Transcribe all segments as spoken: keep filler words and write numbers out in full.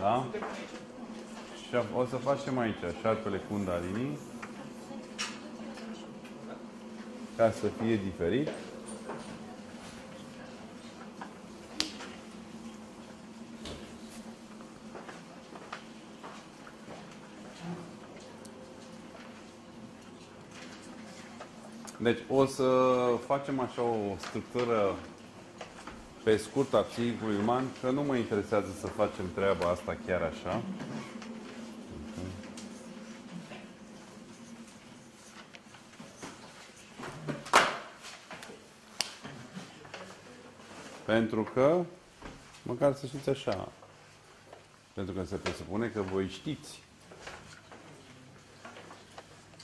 Da? Și o să facem aici șarpele Kundalini, ca să fie diferit. Deci o să facem așa o structură pe scurt a psihicului uman, că nu mă interesează să facem treaba asta chiar așa. Pentru că, măcar să știți așa, pentru că se presupune că voi știți.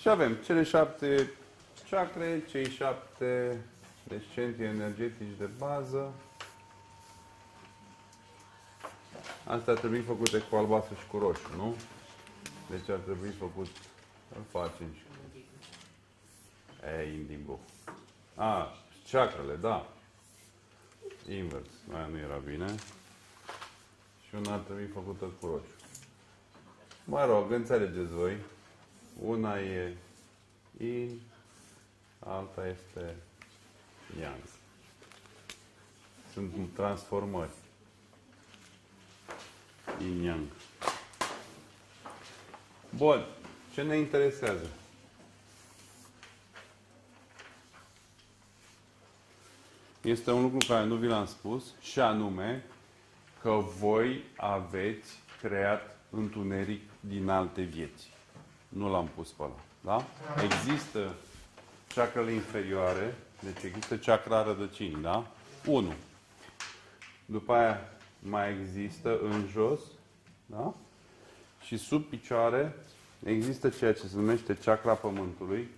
Și avem cele șapte chakre, cei șapte deci centri energetici de bază. Asta ar trebui făcute cu albastru și cu roșu, nu? Deci ar trebui făcut, îl facem și cu... E, indigo. A, chakrele, da. Invers, aia nu era bine. Și una ar trebui făcută cu roșu. Mă rog, înțelegeți voi. Una e in, alta este yang. Sunt transformări. Yin-yang. Bun. Ce ne interesează? Este un lucru care nu vi l-am spus, și anume că voi aveți creat întuneric din alte vieți. Nu l-am pus pe ăla. Da? Există chakrele inferioare, deci există chakra rădăcinii, da? unu. După aia mai există în jos, da? Și sub picioare există ceea ce se numește chakra pământului.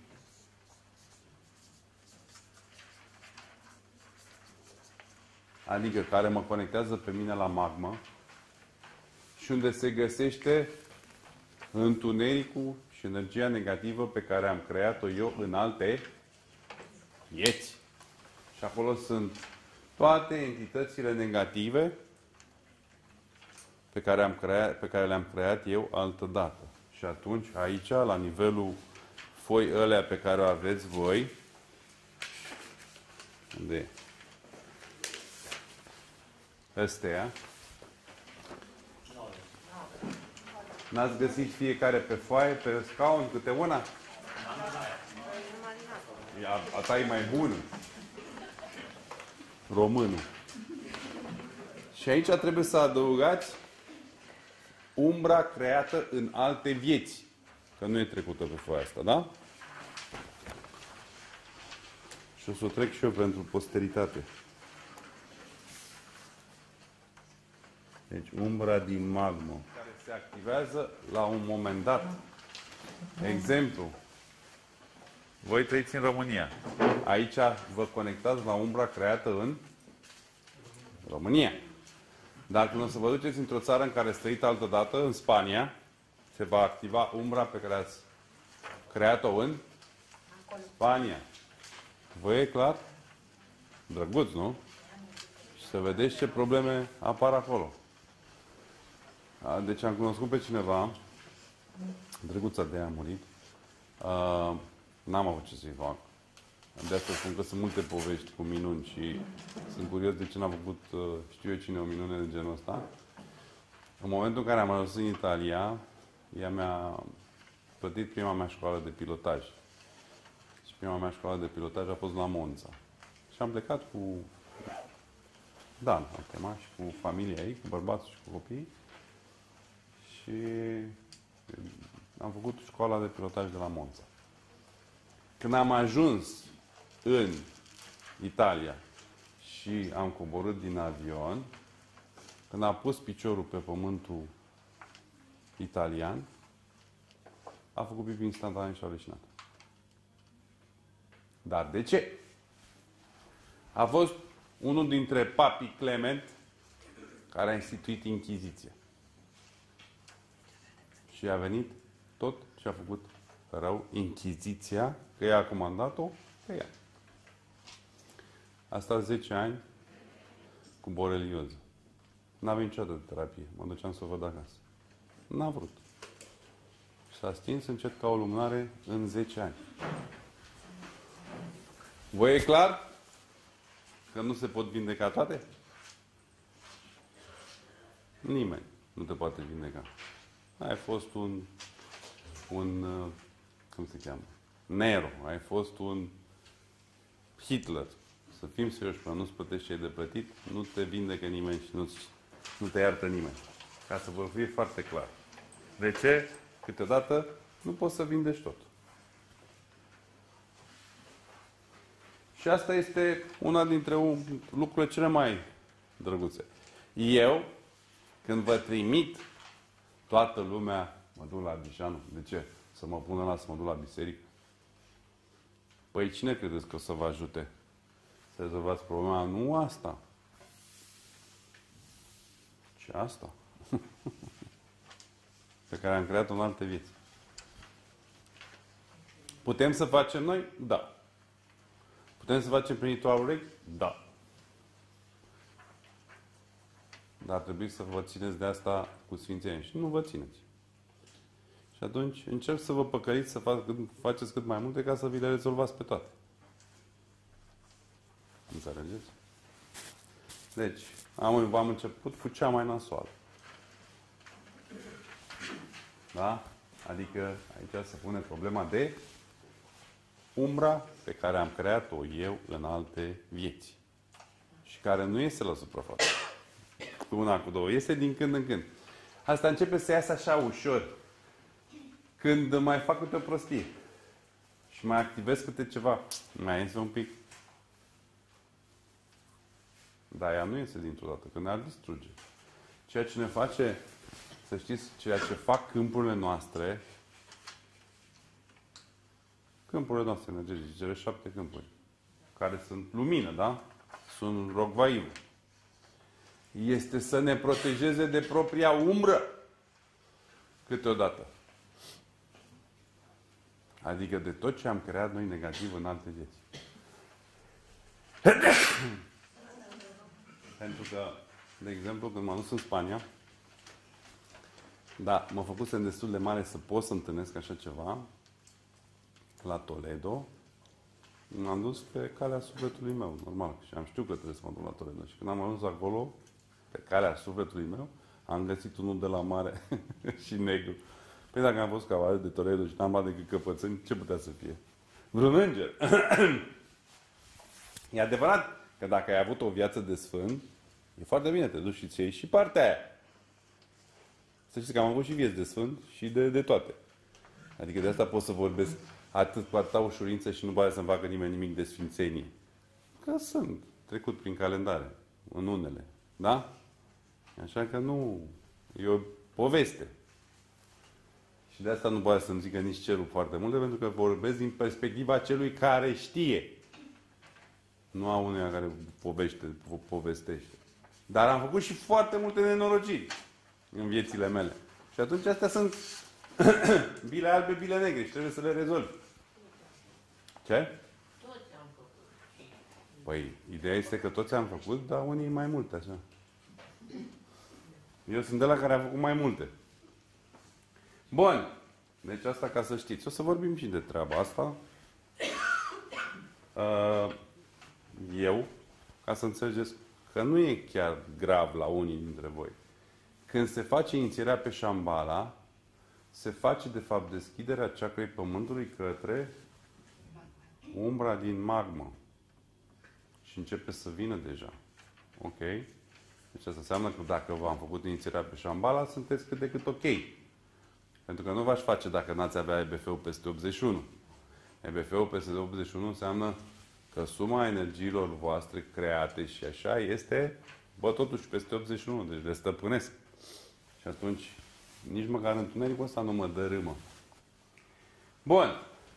Adică care mă conectează pe mine la magma și unde se găsește întunericul și energia negativă pe care am creat-o eu în alte vieți. Și acolo sunt toate entitățile negative pe care, am creat, pe care le-am creat eu altădată. Și atunci, aici, la nivelul foi ălea pe care o aveți voi, de astea, n-ați găsit fiecare pe foaie, pe scaun, câte una? A ta e mai bună. Românul. Și aici trebuie să adăugați umbra creată în alte vieți. Că nu e trecută pe foaia asta, da? Și o să o trec și eu pentru posteritate. Deci umbra din magmă care se activează la un moment dat. Exemplu. Voi trăiți în România. Aici vă conectați la umbra creată în România. Dar când o să vă duceți într-o țară în care ați trăit altădată, în Spania, se va activa umbra pe care ați creat-o în Spania. Vă e clar? Drăguț, nu? Și să vedeți ce probleme apar acolo. Deci am cunoscut pe cineva, drăguța de aia a murit, n-am avut ce să-i fac. De asta spun că sunt multe povești cu minuni și sunt curios de ce n-a făcut, știu eu cine, o minune de genul ăsta. În momentul în care am ajuns în Italia, ea mi-a plătit prima mea școală de pilotaj. Și prima mea școală de pilotaj a fost la Monța. Și am plecat cu Dan, am chemat, și cu familia ei, cu bărbatul și cu copiii. Și am făcut școala de pilotaj de la Monța. Când am ajuns în Italia și am coborât din avion, când am pus piciorul pe pământul italian, a făcut pipi instantaneu și a leșinat. Dar de ce? A fost unul dintre papii Clement care a instituit Inchiziția. Și a venit tot ce a făcut rău Inchiziția, că ea a comandat-o pe ea. A stat zece ani cu borelioză. N-avem niciodată de terapie. Mă duceam să o văd acasă. N-a vrut. Și s-a stins încet ca o lumânare în zece ani. Voi e clar? Că nu se pot vindeca toate? Nimeni nu te poate vindeca. Ai fost un... un... cum se cheamă? Nero. Ai fost un Hitler. Să fim serioși, până nu-ți plătești ce ai de plătit, nu te vindecă nimeni și nu, nu te iartă nimeni. Ca să vă fie foarte clar. De ce? Câteodată nu poți să vindești tot. Și asta este una dintre lucrurile cele mai drăguțe. Eu, când vă trimit, toată lumea mă duc la Bișanu. De ce? Să mă pună la să mă duc la biserică? Păi cine credeți că o să vă ajute să rezolvați problema? Nu asta. Ci asta. Pe care am creat-o în alte vieți. Putem să facem noi? Da. Putem să facem prin Itoarul Rechi? Da. Dar trebuie să vă țineți de asta cu sfințenie. Și nu vă țineți. Și atunci încerc să vă păcăliți să faceți cât mai multe ca să vi le rezolvați pe toate. Înțelegeți? Deci, am, am început cu cea mai nasoală. Da? Adică aici se pune problema de umbra pe care am creat-o eu în alte vieți. Și care nu iese la suprafață. Cu una, cu două. Iese din când în când. Asta începe să iasă așa ușor. Când mai fac câte o prostie. Și mai activez câte ceva. Mai iese un pic. Dar ea nu iese dintr-o dată, că ne-ar distruge. Ceea ce ne face, să știți, ceea ce fac câmpurile noastre, câmpurile noastre energetice, cele șapte câmpuri, care sunt lumină, da? Sunt rogvaivul. Este să ne protejeze de propria umbră. Câteodată. Adică de tot ce am creat noi negativ în alte vieți. Pentru că, de exemplu, când m-am dus în Spania, da, mă făcusem destul de mare să pot să întâlnesc așa ceva, la Toledo, m-am dus pe calea sufletului meu, normal, și am știut că trebuie să mă duc la Toledo. Și când am ajuns acolo, pe calea sufletului meu, am găsit unul de la mare și negru. Păi dacă am fost cavaler de Toledo și n-am luat decât căpățâni, ce putea să fie? Vreun înger! E adevărat! Că dacă ai avut o viață de sfânt, e foarte bine, te duci și ți iei și partea aia. Să știți că am avut și vieți de sfânt și de, de toate. Adică de asta pot să vorbesc atât cu atâta ușurință și nu poate să-mi facă nimeni nimic de sfințenie. Că sunt trecut prin calendare, în unele. Da? Așa că nu... E o poveste. Și de asta nu poate să-mi zică nici cerul foarte multe, pentru că vorbesc din perspectiva celui care știe. Nu a unuia care povește, po- povestește. Dar am făcut și foarte multe nenorociri în viețile mele. Și atunci astea sunt bile albe, bile negre și trebuie să le rezolvi. Ce? Toți am făcut. Păi, ideea este că toți am făcut, dar unii mai multe, așa. Eu sunt de la care am făcut mai multe. Bun. Deci asta ca să știți. O să vorbim și de treaba asta. Uh, Eu, ca să înțelegeți că nu e chiar grav la unii dintre voi. Când se face inițierea pe Shambhala, se face, de fapt, deschiderea ceacrei Pământului către umbra din magmă. Și începe să vină deja. Ok? Deci asta înseamnă că dacă v-am făcut inițierea pe Shambhala, sunteți cât de cât ok. Pentru că nu v-aș face dacă n-ați avea E B F-ul peste optzeci și unu. E B F-ul peste optzeci și unu înseamnă că suma energiilor voastre create și așa este, bă, totuși peste optzeci și unu, deci le stăpânesc. Și atunci, nici măcar întunericul ăsta nu mă dărâmă. Bun.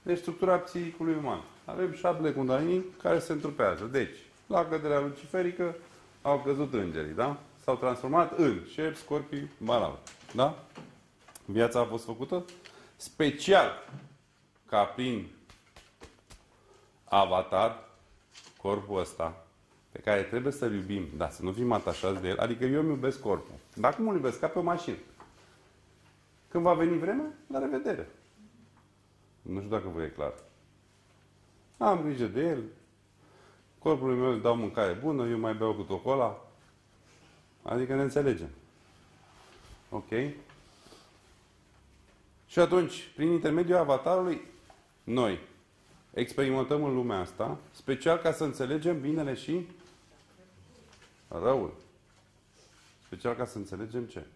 Deci, structura psihicului uman. Avem șaptele Kundalini care se întrupează. Deci, la căderea luciferică au căzut îngerii, da? S-au transformat în șerpi, scorpii, balauri. Da? Viața a fost făcută special ca prin avatar, corpul ăsta, pe care trebuie să-l iubim, dar să nu fim atașați de el. Adică eu îmi iubesc corpul. Dar cum îl iubesc? Ca pe o mașină. Când va veni vremea, la revedere. Nu știu dacă vă e clar. Am grijă de el. Corpului meu îi dau mâncare bună, eu mai beau cu o cola. Adică ne înțelegem. Ok? Și atunci, prin intermediul avatarului, noi experimentăm în lumea asta, special ca să înțelegem binele și răul. Special ca să înțelegem ce?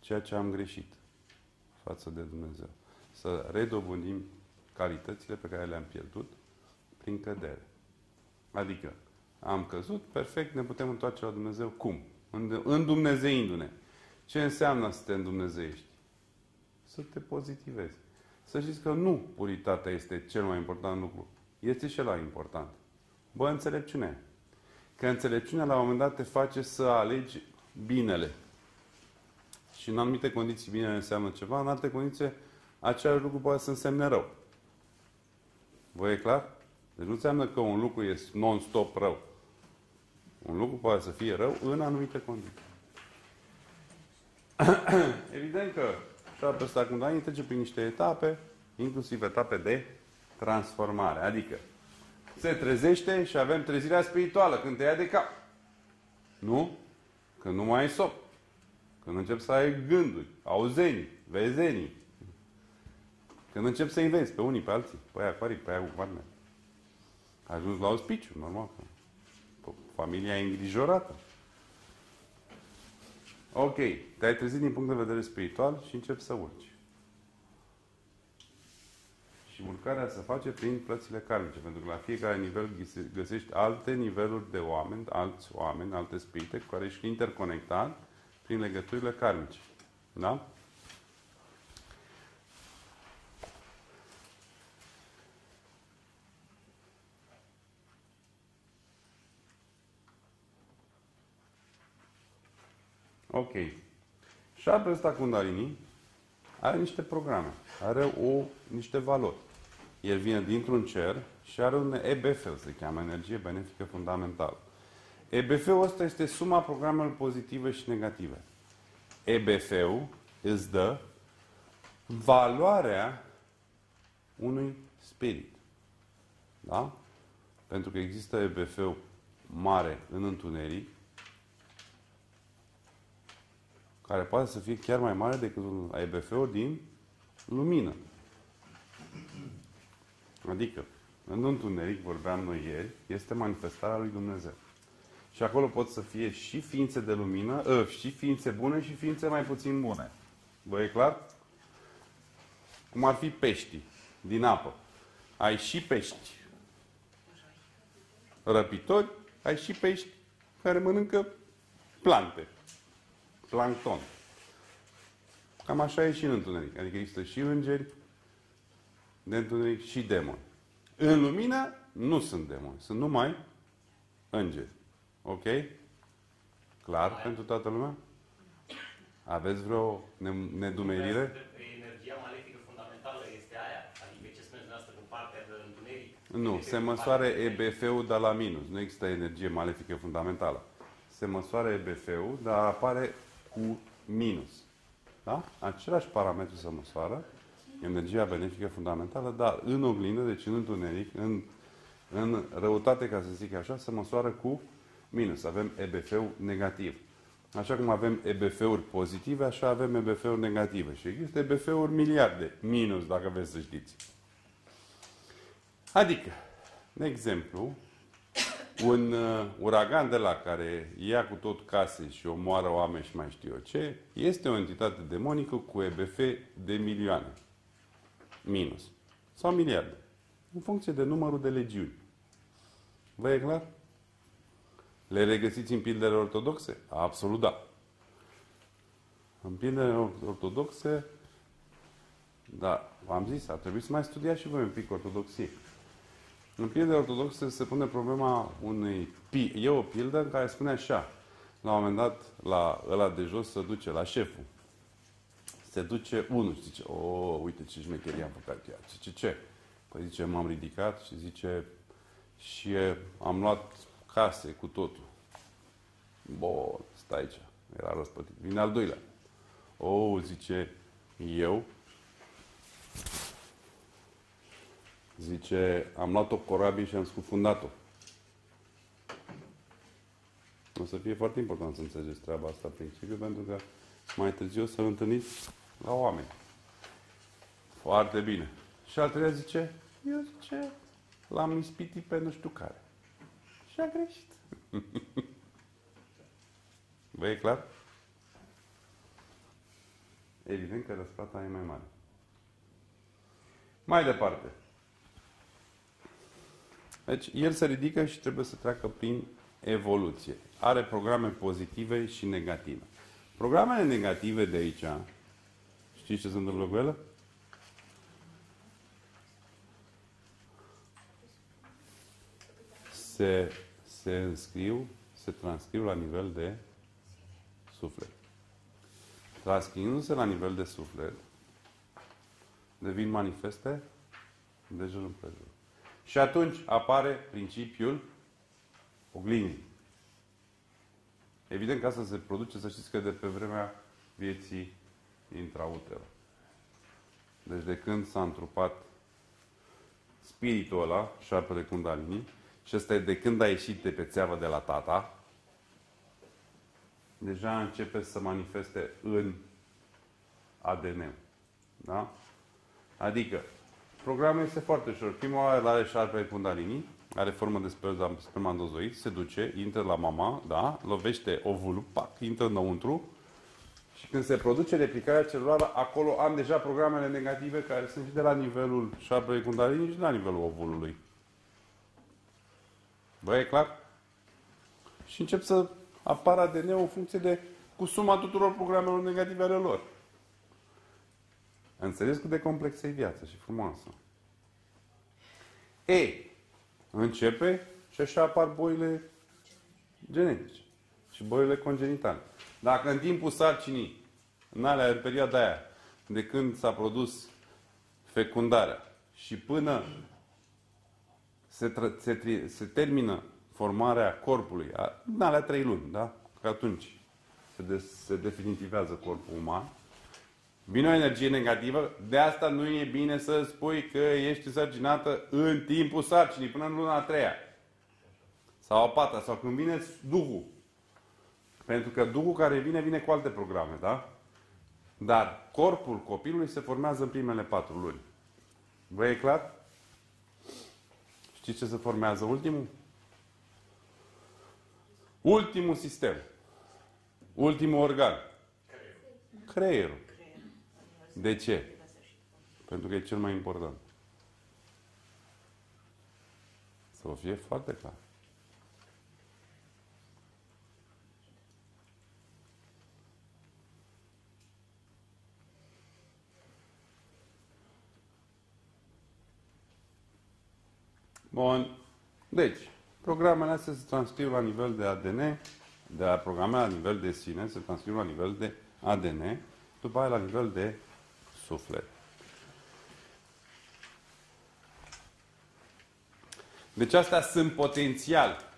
Ceea ce am greșit față de Dumnezeu. Să redobândim calitățile pe care le-am pierdut prin cădere. Adică, am căzut, perfect, ne putem întoarce la Dumnezeu. Cum? Îndumnezeindu-ne. Ce înseamnă să te îndumnezeiești? Să te pozitivezi. Să știți că nu puritatea este cel mai important lucru. Este și ăla important. Bă, înțelepciunea. Că înțelepciunea la un moment dat te face să alegi binele. Și în anumite condiții binele înseamnă ceva, în alte condiții același lucru poate să însemne rău. Vă e clar? Deci nu înseamnă că un lucru este non-stop rău. Un lucru poate să fie rău în anumite condiții. Evident că treaba asta Kundalini trece prin niște etape, inclusiv etape de transformare. Adică se trezește și avem trezirea spirituală, când te ia de cap. Nu? Când nu mai ai sop. Când începi să ai gânduri, auzenii, vezenii. Când începi să-i vezi pe unii, pe alții, pe aia cu aripi, pe aia cu coarne. Ajungi la ospiciu, normal. Familia e îngrijorată. Ok, te-ai trezit din punct de vedere spiritual și începi să urci. Și urcarea se face prin plățile karmice, pentru că la fiecare nivel găsești alte niveluri de oameni, alți oameni, alte spirite, cu care ești interconectat prin legăturile karmice. Da? Ok. Și apoi ăsta Kundalini are niște programe, are o, niște valori. El vine dintr-un cer și are un E B F, se cheamă, energie benefică fundamentală. E B F-ul ăsta este suma programelor pozitive și negative. E B F-ul îți dă valoarea unui spirit. Da? Pentru că există E B F-ul mare în întuneric, care poate să fie chiar mai mare decât E B F-ul din lumină. Adică, în întuneric, vorbeam noi ieri, este manifestarea lui Dumnezeu. Și acolo pot să fie și ființe de lumină, ă, și ființe bune și ființe mai puțin bune. Vă e clar? Cum ar fi peștii din apă. Ai și pești răpitori, ai și pești care mănâncă plante. Plancton. Cam așa e și în întuneric. Adică există și îngeri de întuneric și demoni. În lumină nu sunt demoni. Sunt numai îngeri. Ok? Clar aia pentru toată lumea? Aveți vreo nedumerire? Energia malefică fundamentală este aia. Adică ce spuneți dumneavoastră cu partea de întuneric? Nu. E se măsoară E B F-ul, dar la minus. Nu există energie malefică fundamentală. Se măsoară E B F-ul, dar apare cu minus. Da? Același parametru se măsoară, energia benefică fundamentală, dar în oglindă, deci în întuneric, în, în răutate, ca să zic așa, se măsoară cu minus. Avem E B F-ul negativ. Așa cum avem E B F-uri pozitive, așa avem E B F-uri negative. Și există E B F-uri miliarde minus, dacă vreți să știți. Adică, de exemplu, un uh, uragan de la care ia cu tot case și omoară oameni și mai știu eu ce, este o entitate demonică cu E B F de milioane. Minus. Sau miliarde. În funcție de numărul de legiuni. Vă e clar? Le regăsiți în pildele ortodoxe? Absolut da. În pildele ortodoxe, da, v-am zis, ar trebui să mai studiați și voi un pic ortodoxie. În pildă ortodoxă se pune problema unei... E o pildă în care spune așa. La un moment dat, la ăla de jos se duce, la șeful. Se duce unul și zice, o, uite ce șmecherie am făcut. Zice, ce? Păi zice, m-am ridicat și zice, Și am luat case cu totul. Bun, stai aici. Era răspătit. Vine al doilea. O, zice, eu... Zice, am luat o corabie și am scufundat-o. O să fie foarte important să înțelegeți treaba asta în principiu, pentru că mai târziu o să îl întâlniți la oameni. Foarte bine. Și al treia zice, eu zice, l-am ispitit pe nu știu care. Și a greșit. Vă e clar? Evident că răsplata e mai mare. Mai departe. Deci, el se ridică și trebuie să treacă prin evoluție. Are programe pozitive și negative. Programele negative de aici, știți ce se întâmplă cu ele? Se, se înscriu, se transcriu la nivel de suflet. Transcriindu-se la nivel de suflet, devin manifeste de jur împrejur. Și atunci apare principiul oglinzii. Evident că asta se produce, să știți că de pe vremea vieții intrautero. Deci de când s-a întrupat spiritul ăla, șarpele Kundalini, și ăsta e de când a ieșit de pe țeavă de la tata, deja începe să manifeste în A D N. Da? Adică, programul este foarte ușor. Prima oară are șarpele Kundalini, are formă de spermandozoid, se duce, intră la mama, da, lovește ovulul, pac, intră înăuntru și când se produce replicarea celulară, acolo am deja programele negative care sunt și de la nivelul șarpelui Kundalini și de la nivelul ovulului. Vă e clar? Și încep să apară A D N-ul în funcție de cu suma tuturor programelor negative ale lor. Înțelegeți cât de complexă e viața și frumoasă. E, începe și așa apar boile genetice și boile congenitale. Dacă în timpul sarcinii, în alea, în perioada aia, de când s-a produs fecundarea și până se, se, se termină formarea corpului, în alea trei luni, da? Că atunci se, de se definitivează corpul uman. Vine o energie negativă, de asta nu e bine să spui că ești însărcinată în timpul sarcinii, până în luna a treia. Sau a patra, sau când vine Duhul. Pentru că Duhul care vine, vine cu alte programe, da? Dar corpul copilului se formează în primele patru luni. Vă e clar? Știți ce se formează ultimul? Ultimul sistem. Ultimul organ. Creierul. De ce? Pentru că e cel mai important. Să vă fie foarte clar. Bun. Deci, programele astea se transcriu la nivel de A D N, de la programele la nivel de sine, se transcriu la nivel de A D N, după aia la nivel de suflet. Deci astea sunt potențial.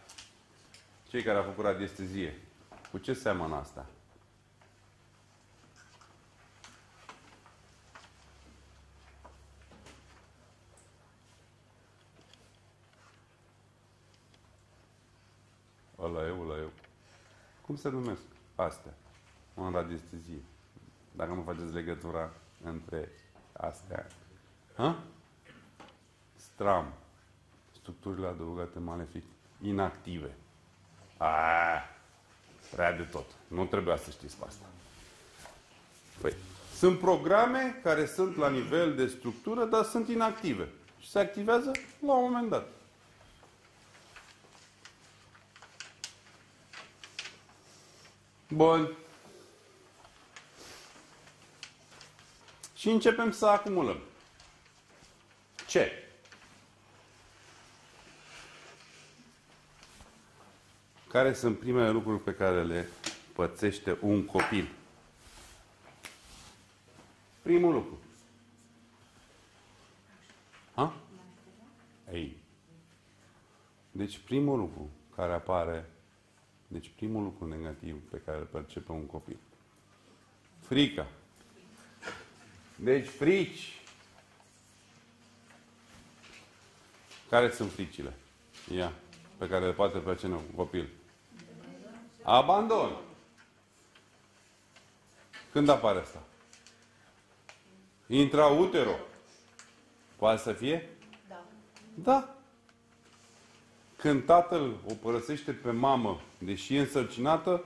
Cei care au făcut radiestezie, cu ce seamănă asta? Ăla eu, ăla eu. Cum se numesc astea în radiestezie? Dacă nu faceți legătura între astea. Ha? Stram. Structurile adăugate malefic. Inactive. Aaaa! Prea de tot. Nu trebuia să știți pe asta. Păi, sunt programe care sunt la nivel de structură, dar sunt inactive. Și se activează la un moment dat. Bun. Și începem să acumulăm. Ce? Care sunt primele lucruri pe care le pățește un copil? Primul lucru. Ha? Ei. Deci primul lucru care apare, deci primul lucru negativ pe care îl percepe un copil. Frica. Deci frici. Care sunt fricile? Ia. Pe care le poate face un copil. Abandon. Când apare asta? Intrautero. Poate să fie? Da. Da. Când tatăl o părăsește pe mamă, deși e însărcinată,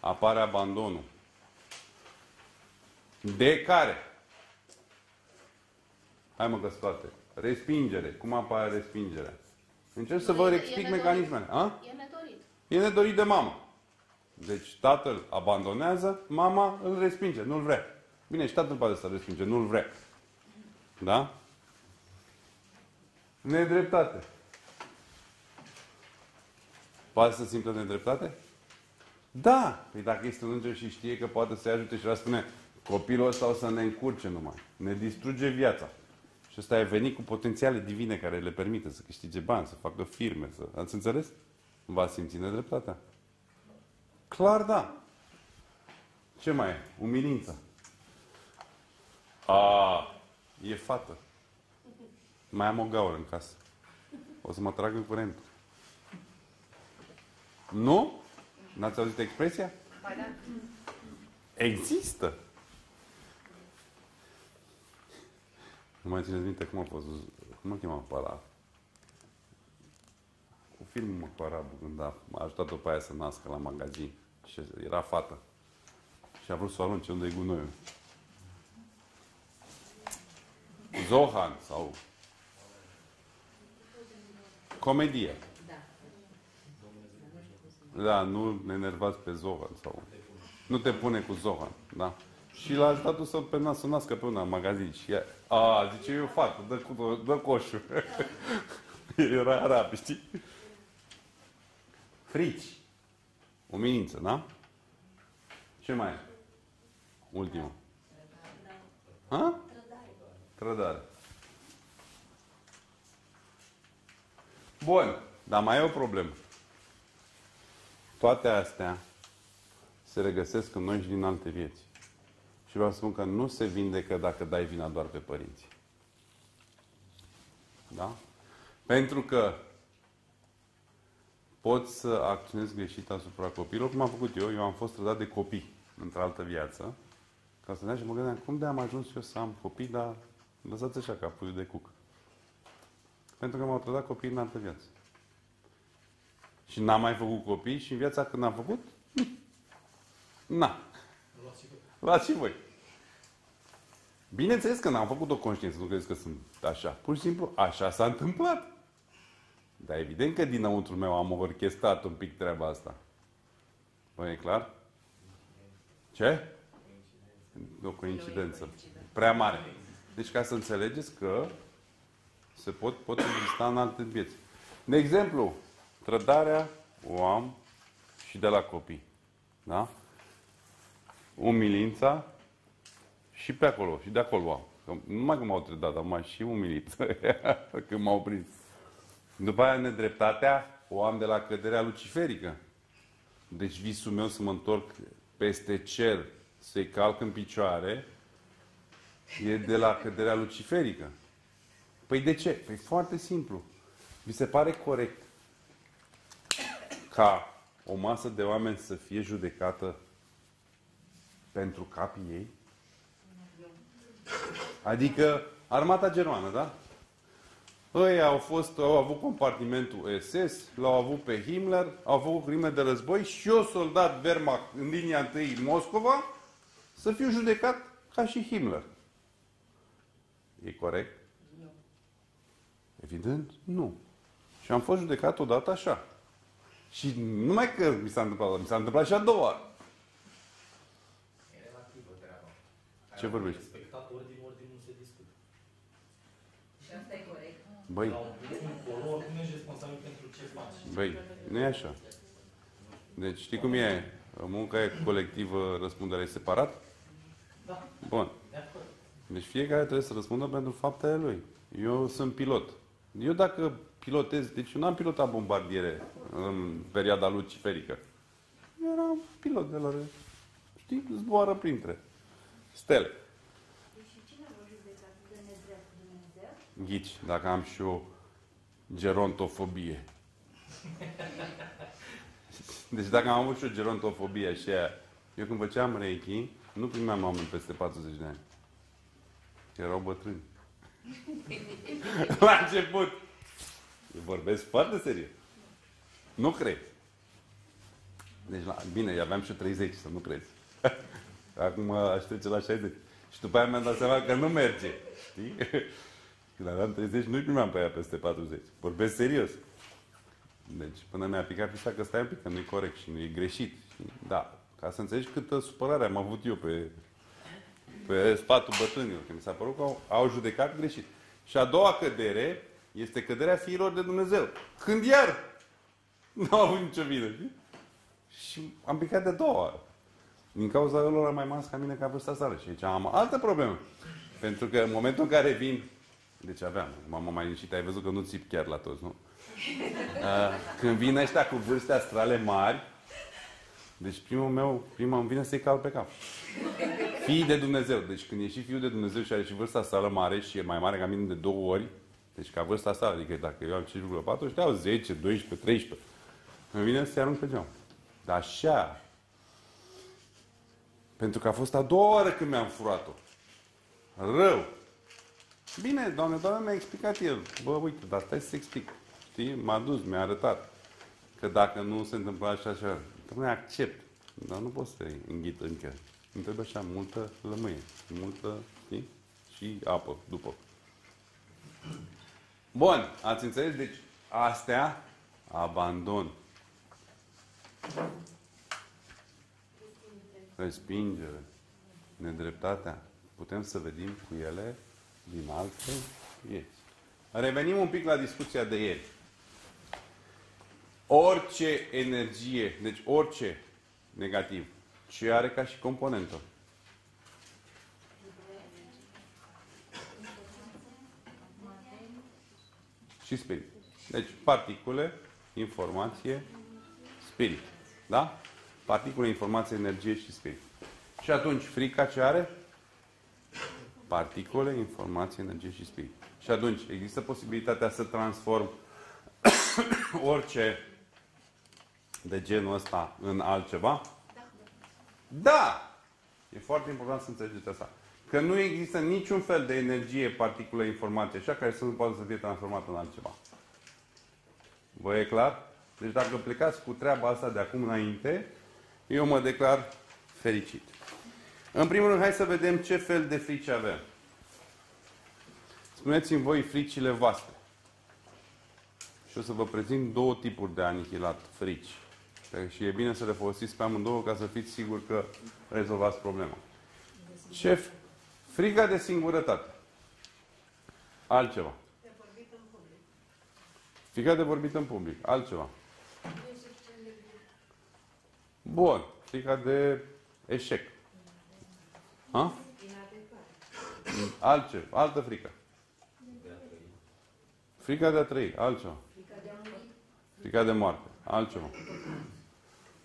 apare abandonul. De care? Hai mă găs toate. Respingere. Cum apare respingerea? Încerc să vă explic mecanismele. A? E nedorit. E nedorit de mamă. Deci tatăl abandonează, mama îl respinge, nu-l vrea. Bine, și tatăl poate să-l respinge, nu-l vrea. Da? Nedreptate. Poate să simtă nedreptate? Da! Păi dacă este un înger și știe că poate să-i ajute și va spune copilul ăsta o să ne încurce numai. Ne distruge viața. Și ăsta e venit cu potențiale divine care le permite să câștige bani, să facă firme. Să... Ați înțeles? Va simți nedreptatea. Clar da. Ce mai e? Umilința. A, e fată. Mai am o gaură în casă. O să mă trag în curent. Nu? N-ați auzit expresia? Există. Nu mai țineți minte cum a fost... Cum mă chema pe ăla? Cu filmul mă, cu arabul, când a ajutat-o pe aia să nască la magazin. Și era fată. Și a vrut să o arunce unde-i gunoiul. Zohan sau... Comedie. Da, nu ne enervați pe Zohan sau... Nu te pune cu Zohan, da? Și l-a ajutat să pe nas, să nască pe una în magazin. Și ea, a, zice, eu fac, dă, cu, dă coșul. Era arab, știi? Frici. Umilință, da? Ce mai e? Ultimul. Ha? Trădare. Bun, dar mai e o problemă. Toate astea se regăsesc în noi și din alte vieți. Și vreau să spun că nu se vindecă dacă dai vina doar pe părinți. Da? Pentru că poți să acționezi greșit asupra copiilor, cum am făcut eu. Eu am fost trădat de copii într-o altă viață. Ca să ne și mă gândeam, cum de am ajuns eu să am copii, dar lăsați așa ca pui de cuc. Pentru că m-au trădat copiii în altă viață. Și n-am mai făcut copii și în viața când am făcut, na. Luați și voi. Bineînțeles că n-am făcut o conștiință, nu credeți că sunt așa. Pur și simplu, așa s-a întâmplat. Dar evident că dinăuntru meu am orchestrat un pic treaba asta. Bă, e clar? Ce? O coincidență. Prea mare. Deci ca să înțelegeți că se pot, pot exista în alte vieți. De exemplu, trădarea o am și de la copii. Da? Umilința și pe acolo, și de acolo am. Că numai că m-au trădat, dar m-am și umilit. Când m-au prins. După aia, nedreptatea o am de la căderea luciferică. Deci visul meu să mă întorc peste cer, să-i calc în picioare, e de la căderea luciferică. Păi de ce? Păi foarte simplu. Mi se pare corect ca o masă de oameni să fie judecată pentru capii ei? Adică armata germană, da? Ei au fost, au avut compartimentul S S, l-au avut pe Himmler, au făcut crime de război și eu, soldat Wehrmacht, în linia întâi Moscova, să fiu judecat ca și Himmler. E corect? Nu. Evident, nu. Și am fost judecat odată așa. Și numai că mi s-a întâmplat, mi s-a întâmplat și a doua oară. Ce vorbești? Respectat ordin, ordin nu se discută. Și asta e corect. Băi. Nu ești responsabil pentru ce faci. Băi, nu e așa. Deci știi cum e? Munca e colectivă, răspunderea e separat? Da. Bun. Deci fiecare trebuie să răspundă pentru faptele lui. Eu sunt pilot. Eu dacă pilotez, deci eu n-am pilotat bombardiere în perioada luciferică. Eu eram pilot de la, știi, zboară printre stele. Și cine vă judecă atât de nedrept, Dumnezeu? Ghici, dacă am și eu gerontofobie. Deci dacă am avut și o gerontofobie așa, eu când făceam Reiki, nu primeam oameni peste patruzeci de ani. Erau bătrâni. La început. Eu vorbesc foarte serios. Nu cred. Deci, la, bine, aveam și treizeci, să nu crezi. Acum aș trece la șaizeci. Și după aia mi-am dat seama că nu merge. Știi? Când aveam treizeci, nu-i primeam pe aia peste patruzeci. Vorbesc serios. Deci, până mi-a picat pista că stai un pic, că nu-i corect și nu-i greșit. Da, ca să înțelegi câtă supărare am avut eu pe, pe sfatul bătrânilor, că mi s-a părut că au, au judecat greșit. Și a doua cădere este căderea fiilor de Dumnezeu. Când iar nu au avut nicio vină. Și am picat de două ori. Din cauza lor mai mans ca mine ca vârsta sală. Și aici am altă problemă. Pentru că în momentul în care vin... Deci aveam, m-am mai liniștit, ai văzut că nu țip chiar la toți, nu? Când vin ăștia cu vârste astrale mari, deci primul meu, prima îmi vine să-i cal pe cap. Fii de Dumnezeu. Deci când e și Fiul de Dumnezeu și are și vârsta sală mare și e mai mare ca mine de două ori, deci ca vârsta asta, adică dacă eu am cinci virgulă patru, ăștia au zece, doisprezece, treisprezece. Îmi vine să-i arunc pe geam. Dar așa. Pentru că a fost a doua oară când mi-am furat-o. Rău. Bine, Doamne, Doamne, mi-a explicat el. Bă, uite, dar stai să explic. Știi? M-a dus, mi-a arătat. Că dacă nu se întâmplă așa, așa, nu accept. Dar nu pot să înghit încă. Îmi trebuie așa multă lămâie. Multă, știi? Și apă, după. Bun, ați înțeles? Deci, astea, abandon. Respingere. Nedreptatea. Putem să vedem cu ele din alte vieți. Revenim un pic la discuția de ieri. Orice energie, deci orice negativ, ce are ca și componentă? Și spirit. Deci particule, informație, spirit. Da? Particule, informație, energie și spirit. Și atunci frica ce are? Particule, informație, energie și spirit. Și atunci există posibilitatea să transform orice de genul ăsta în altceva? Da. Da! E foarte important să înțelegeți asta. Că nu există niciun fel de energie, particule, informație, așa, care să nu poată să fie transformată în altceva. Vă e clar? Deci dacă plecați cu treaba asta de acum înainte, eu mă declar fericit. În primul rând, hai să vedem ce fel de frici avem. Spuneți-mi voi fricile voastre. Și o să vă prezint două tipuri de anihilat frici. Și e bine să le folosiți pe amândouă ca să fiți siguri că rezolvați problema. Ce? Frica de singurătate. Altceva. De vorbit în public. Frica de vorbit în public. Altceva. Bun. Frica de eșec. Ha? Altce, altă frică. Frica de a trăi, altceva. Frica de moarte, altceva.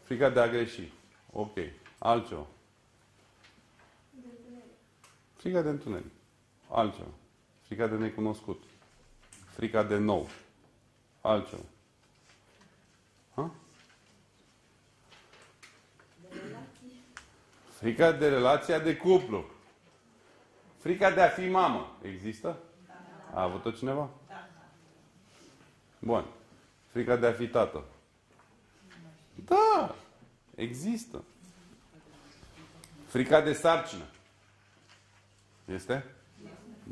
Frica de a greși, ok, altceva. Frica de întuneric, altceva. Frica de necunoscut, frica de nou, altceva. Ha? Frica de relația de cuplu. Frica de a fi mamă. Există? Da. A avut-o cineva? Da. Bun. Frica de a fi tată. Da. Există. Frica de sarcină. Este?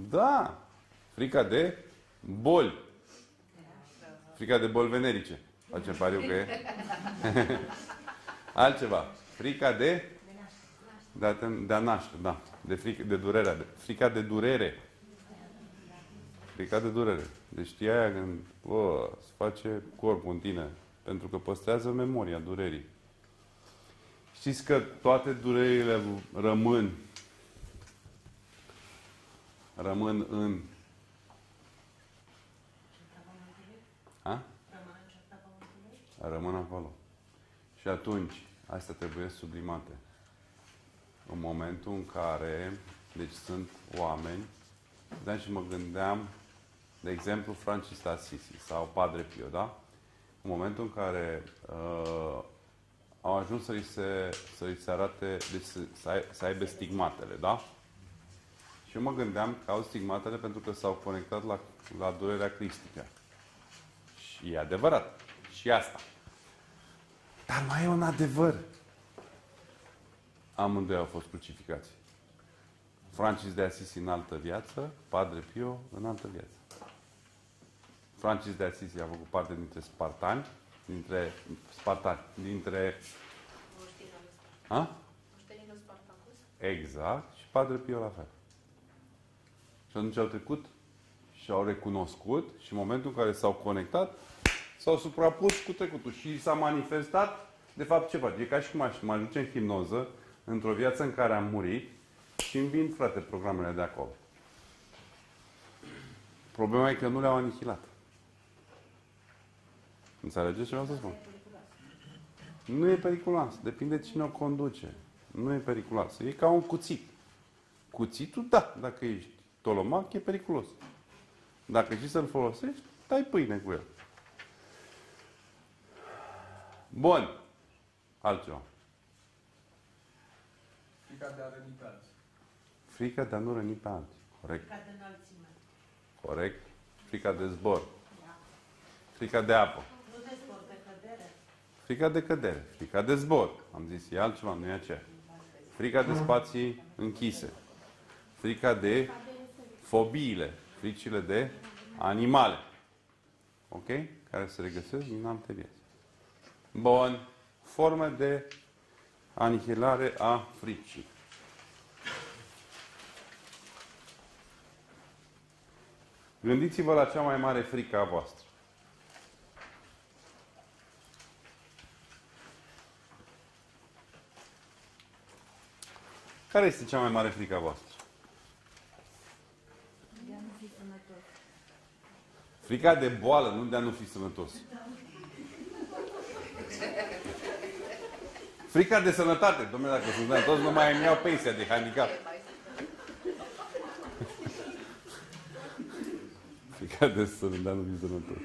Da. Frica de boli. Frica de boli venerice. Facem pariu că e. Altceva. Frica de De a, de a naște, da. De, fric, de durerea. De, frica de durere. Frica de durere. Deci știi aia când bă, se face corpul în tine. Pentru că păstrează memoria durerii. Știți că toate durerile rămân rămân în A? Rămân în ceapta pământului? Rămân acolo. Și atunci, astea trebuie sublimate. În momentul în care, deci sunt oameni, de și mă gândeam, de exemplu, Francis Assisi sau Padre Pio, da? În momentul în care uh, au ajuns să-i se, să se arate, deci să, să aibă stigmatele, da? Și eu mă gândeam că au stigmatele pentru că s-au conectat la, la durerea cristică. Și e adevărat. Și asta. Dar mai e un adevăr. Amândoi au fost crucificați. Francis de Assisi în altă viață, Padre Pio în altă viață. Francis de Assisi a făcut parte dintre spartani, dintre spartani, dintre... Moștenitul Spartacus. Exact. Și Padre Pio la fel. Și atunci au trecut și au recunoscut și în momentul în care s-au conectat, s-au suprapus cu trecutul și s-a manifestat, de fapt, ce fac? E ca și cum aș mă aduce în hipnoză, într-o viață în care am murit și îmi vin, frate, programele de acolo. Problema e că nu le-au anihilat. Înțelegeți ce vreau să spun? Nu e periculos. Depinde cine o conduce. Nu e periculos. E ca un cuțit. Cuțitul, da, dacă ești tolomac, e periculos. Dacă știi să-l folosești, dai pâine cu el. Bun. Altceva. Frica de a răni pe alții. Frica de a nu răni pe alții. Corect. Frica de înălțime. Corect. Frica de zbor. Da. Frica de apă. Nu de zbor, de cădere. Frica de cădere. Frica de zbor. Am zis, e altceva, nu e aceea. Frica de spații închise. Frica de fobiile. Fricile de animale. Ok? Care se regăsesc din alte vieți. Bun. Forme de anihilare a fricii. Gândiți-vă la cea mai mare frică a voastră. Care este cea mai mare frică a voastră? De a nu fi sănătos. Frica de boală, nu de a nu fi sănătos. Frica de sănătate. Dom'le, dacă sunt sănătos, nu mai îmi iau pensia de handicap. Frica de sănătate, nu fi sănătos.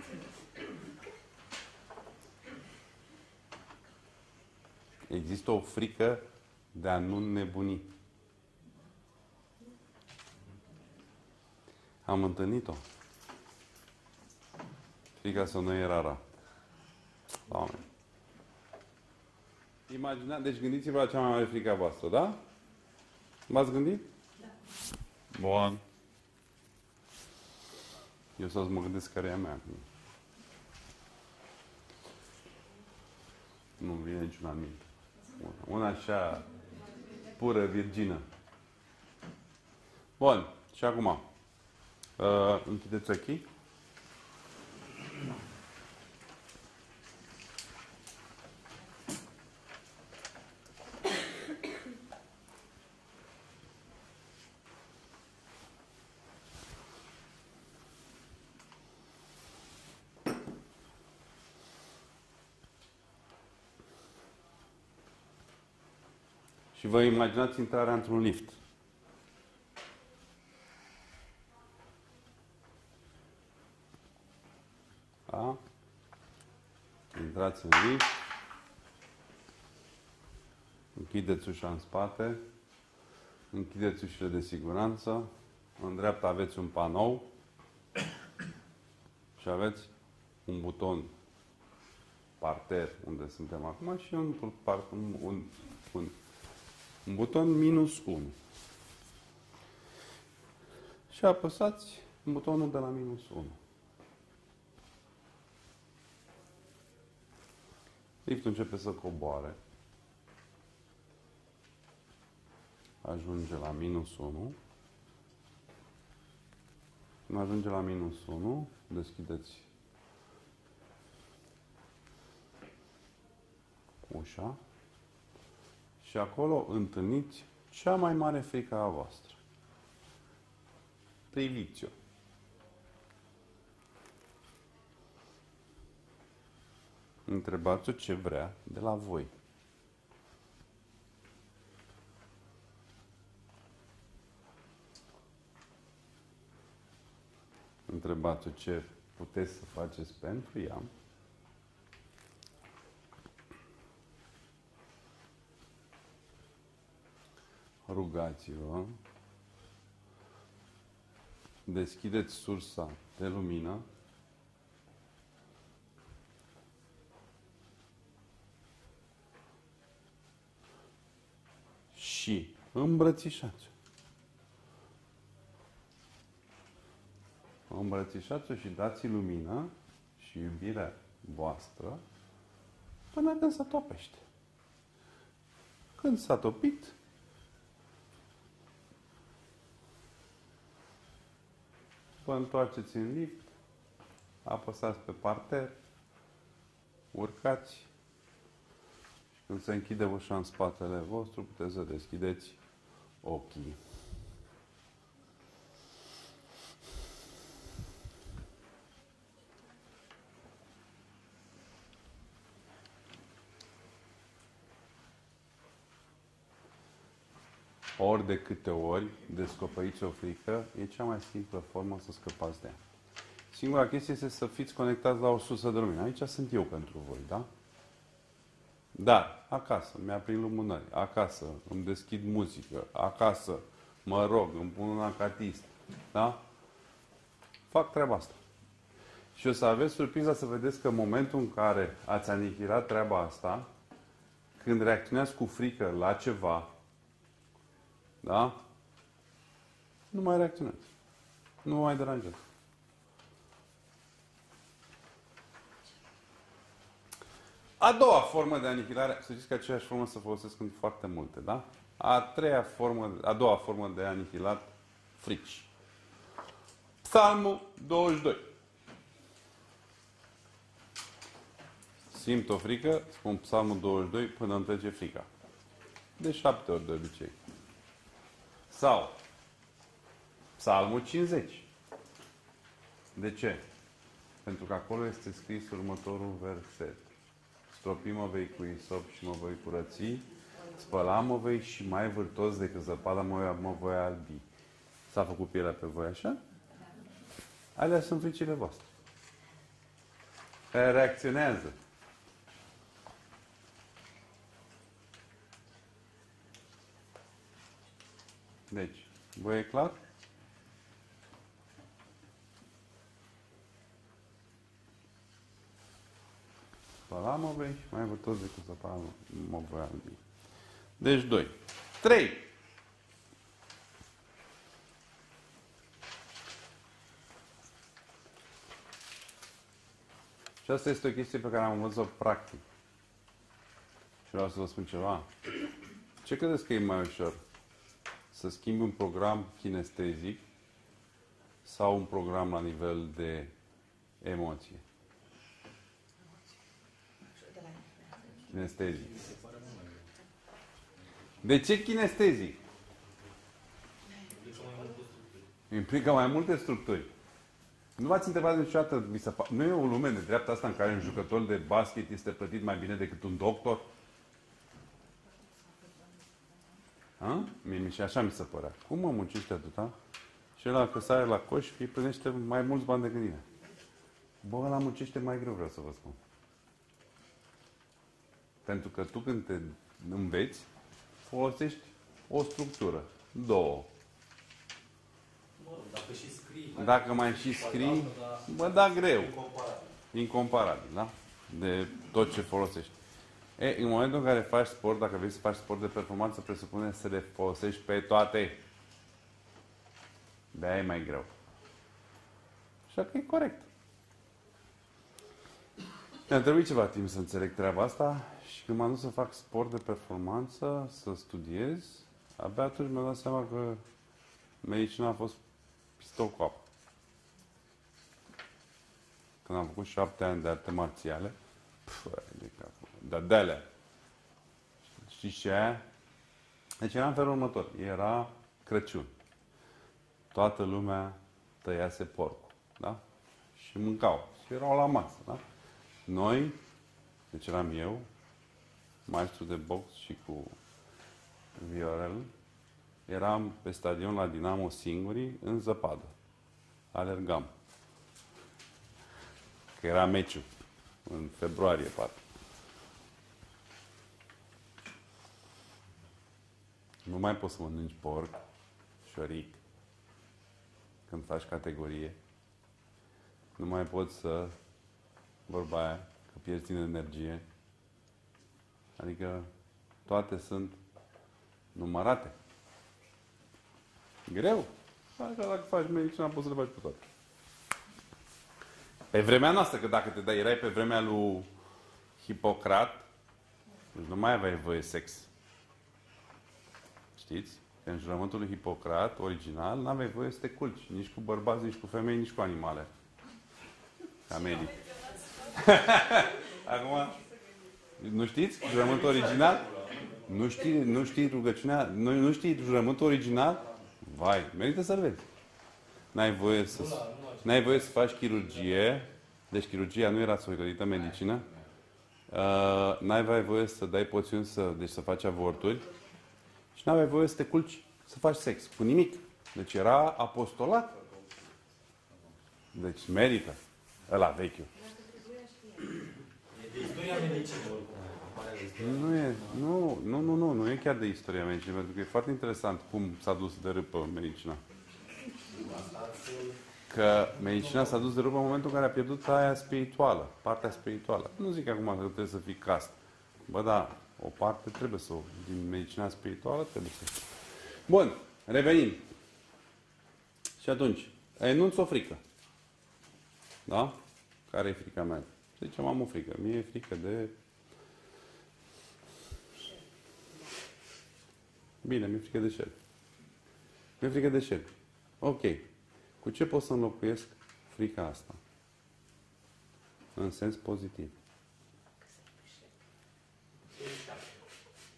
Există o frică de a nu nebuni. Am întâlnit-o. Frica să nu e rară. Oameni. Imaginați, deci gândiți-vă la cea mai mare frică a voastră, da? V-ați gândit? Da. Bun. Eu să mă gândesc care e a mea acum. Nu vine niciuna în minte. Una așa pură, virgină. Bun. Și acum. Uh, închideți ochii. Și vă imaginați intrarea într-un lift. Da? Intrați în lift. Închideți ușa în spate. Închideți ușile de siguranță. În dreapta aveți un panou. Și aveți un buton parter, unde suntem acum, și un, un, un, un un buton minus unu. Și apăsați butonul de la minus unu. Liftul începe să coboare. Ajunge la minus unu. Când ajunge la minus unu, deschideți ușa. Și acolo întâlniți cea mai mare frică a voastră. Priviți-o. Întrebați-o ce vrea de la voi. Întrebați-o ce puteți să faceți pentru ea. Rugați-vă. Deschideți sursa de lumină. Și îmbrățișați-o. Îmbrățișați-o și dați-i lumină și iubirea voastră până când se topește. Când s-a topit, vă întoarceți în lift, apăsați pe parter, urcați și când se închide ușa în spatele vostru, puteți să deschideți ochii. Ori de câte ori descoperiți o frică, e cea mai simplă formă să scăpați de ea. Singura chestie este să fiți conectați la o sursă de lumină. Aici sunt eu pentru voi, da? Dar, acasă, mi-aprind lumânări, acasă, îmi deschid muzică, acasă, mă rog, îmi pun un acatist, da? Fac treaba asta. Și o să aveți surpriza să vedeți că în momentul în care ați anihilat treaba asta, când reacționați cu frică la ceva, da? Nu mai reacționați. Nu mai deranjați. A doua formă de anihilare, să știți că aceeași formă se folosesc în foarte multe, da? A treia formă, a doua formă de anihilat, frici. Psalmul douăzeci și doi. Simt o frică, spun Psalmul douăzeci și doi până îmi trece frica. De șapte ori de obicei. Sau Psalmul cincizeci. De ce? Pentru că acolo este scris următorul verset. Stropi-mă vei cu isop și mă voi curăți, spăla-mă vei și mai vârtos decât zăpada mă, mă voi albi. S-a făcut pielea pe voi așa? Alea sunt fricile voastre. Care reacționează. Deci, vă e clar? Spăla-mă vei și mai vârtos decât zăpada mă voi albi. Deci, doi. trei. Și asta este o chestie pe care am învățat-o practic. Și vreau să vă spun ceva. Ce credeți că e mai ușor? Să schimbi un program kinestezic sau un program la nivel de emoție? Kinestezic. De ce kinestezic? Implică mai multe structuri. Nu v-ați întrebat niciodată, nu e o lume de dreapta asta în care un jucător de basket este plătit mai bine decât un doctor? Mie și așa mi se părea. Cum mă muncește atâta? Și ăla că sare la coș și primește mai mulți bani decât mine. Bă, ăla muncește mai greu, vreau să vă spun. Pentru că tu când te înveți, folosești o structură. Două. Bă, dacă și scrii... Dacă mai și scrii... Bă, da, greu. Incomparabil. Incomparabil, da? De tot ce folosești. E, în momentul în care faci sport, dacă vrei să faci sport de performanță, presupune să le folosești pe toate. De-aia e mai greu. Așa că e corect. Mi-a trebuit ceva timp să înțeleg treaba asta și când m-am dus să fac sport de performanță, să studiez, abia atunci mi-am dat seama că medicina a fost pistol cu apă. Când am făcut șapte ani de arte marțiale, pf, de capul. Dar de-alea. Știți ce aia? Deci era în felul următor. Era Crăciun. Toată lumea tăiase porcul. Da? Și mâncau. Și erau la masă. Da? Noi Deci eram eu, maestru de box și cu viorel. Eram pe stadion la Dinamo singurii, în zăpadă. Alergam. Că era meciul. În februarie, parcă. Nu mai poți să mănânci porc, șoric, când faci categorie. Nu mai poți să... Vorba aia, că pierzi din energie. Adică toate sunt numărate. Greu. Așa, dacă faci medicina, poți să le faci pe toate. Pe vremea noastră, că dacă te dai, erai pe vremea lui Hipocrat, nu mai aveai voie sex. Știți? Că în jurământul lui Hipocrat, original, nu aveai voie să te culci. Nici cu bărbați, nici cu femei, nici cu animale. Ca medic. Acum... Nu știți jurământul original? Nu știi, nu știi rugăciunea? Nu, nu știi jurământul original? Vai, merită să-l vezi. N-ai voie să, n-ai voie să faci chirurgie. Deci chirurgia nu era socotită medicină. Uh, n-ai voie să dai poțiuni, să, deci să faci avorturi. Și n-ai voie să te culci, să faci sex. Cu nimic. Deci era apostolat. Deci merită. Ăla vechiul. De istoria medicină, nu e, nu, nu, nu, nu, nu e chiar de istoria medicină, pentru că e foarte interesant cum s-a dus de râpă medicina. Că medicina s-a dus de râpă în momentul în care a pierdut aia spirituală, partea spirituală. Nu zic acum că trebuie să fii cast. Bă, da, o parte trebuie să o, din medicina spirituală trebuie să... Bun, revenim. Și atunci, enunț o frică. Da? Care e frica mea? Zicem, am o frică. Mie e frică de... Bine, mi-e frică de șerpi. Mi-e frică de șerpi. Ok. Cu ce pot să înlocuiesc frica asta? În sens pozitiv.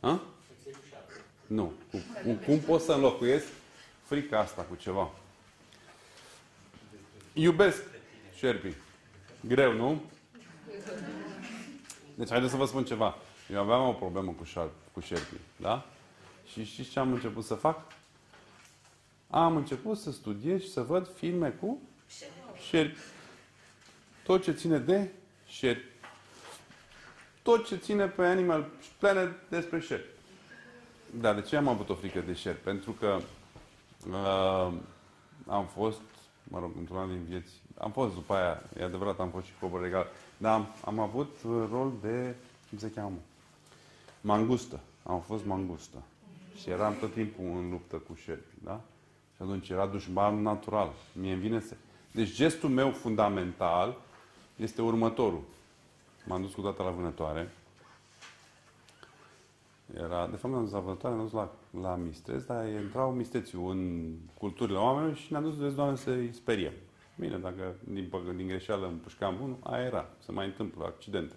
Ha? Nu. Cu, cu, cum pot să înlocuiesc frica asta cu ceva? Iubesc șerpii. Greu, nu? Deci, haideți să vă spun ceva. Eu aveam o problemă cu, șarp, cu șerpii. Da? Și știți ce am început să fac? Am început să studiez și să văd filme cu șerpi. Tot ce ține de șerpi. Tot ce ține pe Animal Planet despre șerpi. Da, de ce am avut o frică de șerpi? Pentru că uh, am fost, mă rog, într-una din vieți, am fost după aia, e adevărat, am fost și cobor legal, dar am, am avut rol de, cum se cheamă, mangustă. Am fost mangustă. Și eram tot timpul în luptă cu șerpi, da? Și atunci era dușman natural. Mie îmi vine să... Deci gestul meu fundamental este următorul. M-am dus cu toată la vânătoare. Era... De fapt, m-am dus la vânătoare, m-am dus la, la mistreți, dar intrau mistețiul în culturile oamenilor și ne-am dus de Doamne să-i speriem. Bine, dacă din, din greșeală împușcam unul, aia era. Se mai întâmplă accidente.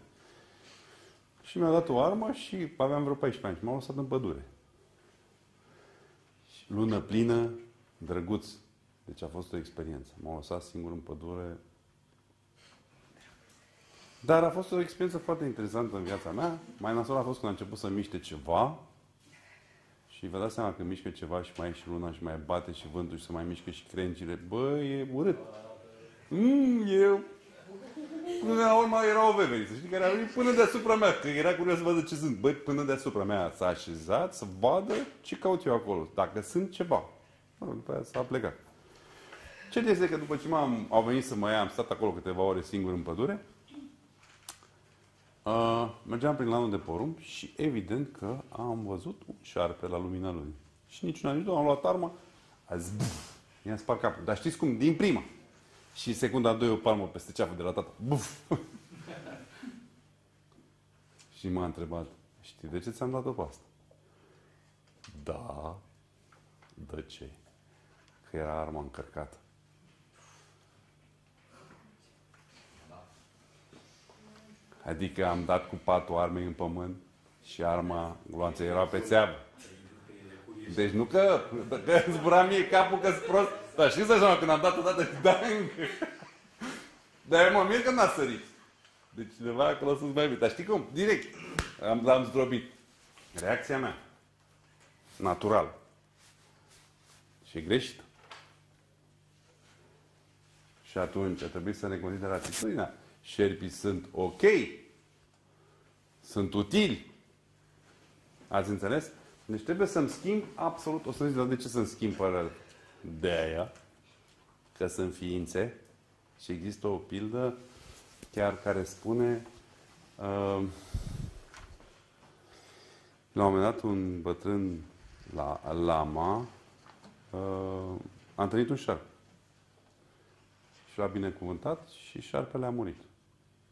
Și mi-a dat o armă și aveam vreo paisprezece ani. M-au lăsat în pădure. Lună plină, drăguț. Deci a fost o experiență. M-au lăsat singur în pădure. Dar a fost o experiență foarte interesantă în viața mea. Mai nasol a fost când a început să miște ceva. Și vă dați seama că mișcă ceva și mai e și luna și mai bate și vântul și se mai mișcă și crengile. Bă, e urât. Mm, eu... Până la urmă era o veveriță, știi, care a venit până deasupra mea, că era curios să vadă ce sunt. Băi, până deasupra mea s-a așezat să vadă ce caut eu acolo, dacă sunt ceva. Mă rog, după aia s-a plecat. Ce este că după ce m-am, au venit să mă ia, am stat acolo câteva ore singur în pădure, uh, mergeam prin lanul de porumb și evident că am văzut un șarpe la lumina lunii. Și niciuna, nici două, am luat arma, a zbuf, i-am spart capul. Dar știți cum? Din prima. Și secunda a doua o palmă peste ceafă de la tata. Buf! Și m-a întrebat, știi de ce ți-am dat-o pe asta? Da. De ce? Că era arma încărcată. Adică am dat cu patul armei în pământ și arma gloanță era pe țeavă. Deci nu că, că îmi zbura mie capul că-s prost. Dar știți așa, când am dat odată, da, încă. Dar eu mă mir că n-a sărit. de cineva acolo sus mai bine. Dar știi cum? Direct. L-am zdrobit. Reacția mea. Natural. Și e greșit. Și atunci trebuie să ne gândim la atitudinea. Șerpii sunt ok. Sunt utili. Ați înțeles? Deci trebuie să-mi schimb absolut. O să zic, dar de ce să-mi schimb părere? De aia. Că sunt ființe. Și există o pildă chiar care spune uh, la un moment dat un bătrân la lama uh, a întâlnit un șarpe. Și l-a binecuvântat și șarpele a murit.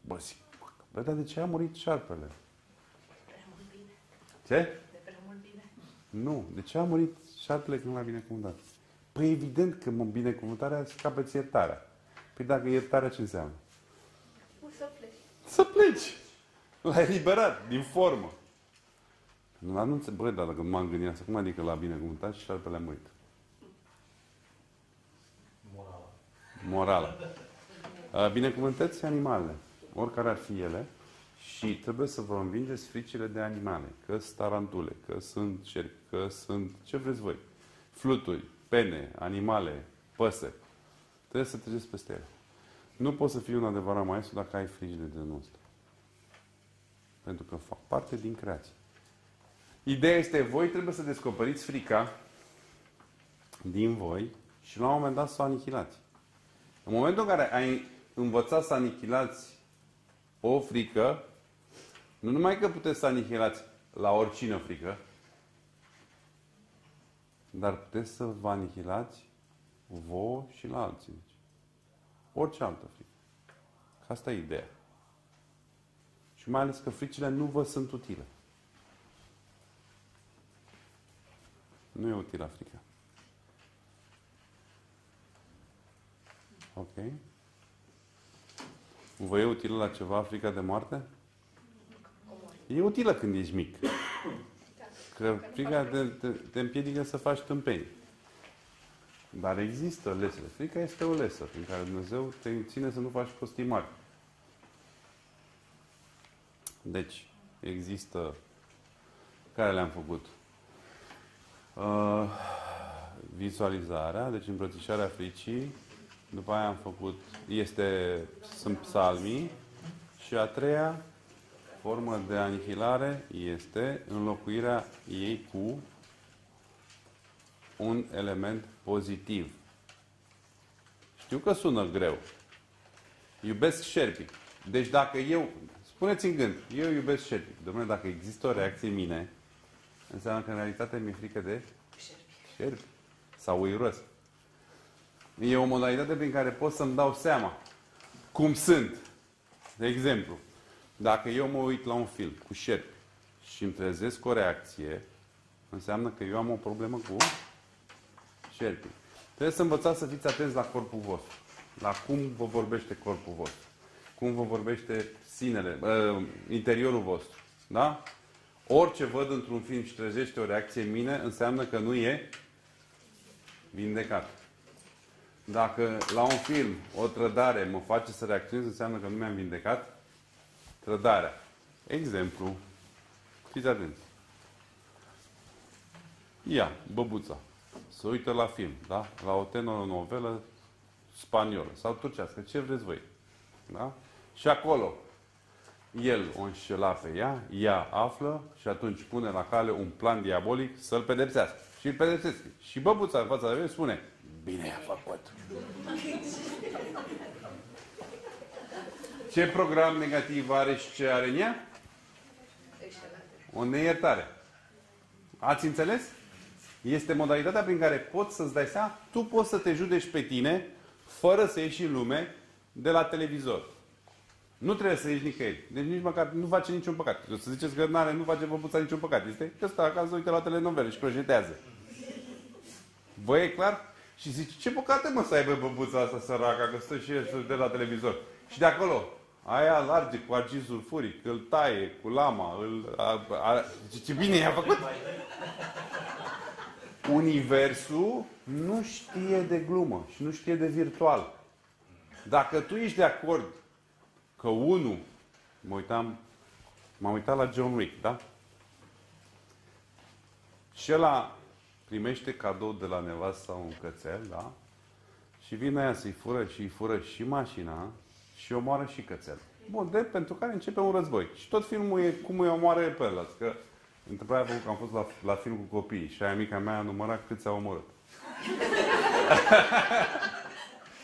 Bă, zic, bă, dar de ce a murit șarpele? De prea mult bine. Ce? De prea mult bine. Nu. De ce a murit șarpele când l-a binecuvântat? Păi evident că binecuvântarea scapă ție tarea. Păi dacă iertarea ce înseamnă? O să pleci. Să pleci! L-ai eliberat, din formă. Nu, nu înțeleg, băi, dar dacă m-am gândit asta, cum adică l-a binecuvântat și șarpele a murit? Morală. Morală. Binecuvântați animalele, oricare ar fi ele, și trebuie să vă învingeți fricile de animale, că sunt tarantule, că sunt șerpi, că sunt ce vreți voi, fluturi, pene, animale, păsări. Trebuie să treceți peste ele. Nu poți să fii un adevărat maestru dacă ai frigile de nostru. Pentru că fac parte din creație. Ideea este, voi trebuie să descoperiți frica din voi și la un moment dat să o anihilați. În momentul în care ai învățat să anihilați o frică, nu numai că puteți să anihilați la oricine frică, dar puteți să vă anihilați vouă și la alții. Deci. Orice altă frică. Asta e ideea. Și mai ales că fricile nu vă sunt utile. Nu e utilă frica. Ok? Vă e utilă la ceva frica de moarte? E utilă când ești mic. Că frica te, te, te împiedică să faci tâmpeni. Dar există lesele. Frica este o lesă prin care Dumnezeu te ține să nu faci prostii mari. Deci, există... Care le-am făcut? Uh, vizualizarea, deci îmbrățișarea fricii. După aia am făcut... Este, sunt psalmii. Și a treia formă de anihilare este înlocuirea ei cu un element pozitiv. Știu că sună greu. Iubesc șerpii. Deci dacă eu... Spuneți în gând, eu iubesc șerpii. Dom'le, dacă există o reacție în mine, înseamnă că în realitate mi-e frică de șerpi. Sau uiros. E o modalitate prin care pot să-mi dau seama cum sunt. De exemplu, dacă eu mă uit la un film cu șerpi și îmi trezesc o reacție, înseamnă că eu am o problemă cu șerpii. Trebuie să învățați să fiți atenți la corpul vostru. La cum vă vorbește corpul vostru. Cum vă vorbește sinele, interiorul vostru. Da? Orice văd într-un film și trezește o reacție în mine, înseamnă că nu e vindecat. Dacă la un film o trădare mă face să reacționez, înseamnă că nu mi-am vindecat trădarea. Exemplu. Fiți atenți. Ia, băbuța. Se uită la film, da? La o telenovelă spaniolă sau turcească, ce vreți voi. Da? Și acolo el o înșela pe ea, ea află și atunci pune la cale un plan diabolic să-l pedepsească. Și îl pedepsesc. Și băbuța în fața de el spune, bine i-a făcut. Ce program negativ are și ce are în ea? O neiertare. Ați înțeles? Este modalitatea prin care poți să-ți dai seama, tu poți să te judeci pe tine fără să ieși în lume de la televizor. Nu trebuie să ieși nicăieri. Deci nici măcar nu face niciun păcat. O să ziceți că nu face băbuța niciun păcat. Este că stă acasă, uite la telenovele și croșetează. Bă, e clar? Și zici, ce păcate mă să aibă băbuța asta săraca, că stă și de la televizor. Și de acolo, aia large cu argint sulfuric, îl taie cu lama, îl... A, a, zice, ce bine i-a făcut? Universul nu știe de glumă și nu știe de virtual. Dacă tu ești de acord că unul Mă uitam, m-am uitat la John Wick, da? Și ăla primește cadou de la nevastă un cățel, da? Și vine aia să-i fură și îi fură și mașina și omoară și cățel. Bun, de pentru care începe un război. Și tot filmul e cum îi omoară pe ăla. Că întâmplarea a făcut că am fost la, la film cu copiii și aia mica mea a numărat câți au omorât.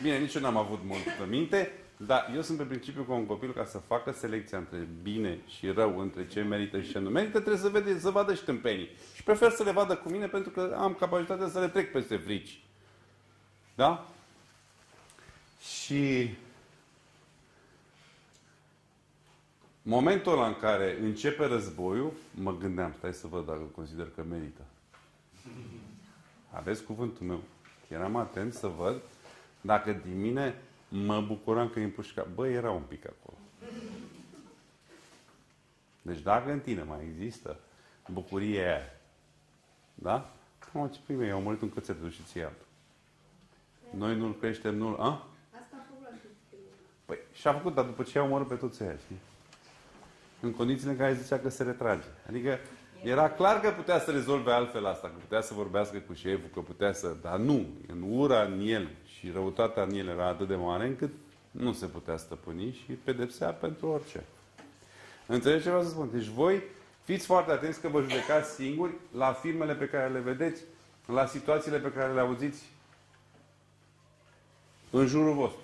Bine, nici eu n-am avut mult minte, dar eu sunt pe principiu ca un copil, ca să facă selecția între bine și rău, între ce merită și ce nu merită, trebuie să, vede, să vadă și tâmpenii. Și prefer să le vadă cu mine pentru că am capacitatea să le trec peste frici. Da? Și momentul ăla în care începe războiul, mă gândeam, stai să văd dacă consider că merită. Aveți cuvântul meu. Eram atent să văd dacă din mine mă bucuram că îi împușca. Bă, era un pic acolo. Deci dacă în tine mai există bucurie aia, da? Mă, ce pui mei, i-au murit un cățet, duci și altul. Noi nu-l creștem, nu-l... A? Asta a făcut. Păi, și-a făcut, dar după ce i-au omorât pe toți aia, știi? În condițiile în care zicea că se retrage. Adică era clar că putea să rezolve altfel asta, că putea să vorbească cu șeful, că putea să... Dar nu, în ura în el și răutatea în el era atât de mare încât nu se putea stăpâni și pedepsea pentru orice. Înțelegeți ce vreau să spun? Deci voi fiți foarte atenți că vă judecați singuri la filmele pe care le vedeți, la situațiile pe care le auziți în jurul vostru.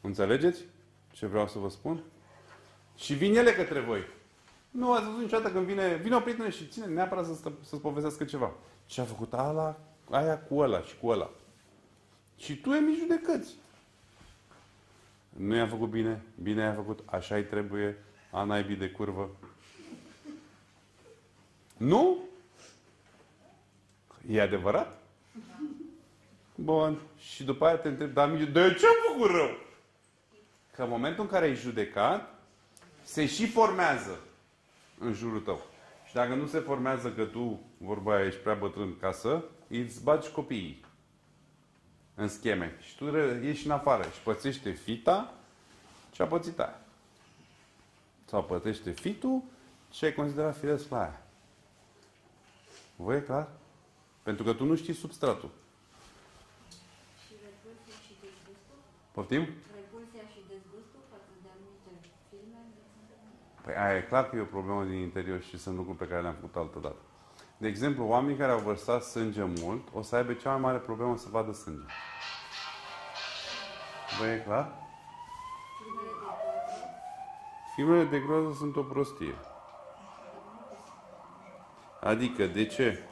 Înțelegeți ce vreau să vă spun? Și vin ele către voi. Nu ați văzut niciodată când vine, vine o prietenă și ține neapărat să, stă, să-ți povestească ceva. Ce a făcut ala, aia cu ăla și cu ăla. Și tu îmi judecăți. Nu i-a făcut bine, bine i-a făcut, așa-i trebuie, a naibii de curvă. Nu? E adevărat? Bun. Și după aia te întreb, dar de ce am făcut rău? Că în momentul în care ai judecat, se și formează în jurul tău. Și dacă nu se formează că tu, vorba aia, ești prea bătrân ca să, îți bagi copiii în scheme. Și tu ieși în afară și pățește fita ce a pățit aia. Sau pățește fitul ce ai considerat firesc la aia. Vă e clar? Pentru că tu nu știi substratul. Și repulsia și dezgustul? Poftim? Repulsia și dezgustul față de anumite filme? Păi aia e clar că e o problemă din interior și sunt lucruri pe care le-am făcut altădată. De exemplu, oamenii care au vărsat sânge mult o să aibă cea mai mare problemă să vadă sânge. Vă e clar? Filmele de groază sunt o prostie. Adică, de ce?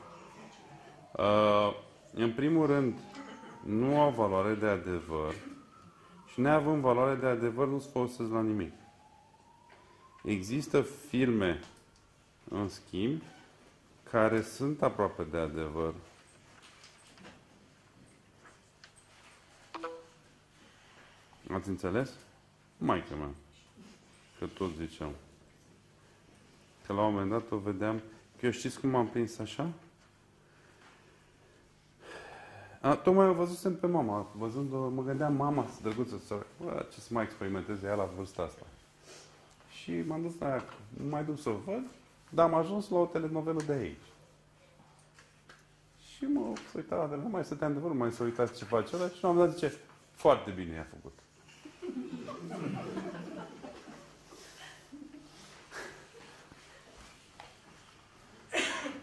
Uh, în primul rând, nu au valoare de adevăr și neavând valoare de adevăr nu se folosesc la nimic. Există filme, în schimb, care sunt aproape de adevăr. Ați înțeles? Maică mea. Că tot ziceam. Că la un moment dat o vedeam. Că eu știți cum m-am prins așa? A, tocmai o văzusem pe mama. Văzând-o, mă gândeam, mama, drăguță, soră, bă, ce să mai experimenteze ea la vârsta asta. Și m-am dus la aia, nu mai duc să o văd, dar am ajuns la o telenovelă de aici. Și mă uitam la telenovelă, mai stăteam de vorbă, mai să uitați ce face ăla și m-am dat, zice, foarte bine i-a făcut.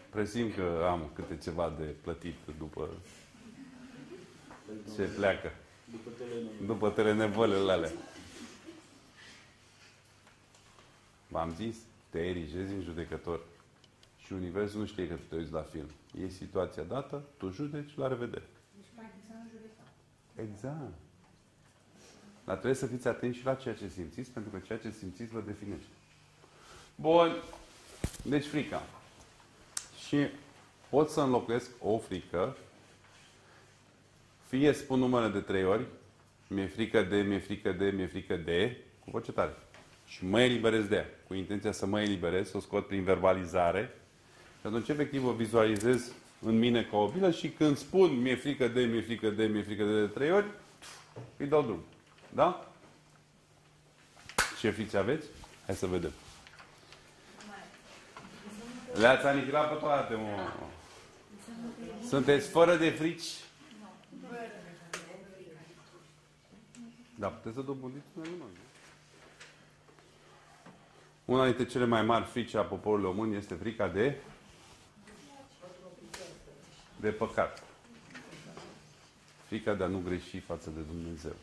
Presim că am câte ceva de plătit după... Se pleacă. După telenevolele. După telenevolele alea. V-am zis, te erigezi în judecător. Și universul nu știe că tu te uiți la film. E situația dată, tu judeci, la revedere. Deci, practic, să nu judecați. Exact. Dar trebuie să fiți atenți și la ceea ce simțiți, pentru că ceea ce simțiți vă definește. Bun. Deci, frica. Și pot să înlocuiesc o frică. Fie spun numele de trei ori, mi-e frică de, mi-e frică de, mi-e frică de, cu voce tare. Și mă eliberez de ea, cu intenția să mă eliberez, să o scot prin verbalizare. Și atunci, efectiv, o vizualizez în mine ca o bilă și când spun mi-e frică de, mi-e frică de, mi-e frică de de trei ori, îi dau drum. Da? Ce fiți aveți? Hai să vedem. Le-ați anihilat pe toate, mă. Sunteți fără de frici? Da, puteți să dobândiți un element. Una dintre cele mai mari frici a poporului român este frica de de păcat. Frica de a nu greși față de Dumnezeu.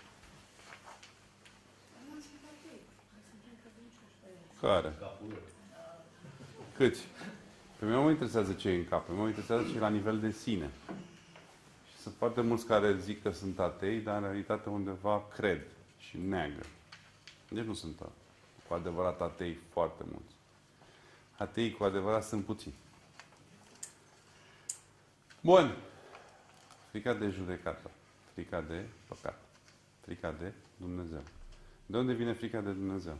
Care? Câți? Pe mine mă interesează ce e în cap. Pe mine mă interesează ce e la nivel de sine. Și sunt foarte mulți care zic că sunt atei, dar în realitate undeva cred și neagă. Deci nu sunt cu adevărat atei foarte mulți. Atei cu adevărat sunt puțini. Bun. Frica de judecată. Frica de păcat. Frica de Dumnezeu. De unde vine frica de Dumnezeu?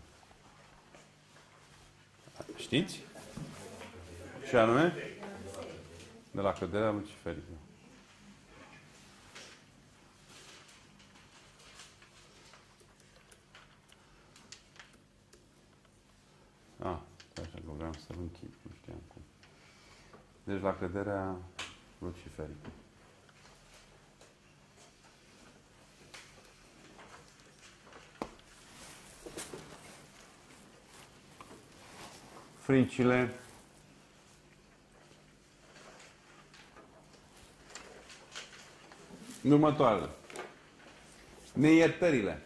Știți? Și anume? De la căderea luciferică. Ah, așa că vreau să-l închid. Nu știam cum. Deci la căderea luciferică. Fricile. Următoarele. Neiertările.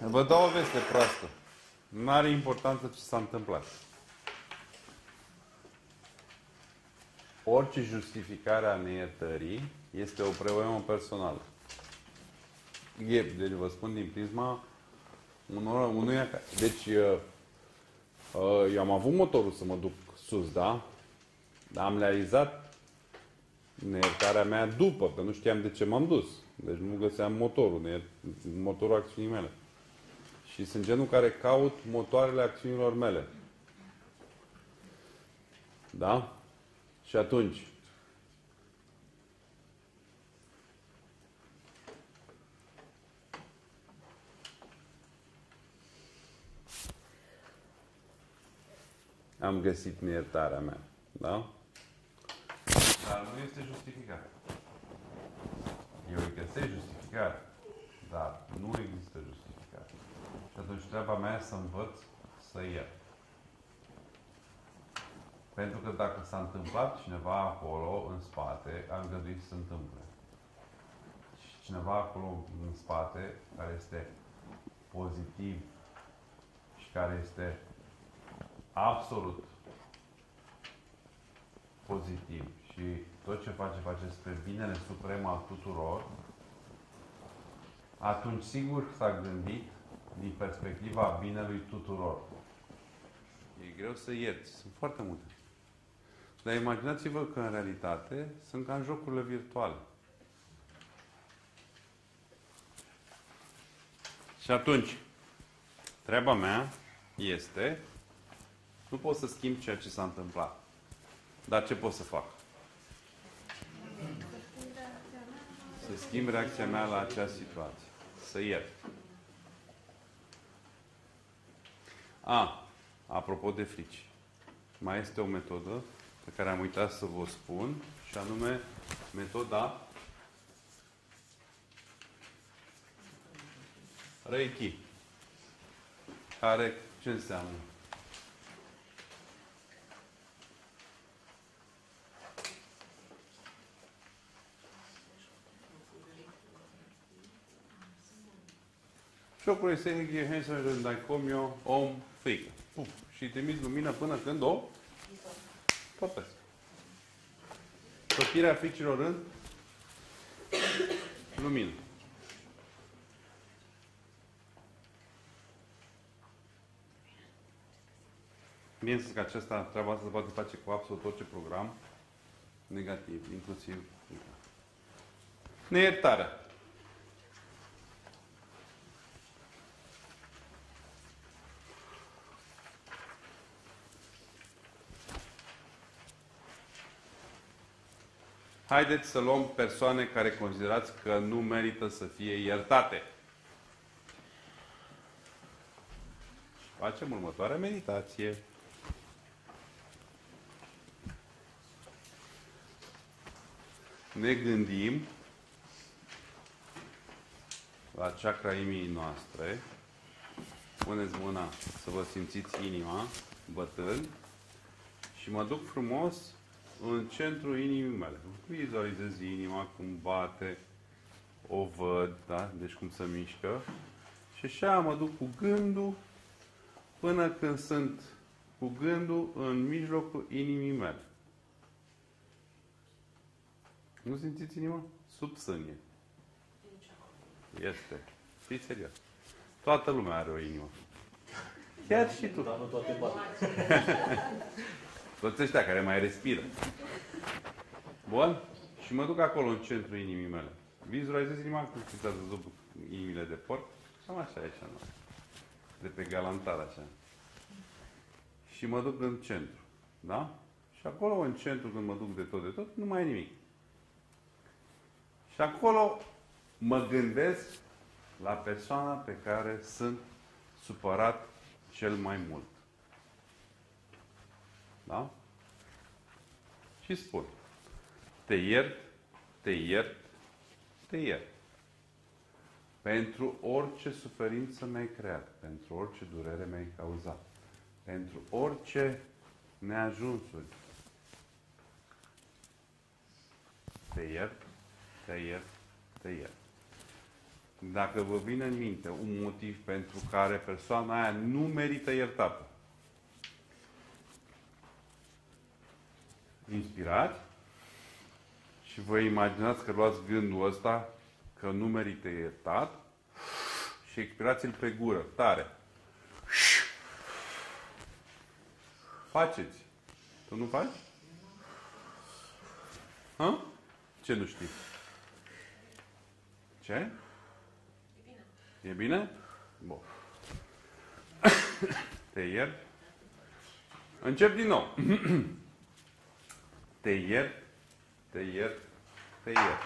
Vă dau o veste proastă. Nu are importanță ce s-a întâmplat. Orice justificare a neiertării este o problemă personală. E, deci vă spun din prisma unor, unuia care... Deci, eu am avut motorul să mă duc sus, da? Dar am realizat neiertarea mea după, că nu știam de ce m-am dus. Deci nu găseam motorul, neiert, motorul acțiunii mele. Și sunt genul care caut motoarele acțiunilor mele. Da? Și atunci, am găsit neiertarea mea, da? Dar nu este justificare. Eu îi găsesc justificare, dar nu există justificare. Și atunci treaba mea e să învăț să iert. Pentru că dacă s-a întâmplat cineva acolo, în spate, a îngăduit să se întâmple. Și cineva acolo, în spate, care este pozitiv și care este absolut pozitiv și tot ce face, face spre binele suprem al tuturor, atunci sigur s-a gândit din perspectiva binelui tuturor. E greu să ierți. Sunt foarte multe. Dar imaginați-vă că, în realitate, sunt ca în jocurile virtuale. Și atunci, treaba mea este, nu pot să schimb ceea ce s-a întâmplat. Dar ce pot să fac? Să schimb reacția mea la acea situație. Să iert. A, apropo de frici. Mai este o metodă pe care am uitat să vă spun și anume metoda Reiki. Care ce înseamnă? Șocul este Heghe, Hensel, Rândacomio, Om, Frică. Puf. Și îi trimiți lumină până când o topesc. Topirea fricilor în lumină. Bineînțeles că aceasta, treaba asta se poate face cu absolut orice program negativ, inclusiv neiertarea. haideți să luăm persoane care considerați că nu merită să fie iertate. Facem următoarea meditație. Ne gândim la chakra inimii noastre. Puneți mâna să vă simțiți inima bătând și mă duc frumos în centrul inimii mele. Vizualizez inima cum bate, o văd, da? Deci cum se mișcă. Și așa mă duc cu gândul până când sunt cu gândul în mijlocul inimii mele. Nu simțiți inima? Sub sânie. Este. Fii serios. Toată lumea are o inimă. Chiar și tu. Dar nu toate bate. Toți ăștia care mai respiră. Bun? Și mă duc acolo în centrul inimii mele. Vizualizez inima cum ți s-a văzut inimile de porc. Cam așa e așa. Nu? De pe galantar așa. Și mă duc în centru. Da? Și acolo în centru când mă duc de tot de tot, nu mai e nimic. Și acolo mă gândesc la persoana pe care sunt supărat cel mai mult. Da? Și spun. Te iert, te iert, te iert. Pentru orice suferință mi-ai creat, pentru orice durere mi-ai cauzat, pentru orice neajunsuri. Te iert, te iert, te iert. Dacă vă vine în minte un motiv pentru care persoana aia nu merită iertată. Inspirați și vă imaginați că luați gândul ăsta că nu merită iertat și expirați-l pe gură, tare. Faceți. Tu nu faci? Ha? Ce nu știi? Ce? E bine? E bine? Bun. Te iert. Încep din nou. Te iert, te iert, te iert.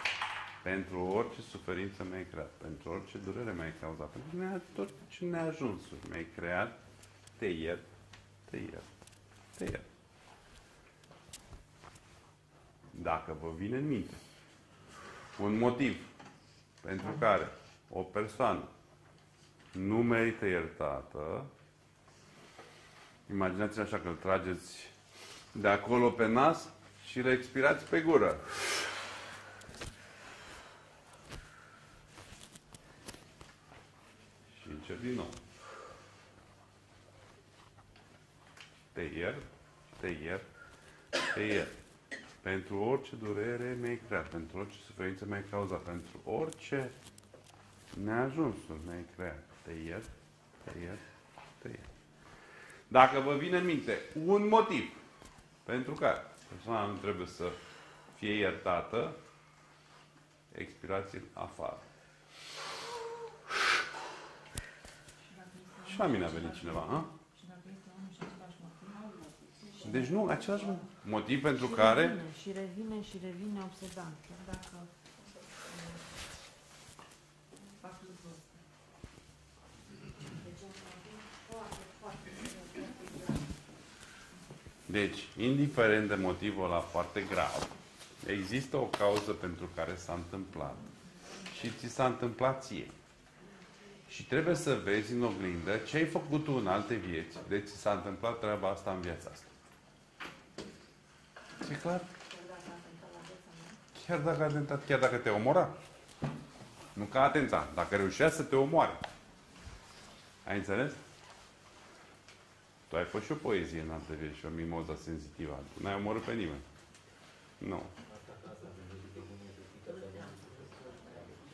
Pentru orice suferință mi-ai creat, pentru orice durere mi-ai cauzat, pentru orice neajunsuri mi-ai creat, te iert, te iert, te iert. Dacă vă vine în minte un motiv pentru care o persoană nu merită iertată, imaginați-vă așa că îl trageți de acolo pe nas și le expirați pe gură. Și încep din nou. Te iert, te iert, te iert. Pentru orice durere mi-ai creat, pentru orice suferință mi-ai cauzat, pentru orice neajunsuri mi-ai creat. Te iert, te iert, te iert. Dacă vă vine în minte un motiv pentru care persoana nu trebuie să fie iertată, expirați-l afară. Și la mine a venit cineva, ha? Deci nu, același motiv pentru și care... Revine, și revine, și revine obsedant. Dacă... Deci, indiferent de motivul ăla foarte grav, există o cauză pentru care s-a întâmplat. Și ți s-a întâmplat ție. Și trebuie să vezi în oglindă ce ai făcut tu în alte vieți. Deci ți s-a întâmplat treaba asta în viața asta. E clar? Chiar dacă a tentat, chiar dacă te omora. Nu că a tentat, dacă reușea să te omoare. Ai înțeles? Tu ai fost și o poezie în altă vieți și o mimoza senzitivă. Tu n-ai omorât pe nimeni. Nu.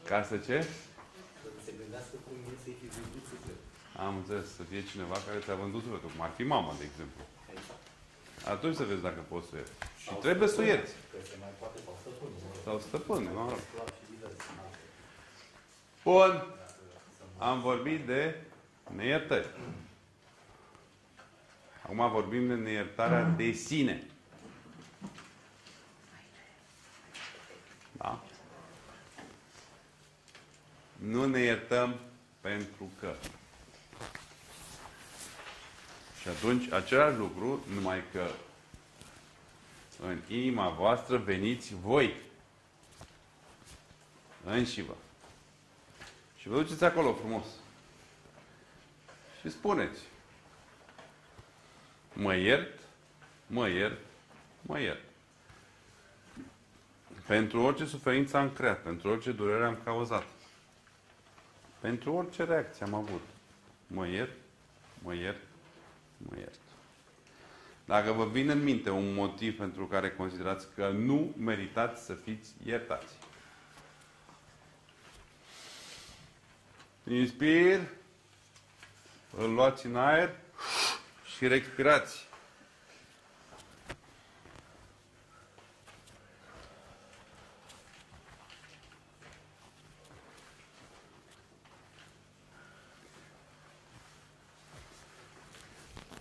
Ca să ce? Se gândea să cum el să-i fi vândut sufletul. Am înțeles. Să fie cineva care ți-a vândut sufletul. Cum ar fi mama, de exemplu. Atunci să vezi dacă poți să ierți. Și trebuie să ierți. Sau stăpâni. Bun. Am vorbit de neiertări. Acum vorbim de neiertarea de sine. Da? Nu ne iertăm pentru că. Și atunci, același lucru, numai că în inima voastră veniți voi înșivă. Și vă duceți acolo frumos. Și spuneți: mă iert, mă iert, mă iert. Pentru orice suferință am creat, pentru orice durere am cauzat, pentru orice reacție am avut. Mă iert, mă iert, mă iert. Dacă vă vine în minte un motiv pentru care considerați că nu meritați să fiți iertați. Inspir, îl luați în aer și respirați.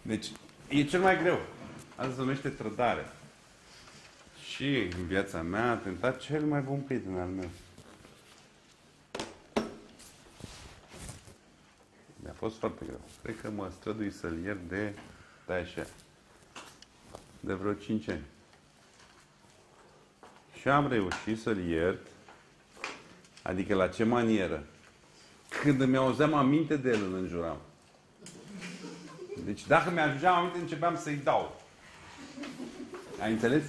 Deci, e cel mai greu. Asta se numește trădare. Și în viața mea a tentat cel mai bun prieten al meu. Mi-a fost foarte greu. Cred că mă strădui să-l iert de... stai așa. De vreo cinci ani. Și am reușit să-l iert. Adică la ce manieră? Când îmi auzeam aminte de el, îl înjuram. Deci dacă mi-ajungeam aminte, începeam să-i dau. Ai înțeles?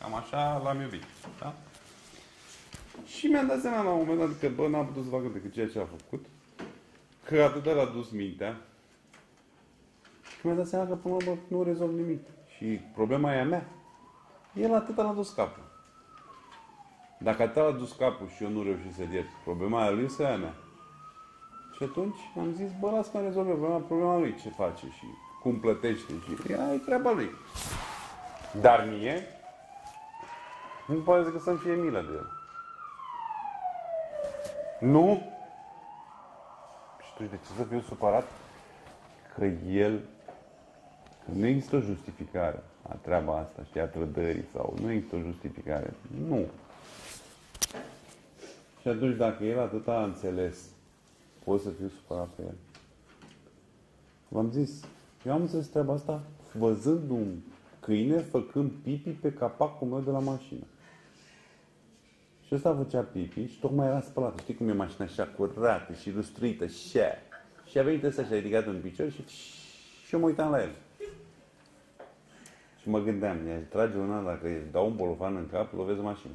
Cam așa l-am iubit. Da? Și mi-am dat seama la un moment dat că, bă, n-am putut să fac decât ceea ce a făcut. Că atât l-a dus mintea. Și mi-am dat seama că, până la urmă, nu rezolv nimic. Și problema e a mea. El atât l-a dus capul. Dacă atât l-a dus capul și eu nu reușesc să-l iert, problema lui este a mea. Și atunci am zis, bă, las că rezolvă problema, problema lui, ce face și cum plătește și ea e treaba lui. Dar mie nu poate că să-mi fie milă de el. Nu? Și atunci de ce să fiu supărat? Că el, că nu există o justificare a treaba asta, știi, a trădării sau nu există o justificare. Nu. Și atunci dacă el atât a înțeles, pot să fiu supărat pe el. V-am zis, eu am înțeles treaba asta văzând un câine făcând pipi pe capacul meu de la mașină. Și ăsta făcea pipi și tocmai era spălată. Știi cum e mașina așa curată și lustruită și aia. Și a venit ăsta și a ridicat un picior și, și eu mă uitam la el. Și mă gândeam, i-aș trage una, dacă îi dau un bolofan în cap, lovesc mașina.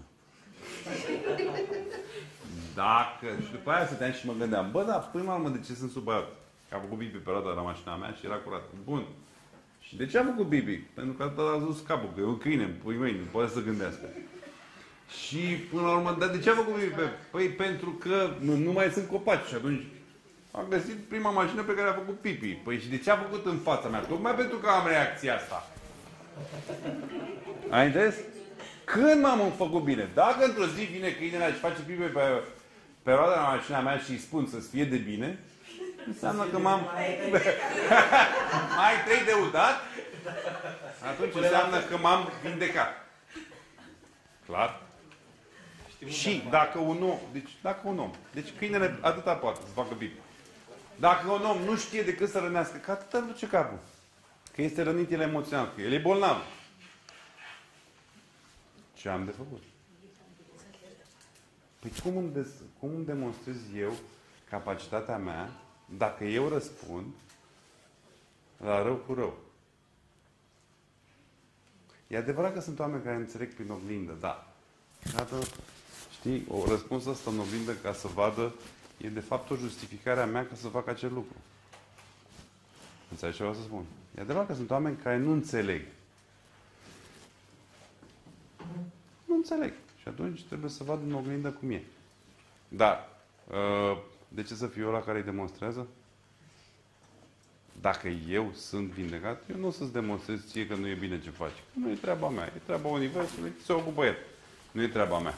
Dacă... Și după aia stăteam și mă gândeam, bă, dar până la urmă, de ce sunt supărat? Că a făcut bibi pe roata de la mașina mea și era curat. Bun. Și de ce a făcut bibi? Pentru că atât a zis capul, că e un câine, pui mei, nu poate să gândească. Și până la urmă, dar de ce a făcut bibi? Păi pentru că nu, nu mai sunt copaci. Și atunci am găsit prima mașină pe care a făcut pipi. Păi și de ce a făcut în fața mea? Tocmai pentru că am reacția asta. Ai înțeles? Când m-am făcut bine? Dacă într-o zi vine câinele și face pipi pe... pe roada la mașina mea și îi spun să-ți fie de bine, înseamnă că m-am... mai trei de udat? Atunci înseamnă că m-am vindecat. Clar? Și dacă un om... Deci, dacă un om... Deci câinele atâta poate să facă bine. Dacă un om nu știe decât să rănească, că atâta îl duce capul. Că este rănit, el emoțional, că el e bolnav. Ce am de făcut? Păi cum îmi, des- cum îmi demonstrez eu capacitatea mea dacă eu răspund la rău cu rău? E adevărat că sunt oameni care înțeleg prin oglindă, da. Iată, știi, o răspuns asta în oglindă ca să vadă e de fapt o justificare a mea ca să fac acel lucru. Înțelegi ce vreau să spun? E adevărat că sunt oameni care nu înțeleg. Nu înțeleg. Și atunci trebuie să vadă în oglindă cum e. Dar, de ce să fiu ăla care îi demonstrează? Dacă eu sunt vindecat, eu nu o să-ți demonstrez ție că nu e bine ce faci. Nu e treaba mea. E treaba Universului. Se ocupă el. Nu e treaba mea.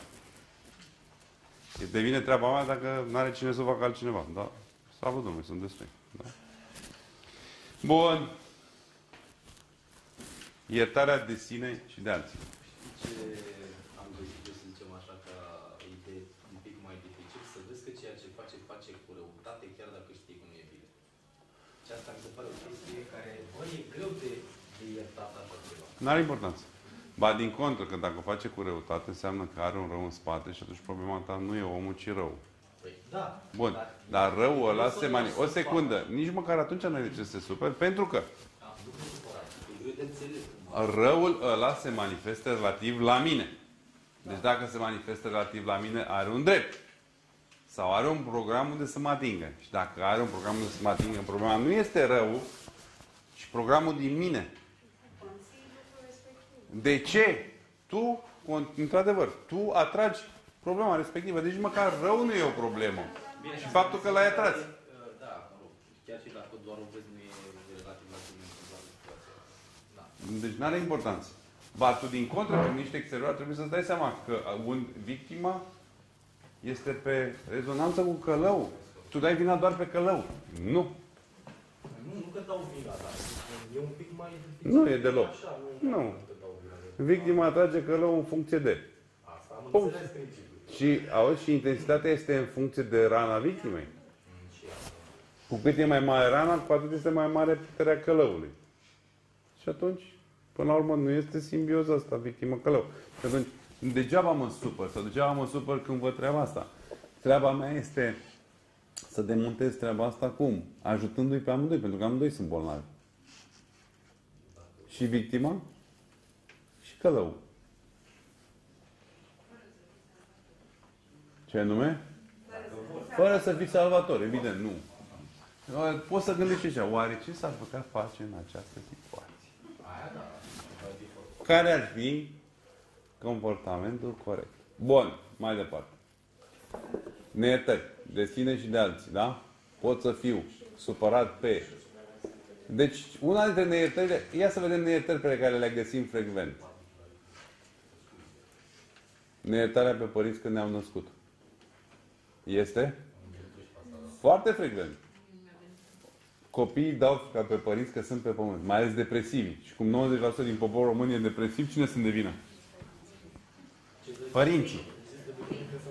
Devine treaba mea dacă n-are cine să o facă altcineva. Da? Slavă Domnului, sunt destui. Da? Bun. Iertarea de sine și de alții. Ce... am găsit, să zicem așa, ca par o chestie care, băi, e greu de, de iertat așa ceva. N-are importanță. Ba, din contră, că dacă o face cu răutate, înseamnă că are un rău în spate și atunci problema ta nu e omul, ci rău. Păi, da. Bun, dar, dar răul ăla se mani... O secundă, nici măcar atunci nu ai de ce să te superi, pentru că... Da, nu te supăra, eu te înțeleg. Răul ăla se manifestă relativ la mine. Deci da, dacă se manifestă relativ la mine, are un drept. Sau are un program unde să mă atingă. Și dacă are un program unde să mă atingă, problema nu este rău, ci programul din mine. De ce? Tu, într-adevăr, tu atragi problema respectivă. Deci măcar rău nu e o problemă. Bine, și faptul că l-ai atras. Da, chiar și dacă doar o vezi nu e relativ la tine. Deci n-are importanță. Ba, tu din contră, prin niște exteriori, trebuie să-ți dai seama că un victima este pe rezonanță cu călău. Tu dai vina doar pe călău. Nu. Nu, nu că dau vina, dar e un pic mai... Nu e deloc. Așa, nu. nu. Victima atrage călău în funcție de... Asta am Punct. înțeles principiul. Și, auzi, și intensitatea este în funcție de rana victimei. Cu cât e mai mare rana, cu atât este mai mare puterea călăului. Și atunci, până la urmă, nu este simbioza asta, victimă-călău. Și atunci, degeaba mă supăr, sau degeaba mă supăr când văd treaba asta. Treaba mea este să demontez treaba asta cum? Ajutându-i pe amândoi, pentru că amândoi sunt bolnavi. Și victima, și călău. Ce anume? Fără să fii salvator, evident, nu. Poți să gândești așa, oare ce s-ar putea face în această situație? Care ar fi comportamentul corect? Bun, mai departe. Neiertări de sine și de alții, da? Pot să fiu supărat pe... Deci, una dintre neiertările... Ia să vedem neiertări pe care le găsim frecvent. Neiertarea pe părinți când ne-au născut. Este? Foarte frecvent. Copiii dau ca pe părinți că sunt pe pământ, mai ales depresivi. Și cum nouăzeci la sută din poporul român e depresiv, cine sunt de vină? Părinții.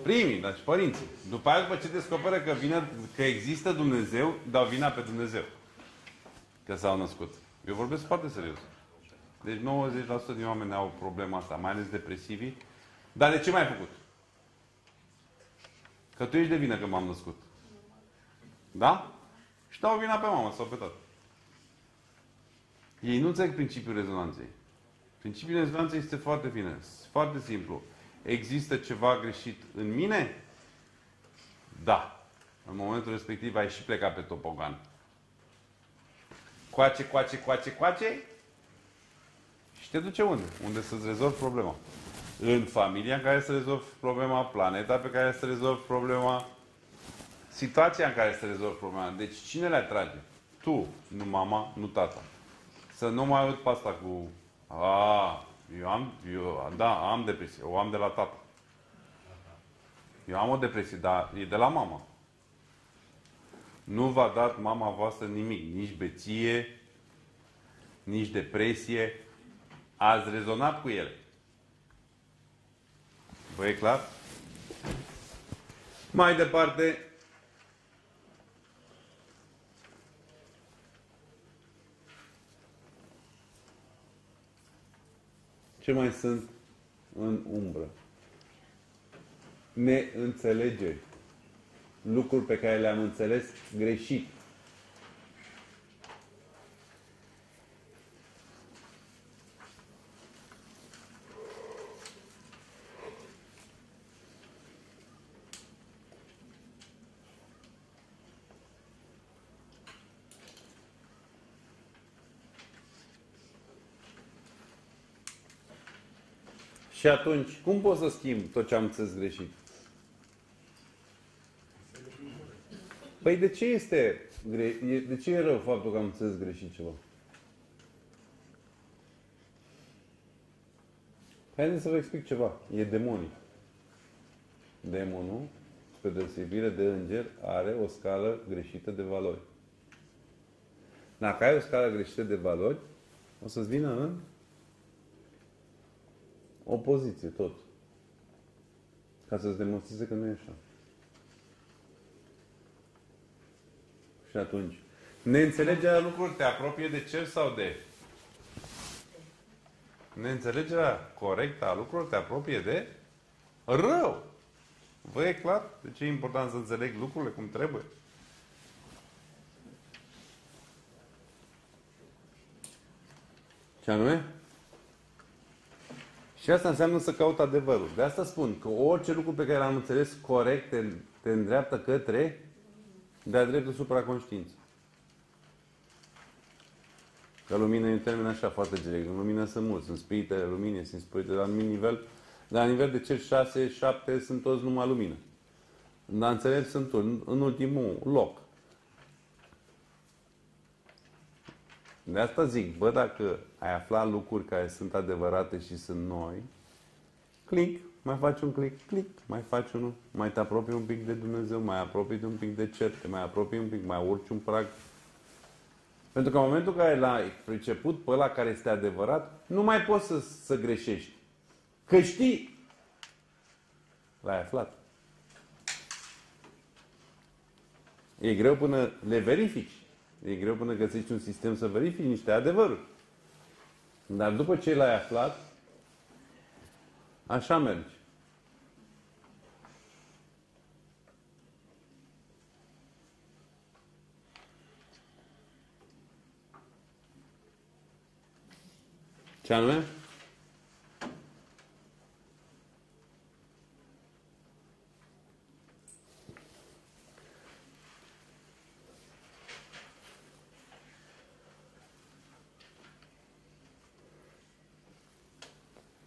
Primii, dar și părinții. După aia, după ce descoperă că, vină, că există Dumnezeu, dau vina pe Dumnezeu. Că s-au născut. Eu vorbesc foarte serios. Deci nouăzeci la sută din oameni au problema asta, mai ales depresivii. Dar de ce m-ai făcut? Că tu ești de vină că m-am născut. Da? Și dau vina pe mama sau pe tată. Ei nu înțeleg principiul rezonanței. Principiul rezonanței este foarte bine. Foarte simplu. Există ceva greșit în mine? Da. În momentul respectiv ai și plecat pe topogan. Coace, coace, coace, coace. Și te duce unde? Unde să-ți rezolvi problema. În familia în care să rezolvi problema, planeta pe care să rezolvi problema, situația în care se rezolvă problema. Deci cine le atrage? Tu, nu mama, nu tata. Să nu mai aud pe asta cu a, eu am, eu, da, am depresie, o am de la tata. Eu am o depresie, dar e de la mama. Nu v-a dat mama voastră nimic, nici beție, nici depresie. Ați rezonat cu ele. Vă e clar? Mai departe, ce mai sunt în umbră? Neînțelegeri. Lucruri pe care le-am înțeles greșit. Și atunci, cum pot să schimb tot ce am înțeles greșit? Păi de ce este gre... de ce e rău faptul că am înțeles greșit ceva? Haideți să vă explic ceva. E demonic. Demonul, spre deosebire de înger, are o scală greșită de valori. Dacă ai o scală greșită de valori, o să-ți vină în opoziție, tot. Ca să-ți demonstreze că nu e așa. Și atunci, Neînțelegerea lucrurilor te apropie de cer sau de... Neînțelegerea corectă a lucrurilor te apropie de rău. Vă e clar? De ce e important să înțeleg lucrurile cum trebuie? Ce anume? Și asta înseamnă să caut adevărul. De asta spun că orice lucru pe care l-am înțeles corect te, te îndreaptă către de-a dreptul supraconștiință. Că lumina e un termen așa foarte direct. În lumină sunt mulți, sunt spiritele lumine, sunt spiritele la anumit nivel. La nivel de cer șase, șapte sunt toți numai lumină. Dar înțelept sunt în, în ultimul loc. De asta zic, bă, dacă ai aflat lucruri care sunt adevărate și sunt noi, click, mai faci un click, click, mai faci unul, mai te apropii un pic de Dumnezeu, mai apropii un pic de cer, te mai apropii un pic, mai urci un prag. Pentru că în momentul în care l-ai priceput pe ăla care este adevărat, nu mai poți să, să greșești. Că știi, l-ai aflat. E greu până le verifici. E greu până găsești un sistem să verifici niște adevăruri. Dar după ce l-ai aflat, așa mergi. Ce anume?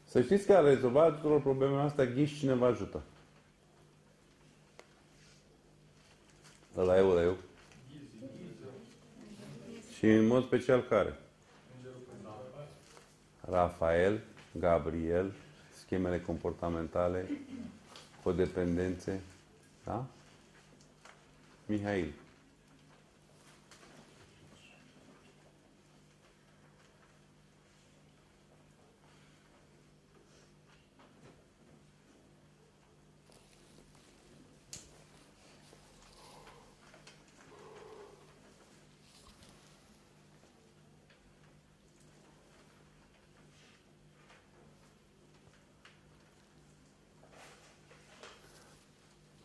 Să știți că a rezolvat tuturor problemele astea, ghiși cine vă ajută. Dar la eu, la eu. Și în mod special care? Rafael, Gabriel, schemele comportamentale, codependențe, da? Mihail.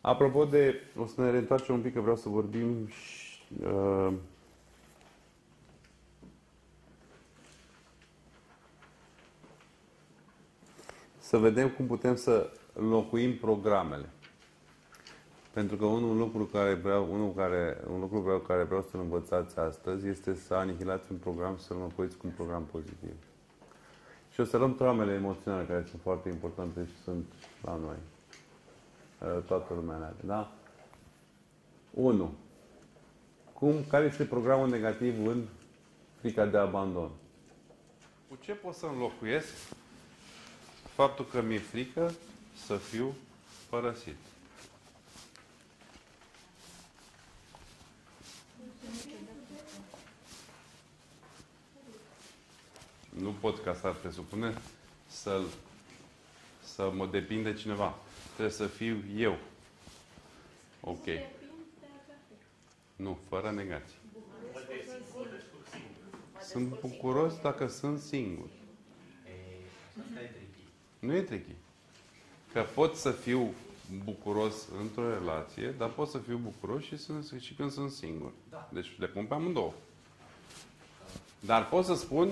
Apropo de, o să ne reîntoarcem un pic, că vreau să vorbim și, uh, să vedem cum putem să înlocuim programele. Pentru că unul lucru care vreau, unul care, un lucru vreau, care vreau să-l învățați astăzi este să anihilați un program, să-l înlocuiți cu un program pozitiv. Și o să luăm traumele emoționale care sunt foarte importante și sunt la noi. Toată lumea le are, da? unu. Cum, care este programul negativ în frica de abandon? Cu ce pot să înlocuiesc faptul că mi-e frică să fiu părăsit? Nu pot, ca s-ar presupune, să, să mă depind de cineva. Trebuie să fiu eu. Ok. Nu, fără negații. Sunt bucuros dacă sunt singur. Nu e tricky. Că pot să fiu bucuros într-o relație, dar pot să fiu bucuros și, sunt, și când sunt singur. Deci le pun pe amândouă. Dar pot să spun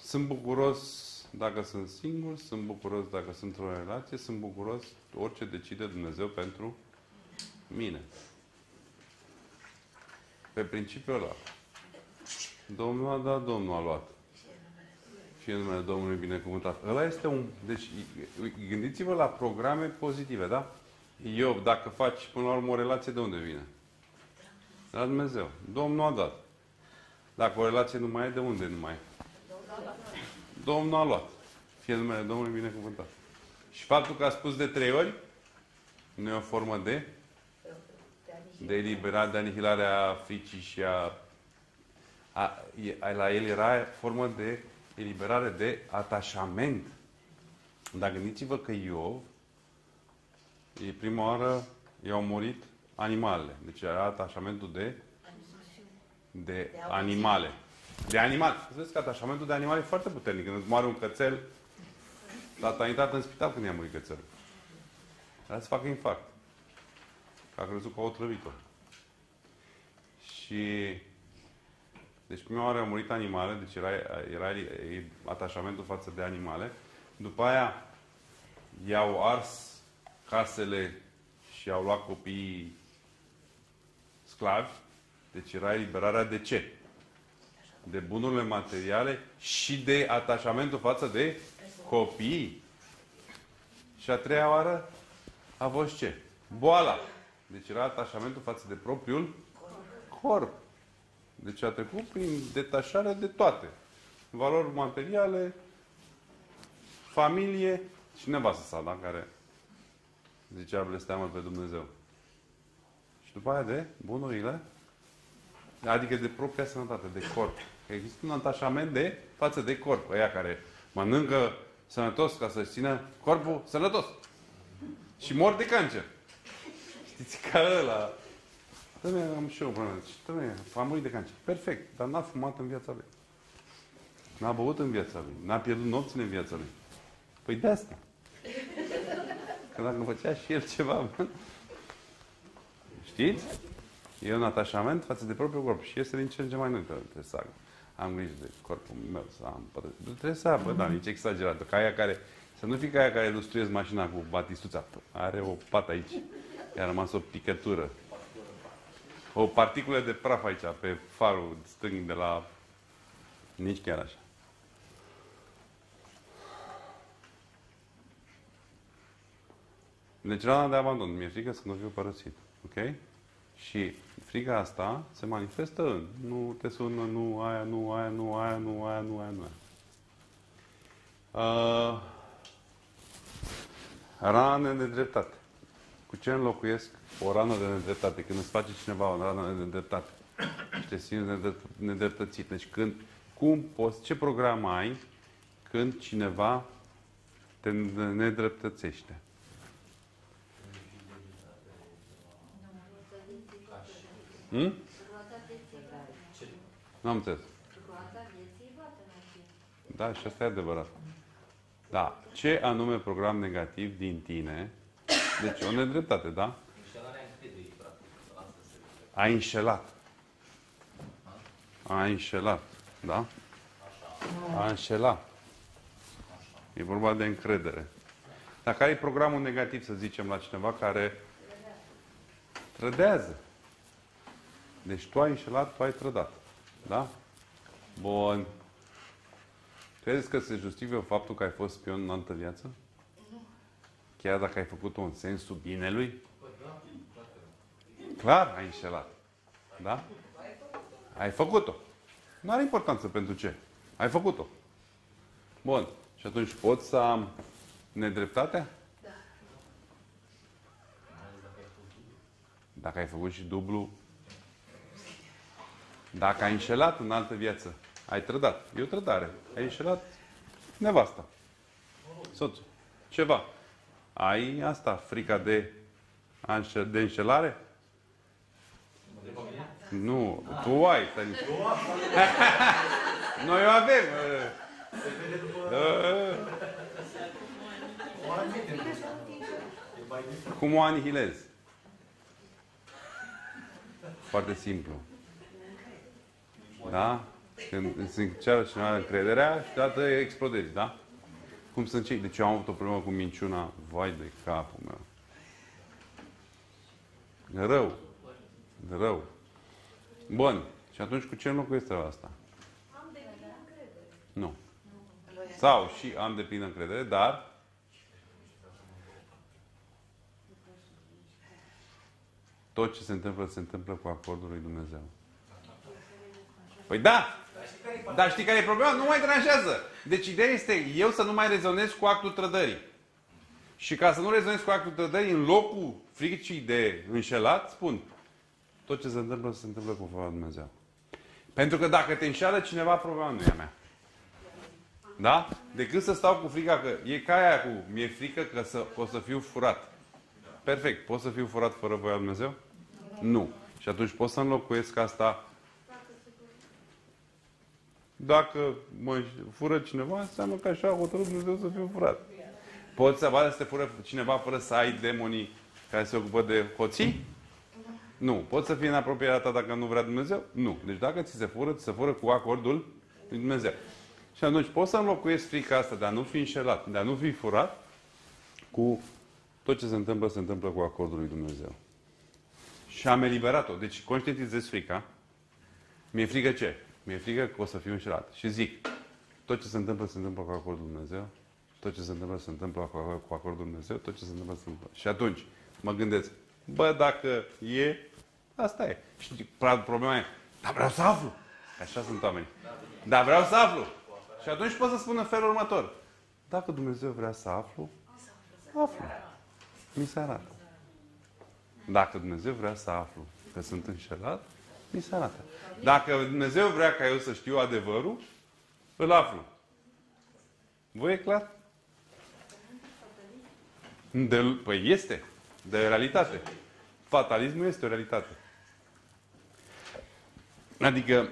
sunt bucuros dacă sunt singur, sunt bucuros dacă sunt într-o relație, sunt bucuros orice decide Dumnezeu pentru mine. Pe principiul ăla. Domnul a dat, Domnul a luat. Și în numele Domnului binecuvântat. Ăla este un... Deci, gândiți-vă la programe pozitive, da? Iob, dacă faci până la urmă o relație, de unde vine? De la Dumnezeu. Domnul a dat. Dacă o relație nu mai e, de unde nu mai e? Domnul a luat. Fie numele Domnului binecuvântat. Și faptul că a spus de trei ori nu e o formă de de eliberare, de anihilare a fricii și a, a, a la el era formă de eliberare de atașament. Dar gândiți-vă că Iov e prima oară i-au murit animalele. Deci era atașamentul de de animale. De animale. Să vezi că atașamentul de animale e foarte puternic. Când îți moare un cățel, tata a intrat în spital când i-a murit cățelul. Dar să facă infarct. Că a crezut că au otrăvit-o. Și... Deci prima oară au murit animale, deci era, era atașamentul față de animale. După aia i-au ars casele și au luat copiii sclavi. Deci era eliberarea de ce? De bunurile materiale și de atașamentul față de copii. Și a treia oară a fost ce? Boala. Deci era atașamentul față de propriul corp. Deci a trecut prin detașarea de toate. Valori materiale, familie și nevastă sa, da? Care zicea blesteamă pe Dumnezeu. Și după aia de bunurile, adică de propria sănătate, de corp. Că există un atașament de față de corp. Aia care mănâncă sănătos ca să-și țină corpul sănătos. Și mor de cancer. Știți că ăla... Tăi am și eu o problemă. Tăi, am murit de cancer. Perfect. Dar n-a fumat în viața lui. N-a băut în viața lui. N-a pierdut nopțile în viața lui. Păi de asta. Că dacă făcea și el ceva... Știți? E un atașament față de propriul corp. Și este din ce în ce mai mult. Trebuie să am grijă de corpul meu. Să am pătări. Trebuie să apă, dar nici exagerată. Ca aia care... Să nu fii ca aia care lustruiesc mașina cu batistuța. Are o pată aici. I-a rămas o picătură. O particulă de praf aici, pe farul stâng de la... Nici chiar așa. Deci rana de abandon. Mi-e frică să nu fiu părăsit. Ok? Și frica asta se manifestă în... Nu te sună, nu aia, nu aia, nu aia, nu aia, nu aia, nu aia. Uh, rana de nedreptate. Cu ce înlocuiesc o rană de nedreptate? Când îți face cineva o rană de nedreptate și te simți nedreptățit. Deci când, cum poți, ce program ai când cineva te nedreptățește? Hmm? Nu am înțeles. Da, și asta e adevărat. Da. Ce anume program negativ din tine? Deci o nedreptate, da? A înșelat. A înșelat. Da? A înșelat. E vorba de încredere. Dacă ai programul negativ, să zicem, la cineva care trădează. Deci tu ai înșelat, tu ai trădat. Da? Bun. Crezi că se justifică faptul că ai fost spion în altă viață? Chiar dacă ai făcut-o în sensul binelui? Clar ai înșelat. Da? Ai făcut-o. Nu are importanță pentru ce. Ai făcut-o. Bun. Și atunci pot să am nedreptatea? Da. Dacă ai făcut și dublu. Dacă ai înșelat în altă viață. Ai trădat. E o trădare. Ai înșelat nevasta. Soțul. Ceva. Ai asta, frica de, de înșelare? Nu, ah. Tu ai. Noi o avem. Cum o anihilez? Foarte simplu. Da? Când se ceară cineva încrederea și dată explodezi, da? Cum sunt cei? Deci eu am avut o problemă cu minciuna. Vai de capul meu. Rău. Rău. Bun. Și atunci cu ce înlocuiesc treaba asta? Am de plină încredere. Nu. nu. Sau și am de plină încredere, dar... Tot ce se întâmplă, se întâmplă cu acordul lui Dumnezeu. Păi da! Dar știi care e problema? Nu mai tranșează. Deci ideea este eu să nu mai rezonez cu actul trădării. Și ca să nu rezonez cu actul trădării, în locul fricii de înșelat, spun tot ce se întâmplă, se întâmplă cu voia lui Dumnezeu. Pentru că dacă te înșeală cineva, problema nu e a mea. Da? Decât să stau cu frica că... E ca aia cu... Mi-e frică că să, o să fiu furat. Perfect. Pot să fiu furat fără voia lui Dumnezeu? Nu. Și atunci pot să înlocuiesc asta Dacă mă fură cineva, înseamnă că așa a hotărât Dumnezeu să fiu furat. Poți să vadă să te fură cineva fără să ai demonii care se ocupă de hoții? Nu. Poți să fii în apropierea ta dacă nu vrea Dumnezeu? Nu. Deci dacă ți se fură, ți se fură cu acordul lui Dumnezeu. Și atunci poți să înlocuiești frica asta de a nu fi înșelat, de a nu fi furat, cu tot ce se întâmplă, se întâmplă cu acordul lui Dumnezeu. Și am eliberat-o. Deci conștientizez frica. Mi-e frică ce? Mi-e frică că o să fiu înșelat. Și zic, tot ce se întâmplă, se întâmplă cu acordul lui Dumnezeu. Tot ce se întâmplă, se întâmplă cu acordul lui Dumnezeu. Tot ce se întâmplă, se întâmplă. Și atunci mă gândesc, bă, dacă e, asta e. Și problema e, dar vreau să aflu. Așa sunt oamenii. Dar vreau să aflu. Și atunci pot să spun în felul următor. Dacă Dumnezeu vrea să aflu, aflu. Mi se arată. Dacă Dumnezeu vrea să aflu că sunt înșelat, mi se arată. Dacă Dumnezeu vrea ca eu să știu adevărul, îl aflu. Vă e clar? De, păi este. De realitate. Fatalismul este o realitate. Adică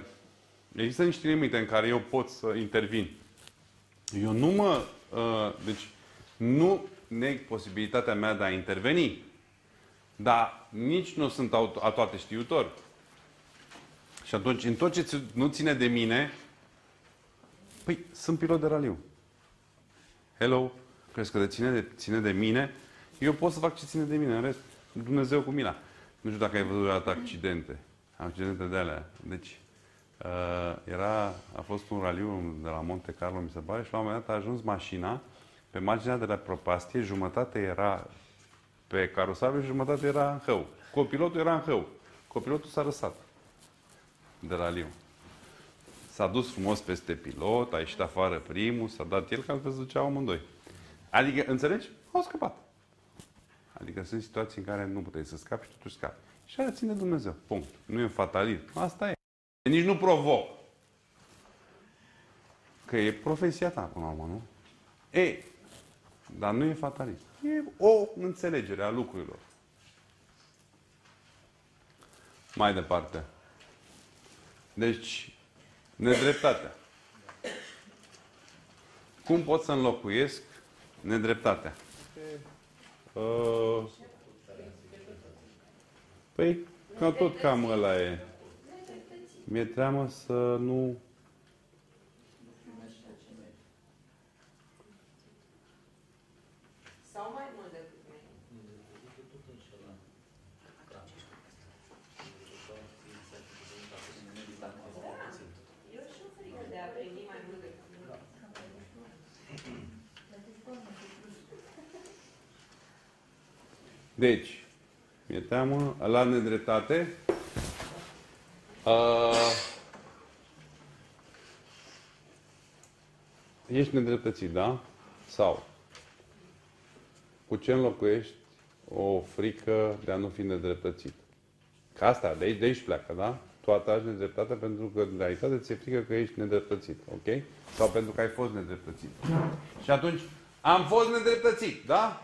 există niște limite în care eu pot să intervin. Eu nu mă... Deci, nu neg posibilitatea mea de a interveni. Dar nici nu sunt a toate știutor. Și atunci, în tot ce nu ține de mine, păi, sunt pilot de raliu. Hello? Crezi că de ține, de ține de mine? Eu pot să fac ce ține de mine. În rest, Dumnezeu cu mila. Nu știu dacă ai văzut vreodată accidente. Accidente de alea. Deci, uh, era, a fost un raliu de la Monte Carlo, mi se pare, și la un moment dat a ajuns mașina pe marginea de la propastie. Jumătate era pe carosabil și jumătate era în hău. Copilotul era în hău. Copilotul s-a răsat de raliu. S-a dus frumos peste pilot, a ieșit afară primul, s-a dat el, că altfel se duceau amândoi. Adică, înțelegi? Au scăpat. Adică sunt situații în care nu puteai să scapi și totuși scapi. Și aia ține Dumnezeu. Punct. Nu e fatalism. Asta e. Nici nu provoc. Că e profesia ta, până la urmă, nu? E. Dar nu e fatalism. E o înțelegere a lucrurilor. Mai departe. Deci, nedreptatea. Cum pot să înlocuiesc nedreptatea? Uh, păi, ca tot cam ăla e. Mi-e teamă să nu... Sau mai mult decât mine. Eu și-o frică de a primi mai mult decât mine. Deci, mi-e teamă la nedreptate. Uh, ești nedreptățit, da? Sau cu ce înlocuiești o frică de a nu fi nedreptățit? Că asta, de aici, de aici pleacă, da? Tu ataci nedreptate pentru că, în realitate, ți-e frică că ești nedreptățit, ok? Sau pentru că ai fost nedreptățit. Și atunci, am fost nedreptățit, da?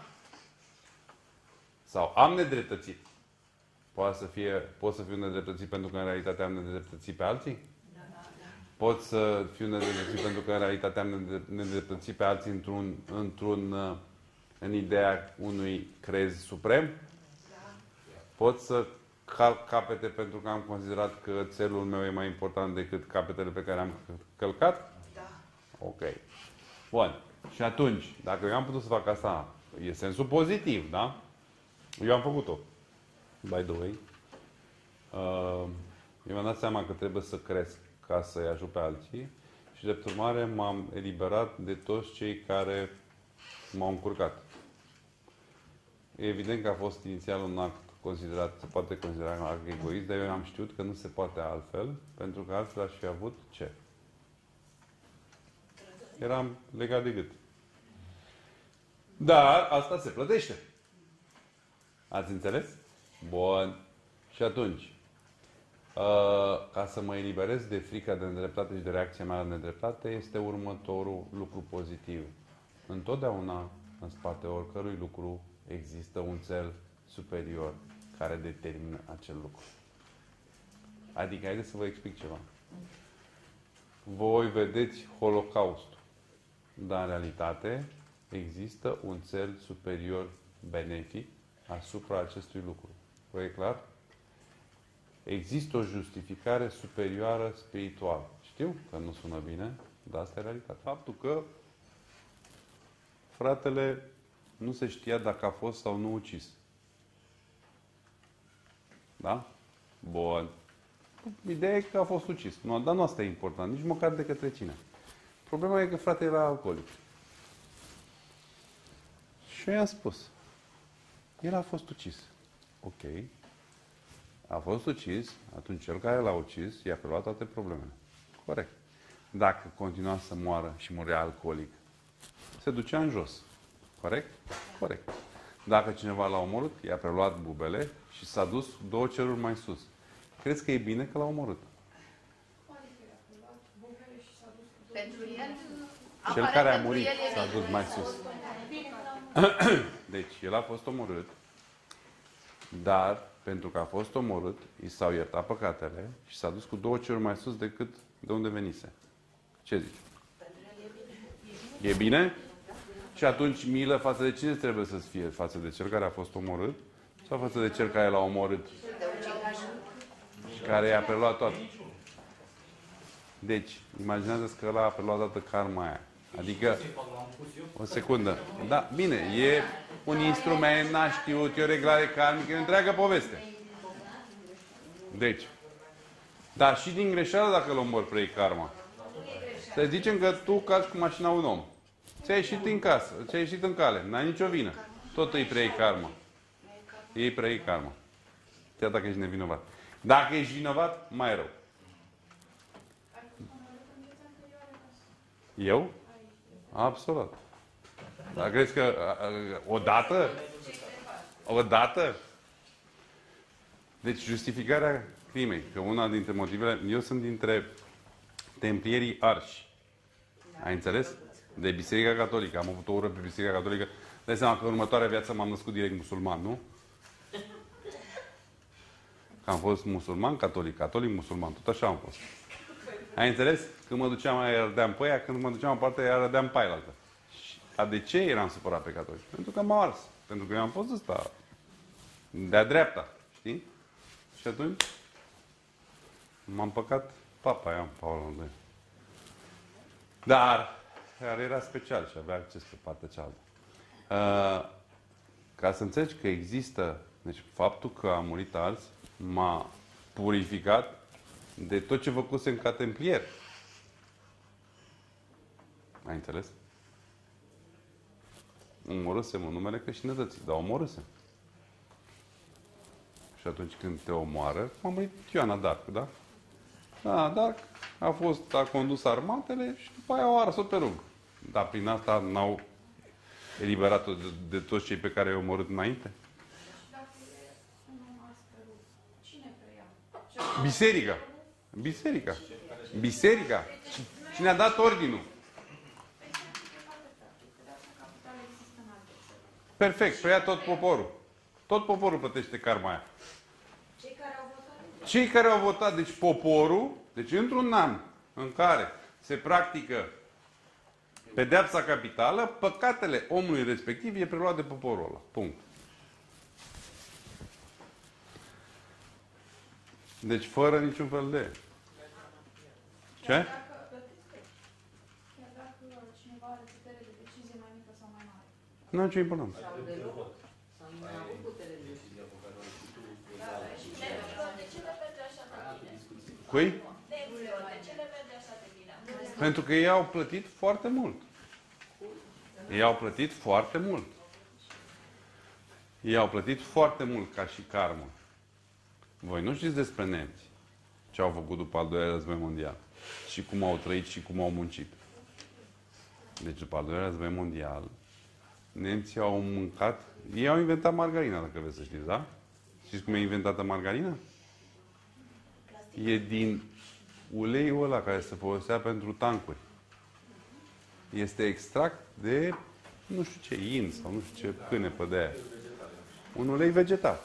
Sau am nedreptățit. Poate să fie, pot să fiu nedreptățit pentru că în realitate am nedreptățit pe alții? Da, da, da. Pot să fiu nedreptățit pentru că în realitate am nedreptățit pe alții într-un, într-un, în ideea unui crez suprem? Da. Pot să calc capete pentru că am considerat că țelul meu e mai important decât capetele pe care am călcat? Da. Ok. Bun. Și atunci, dacă eu am putut să fac asta, e sensul pozitiv, da? Eu am făcut-o. By the way. Uh, eu mi-am dat seama că trebuie să cresc ca să-i ajut pe alții și, drept urmare, m-am eliberat de toți cei care m-au încurcat. Evident că a fost inițial un act considerat, se poate considera un act egoist, dar eu am știut că nu se poate altfel, pentru că altfel aș fi avut ce? Eram legat de gât. Dar asta se plătește. Ați înțeles? Bun. Și atunci, uh, ca să mă eliberez de frica de nedreptate și de reacția mea la nedreptate, este următorul lucru pozitiv. Întotdeauna, în spate oricărui lucru, există un cel superior care determină acel lucru. Adică, haideți să vă explic ceva. voi vedeți Holocaustul. Dar, în realitate, există un cel superior benefic asupra acestui lucru. Vă e clar? Există o justificare superioară spirituală. Știu că nu sună bine, dar asta e realitatea. Faptul că fratele nu se știa dacă a fost sau nu ucis. Da? Bun. Ideea e că a fost ucis. Nu, dar nu asta e important. Nici măcar de către cine. Problema e că fratele era alcoolic. Și eu i-am spus. El a fost ucis. Ok. A fost ucis, atunci cel care l-a ucis i-a preluat toate problemele. Corect. Dacă continua să moară și murea alcoolic, se ducea în jos. Corect? Corect. Dacă cineva l-a omorât, i-a preluat bubele și s-a dus două ceruri mai sus. Crezi că e bine că l-a omorât? Pentru el, cel care a murit s-a dus mai sus. Deci, el a fost omorât, dar pentru că a fost omorât, i s-au iertat păcatele și s-a dus cu două ceruri mai sus decât de unde venise. Ce zici? E bine? Și atunci milă față de cine trebuie să fie? Față de cel care a fost omorât? Sau față de cel care l-a omorât? Și care i-a preluat toată? Deci, imaginează-ți că ăla a preluat toată karma aia. Adică, o secundă. Da, bine, e un instrument, n-a știut, e o reglare karmică, e o întreagă poveste. Deci, dar și din greșeală dacă îl omori preiei karma. Să zicem că tu calci cu mașina un om. Ți-a ieșit din casă, ți-a ieșit în cale, n-ai nicio vină. Tot îi preiei karma. Ei preiei karma. Chiar dacă ești nevinovat. Dacă ești vinovat, mai rău. Eu? Absolut. Dar crezi că odată? Odată? Deci justificarea crimei, că una dintre motivele... Eu sunt dintre templierii arși. Ai înțeles? De Biserica Catolică. Am avut o ură pe Biserica Catolică. Dai seama că în următoarea viață m-am născut direct musulman, nu? Că am fost musulman, catolic, catolic, musulman. Tot așa am fost. Ai înțeles? Când mă duceam, ardeam pe aia, când mă duceam în parte, ardeam pe aia. Dar de ce eram supărat pe catolici? Pentru că m-au ars. Pentru că eu am fost ăsta de-a dreapta. Știi? Și atunci m-am păcat papa, eu am Paul al doilea. Dar era special și avea acces pe partea cealaltă. Uh, ca să înțelegi că există, deci faptul că a murit alți m-a purificat de tot ce făcusem ca templier. Ai înțeles? Omorâsem în numele creștinătății, dar omorâsem. Și atunci când te omoară, m-a murit Ioana Dark, da? Ioana Dark a fost, a condus armatele și după aia o arsă pe rug. Dar prin asta n-au eliberat-o de, de toți cei pe care i-au omorât înainte? Biserica. Biserica. Biserica. Cine a dat ordinul? Perfect. Preia tot poporul. Tot poporul plătește karma aia. Cei care au votat. Cei care au votat. Deci poporul, deci într-un an în care se practică pedeapsa capitală, păcatele omului respectiv e preluat de poporul ăla. Punct. Deci fără niciun fel de... Ce? Chiar dacă cineva are putere de decizie mai mică sau mai mare. Nu e nicio importanță. Sau de loc. Sau nu mai avut putere de decizie. De ce le vede așa de bine? Cui? De ce le vede așa de bine? Pentru că ei au plătit foarte mult. Ei au plătit foarte mult. Ei au plătit foarte mult ca și karmă. Voi nu știți despre nemți ce au făcut după al doilea război mondial și cum au trăit și cum au muncit. Deci după al doilea război mondial, nemții au mâncat... Ei au inventat margarina, dacă vreți să știți, da? Știți cum e inventată margarina? Plastic. E din uleiul ăla care se folosea pentru tancuri. Este extract de nu știu ce in sau nu știu ce cânepă de aia. Un ulei vegetal.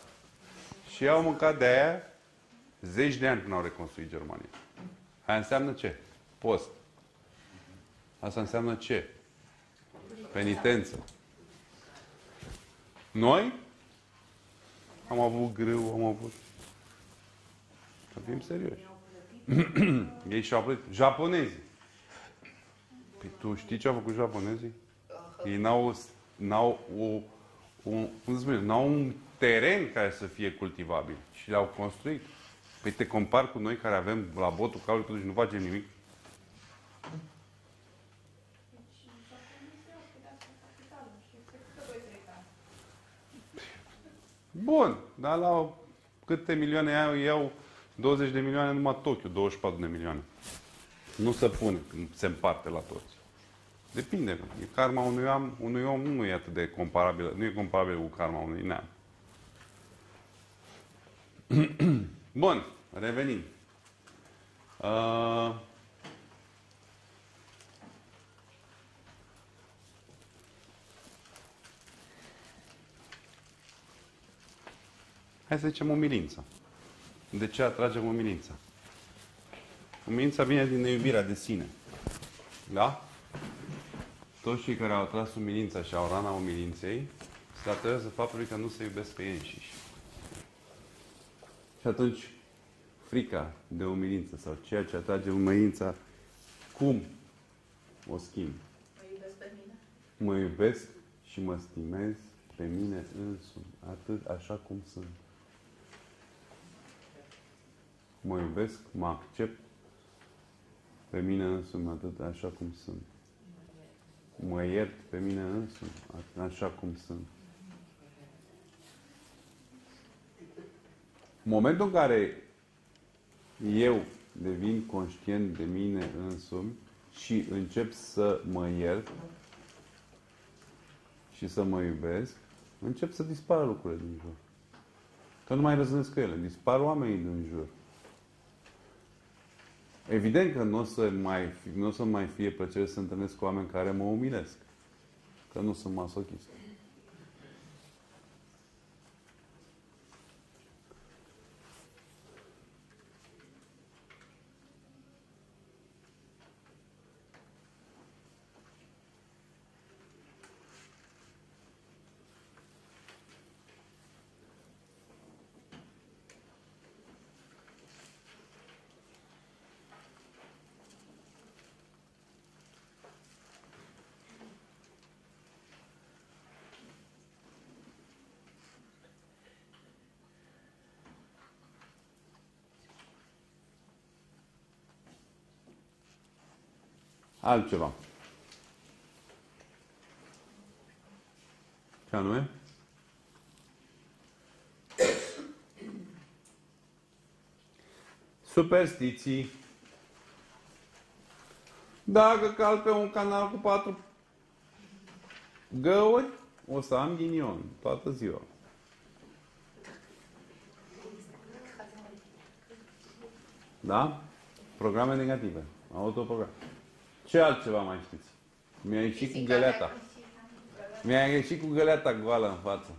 Și au mâncat de aia zeci de ani până au reconstruit Germania. Aia înseamnă ce? Post. Asta înseamnă ce? Penitență. Noi am avut greu, am avut... Să fim serioși. Ei și-au plătit. Japonezii. Păi tu știi ce au făcut japonezii? Ei n-au n-au o, un, cum spune, n-au un teren care să fie cultivabil. Și l-au construit. Păi te compar cu noi care avem la botul calului, totuși nu facem nimic. Bun, dar la câte milioane iau, iau douăzeci de milioane numai Tokyo, douăzeci și patru de milioane. Nu se pune când se împarte la toți. Depinde. E karma unui om, unui om nu e atât de comparabilă, nu e comparabilă cu karma unui neam. Bun, revenim. Uh... Hai să zicem umilința. De ce atragem umilința? Umilința vine din neiubirea de sine. Da? Toți cei care au atras umilința și au rana umilinței se datorează faptului că nu se iubesc pe ei înșiși. Și atunci, frica de umilință sau ceea ce atrage umilința, cum o schimb? Mă iubesc pe mine. Mă iubesc și mă stimez pe mine însumi, atât așa cum sunt. Mă iubesc, mă accept pe mine însumi, atât așa cum sunt. Mă iert pe mine însumi, atât așa cum sunt. În momentul în care eu devin conștient de mine însumi și încep să mă iert și să mă iubesc, încep să dispară lucrurile din jur. Că nu mai răzânesc cu ele. Dispar oamenii din jur. Evident că nu o să mai, nu o să mai fie plăcere să întâlnesc cu oameni care mă umilesc. Că nu sunt masochist. Altceva. Ce anume? Superstiții. Dacă cal pe un canal cu patru găuri, o să am ghinion toată ziua. Da? Programe negative. Autoprograme. Ce altceva mai știți? Mi-a ieșit cu găleata. Mi-a ieșit cu găleata goală în față.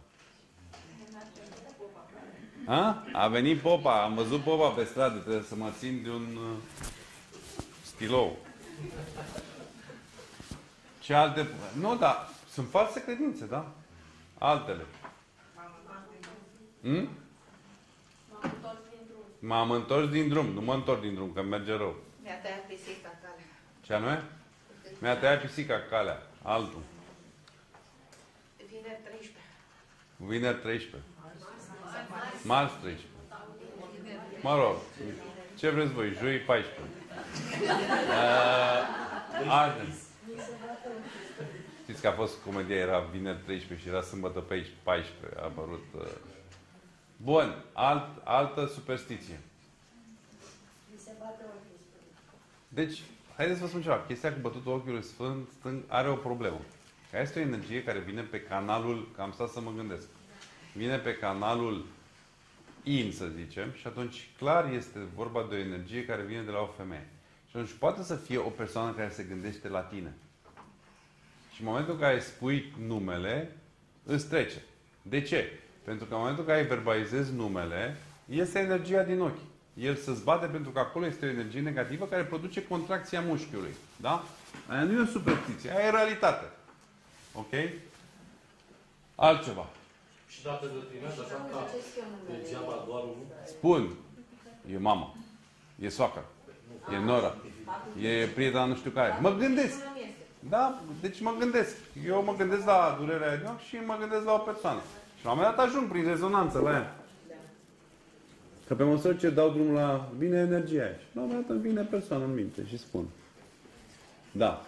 A? A venit popa. Am văzut popa pe stradă. Trebuie să mă țin de un stilou. Ce alte... Nu, dar sunt false credințe, da? Altele. M-am întors din drum. M-am întors din drum. Nu mă întorc din drum, că merge rău. Mi-a tăiat pisica calea. Ce anume? Mi-a tăiat pisica calea. Altul. Vineri treisprezece. Vineri treisprezece. Marți treisprezece. Mă rog, ce vreți voi? Joi paisprezece. Arde. Știți că a fost comedia, era vineri treisprezece și era sâmbătă paisprezece. A apărut... Uh... Bun, alt, altă superstiție. Deci... Haideți să vă spun ceva. Chestia cu bătutul ochiului sfânt are o problemă. Că este o energie care vine pe canalul, că am stat să mă gândesc, vine pe canalul in, să zicem, și atunci clar este vorba de o energie care vine de la o femeie. Și atunci poate să fie o persoană care se gândește la tine. Și în momentul în care spui numele, îți trece. De ce? Pentru că în momentul în care verbalizezi numele, iese energia din ochi. El se zbate pentru că acolo este o energie negativă care produce contracția mușchiului. Da? Aia nu e o superstiție, aia e realitate. Ok? Altceva. Și dacă îl primești așa ca degeaba doar unul? Spun. E mama. E soacră. E nora. E prietena nu știu care. Mă gândesc. Da? Deci mă gândesc. Eu mă gândesc la durerea ei și mă gândesc la o persoană. Și la un moment dat ajung prin rezonanță la ea. Că pe măsură ce dau drumul la... vine energia aici. La un moment dat îmi vine persoana în minte și spun. Da.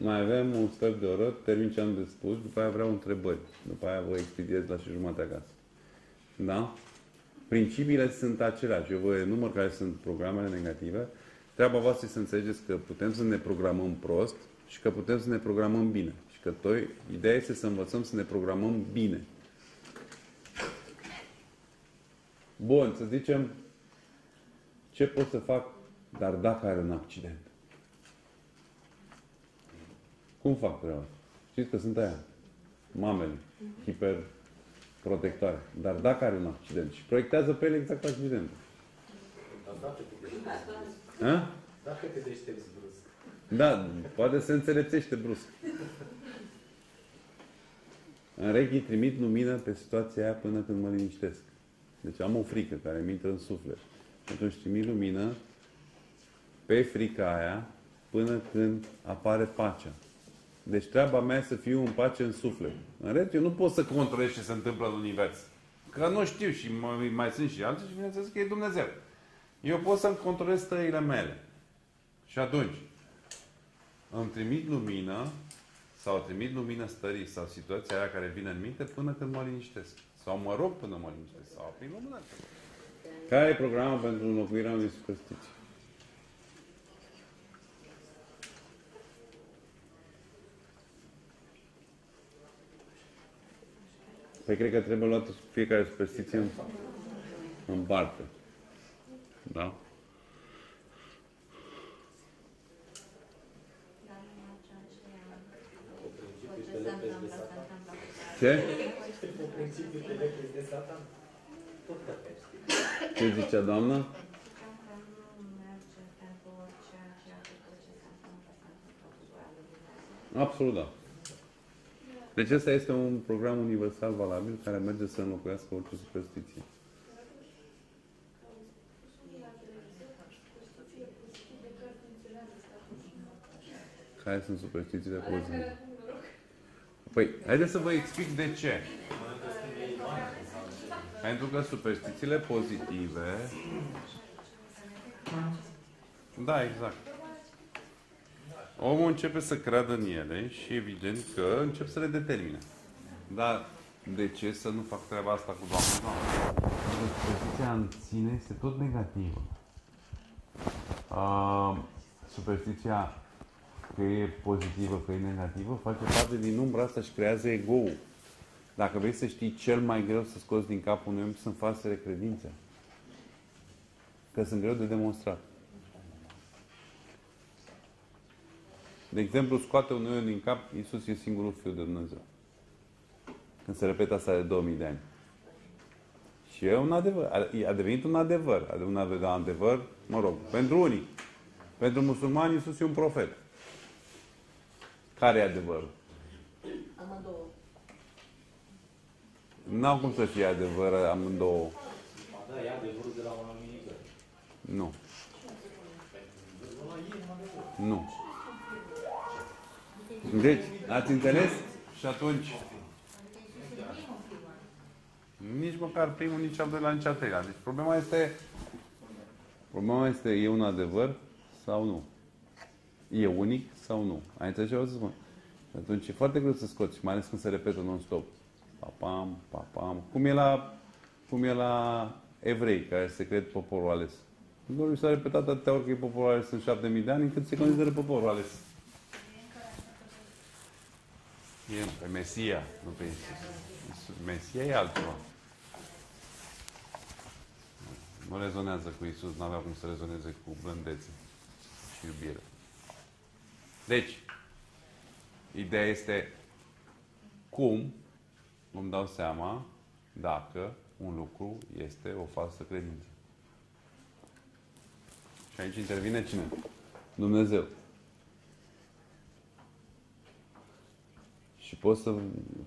Mai avem un sfert de oră, termin ce am de spus, după aia vreau întrebări. După aia vă expediez la și jumătate acasă. Da? Principiile sunt aceleași. Eu vă enumăr care sunt programele negative. Treaba voastră este să înțelegeți că putem să ne programăm prost și că putem să ne programăm bine. Și că toi, ideea este să învățăm să ne programăm bine. Bun, să zicem ce pot să fac, dar dacă are un accident. Cum fac treaba? Știți că sunt aia. Mamele. Hiperprotectoare. Dar dacă are un accident. Și proiectează pe ele exact accidentul. Dar dacă te deștepți. Dacă te deștepți brusc. Da. Poate se înțelepțește brusc. În Rechi trimit lumină pe situația aia până când mă liniștesc. Deci am o frică care mi intră în suflet. Atunci trimit lumină pe frica aia până când apare pacea. Deci treaba mea e să fiu în pace în suflet. În rest, eu nu pot să controlez ce se întâmplă în univers. Că nu știu și mai sunt și alții și bineînțeles că e Dumnezeu. Eu pot să-mi controlez stările mele. Și atunci, îmi trimit lumină sau trimit lumină stării sau situația aia care vine în minte până când mă liniștesc. Sau mă rog până mă liniștesc. Sau prin lumină. Care e programul pentru înlocuirea unei superstiții? Păi cred că trebuie luată fiecare superstiție în, în parte. Da? Ce? Ce zicea doamna? Absolut da. Deci ăsta este un program universal valabil care merge să înlocuiască orice superstiție. Care sunt superstițiile pozitive? Păi, haideți să vă explic de ce. Pentru că superstițiile pozitive... Da, exact. Omul începe să creadă în ele și evident că încep să le determine. Dar de ce să nu fac treaba asta cu doamna? Superstiția în sine este tot negativă. Uh, superstiția că e pozitivă, că e negativă, face parte din umbra asta și creează ego-ul. Dacă vrei să știi cel mai greu să scoți din capul unui om sunt falsele credințe. Că sunt greu de demonstrat. De exemplu, scoate un eu din cap, Iisus e singurul Fiul de Dumnezeu. Când se repetă asta de două mii de ani. Și e un adevăr. A devenit un adevăr. Un adevăr, mă rog, pentru unii. Pentru musulmani, Iisus e un profet. Care e adevărul? Amândouă. N-au cum să fie adevăr amândouă. Da, e adevărul de la un anumit. Nu. Nu. Deci, ați înțeles? Și atunci... Nici măcar primul, nici al doilea, nici al treilea. Deci problema este... Problema este, e un adevăr sau nu? E unic sau nu? Ai înțeles ce vreau să spun? Atunci e foarte greu să scoți, mai ales când se repetă non-stop. Papam, papam... Cum e la... Cum e la evrei, care se cred poporul ales. Nu s-a repetat atâtea ori că e poporul ales în șapte mii de ani, încât se consideră poporul ales. E pe Mesia, nu pe Iisus. Mesia e altceva. Nu rezonează cu Iisus, n-avea cum să rezoneze cu blândețe și iubire. Deci, ideea este cum îmi dau seama dacă un lucru este o falsă credință. Și aici intervine cine? Dumnezeu. Și pot să,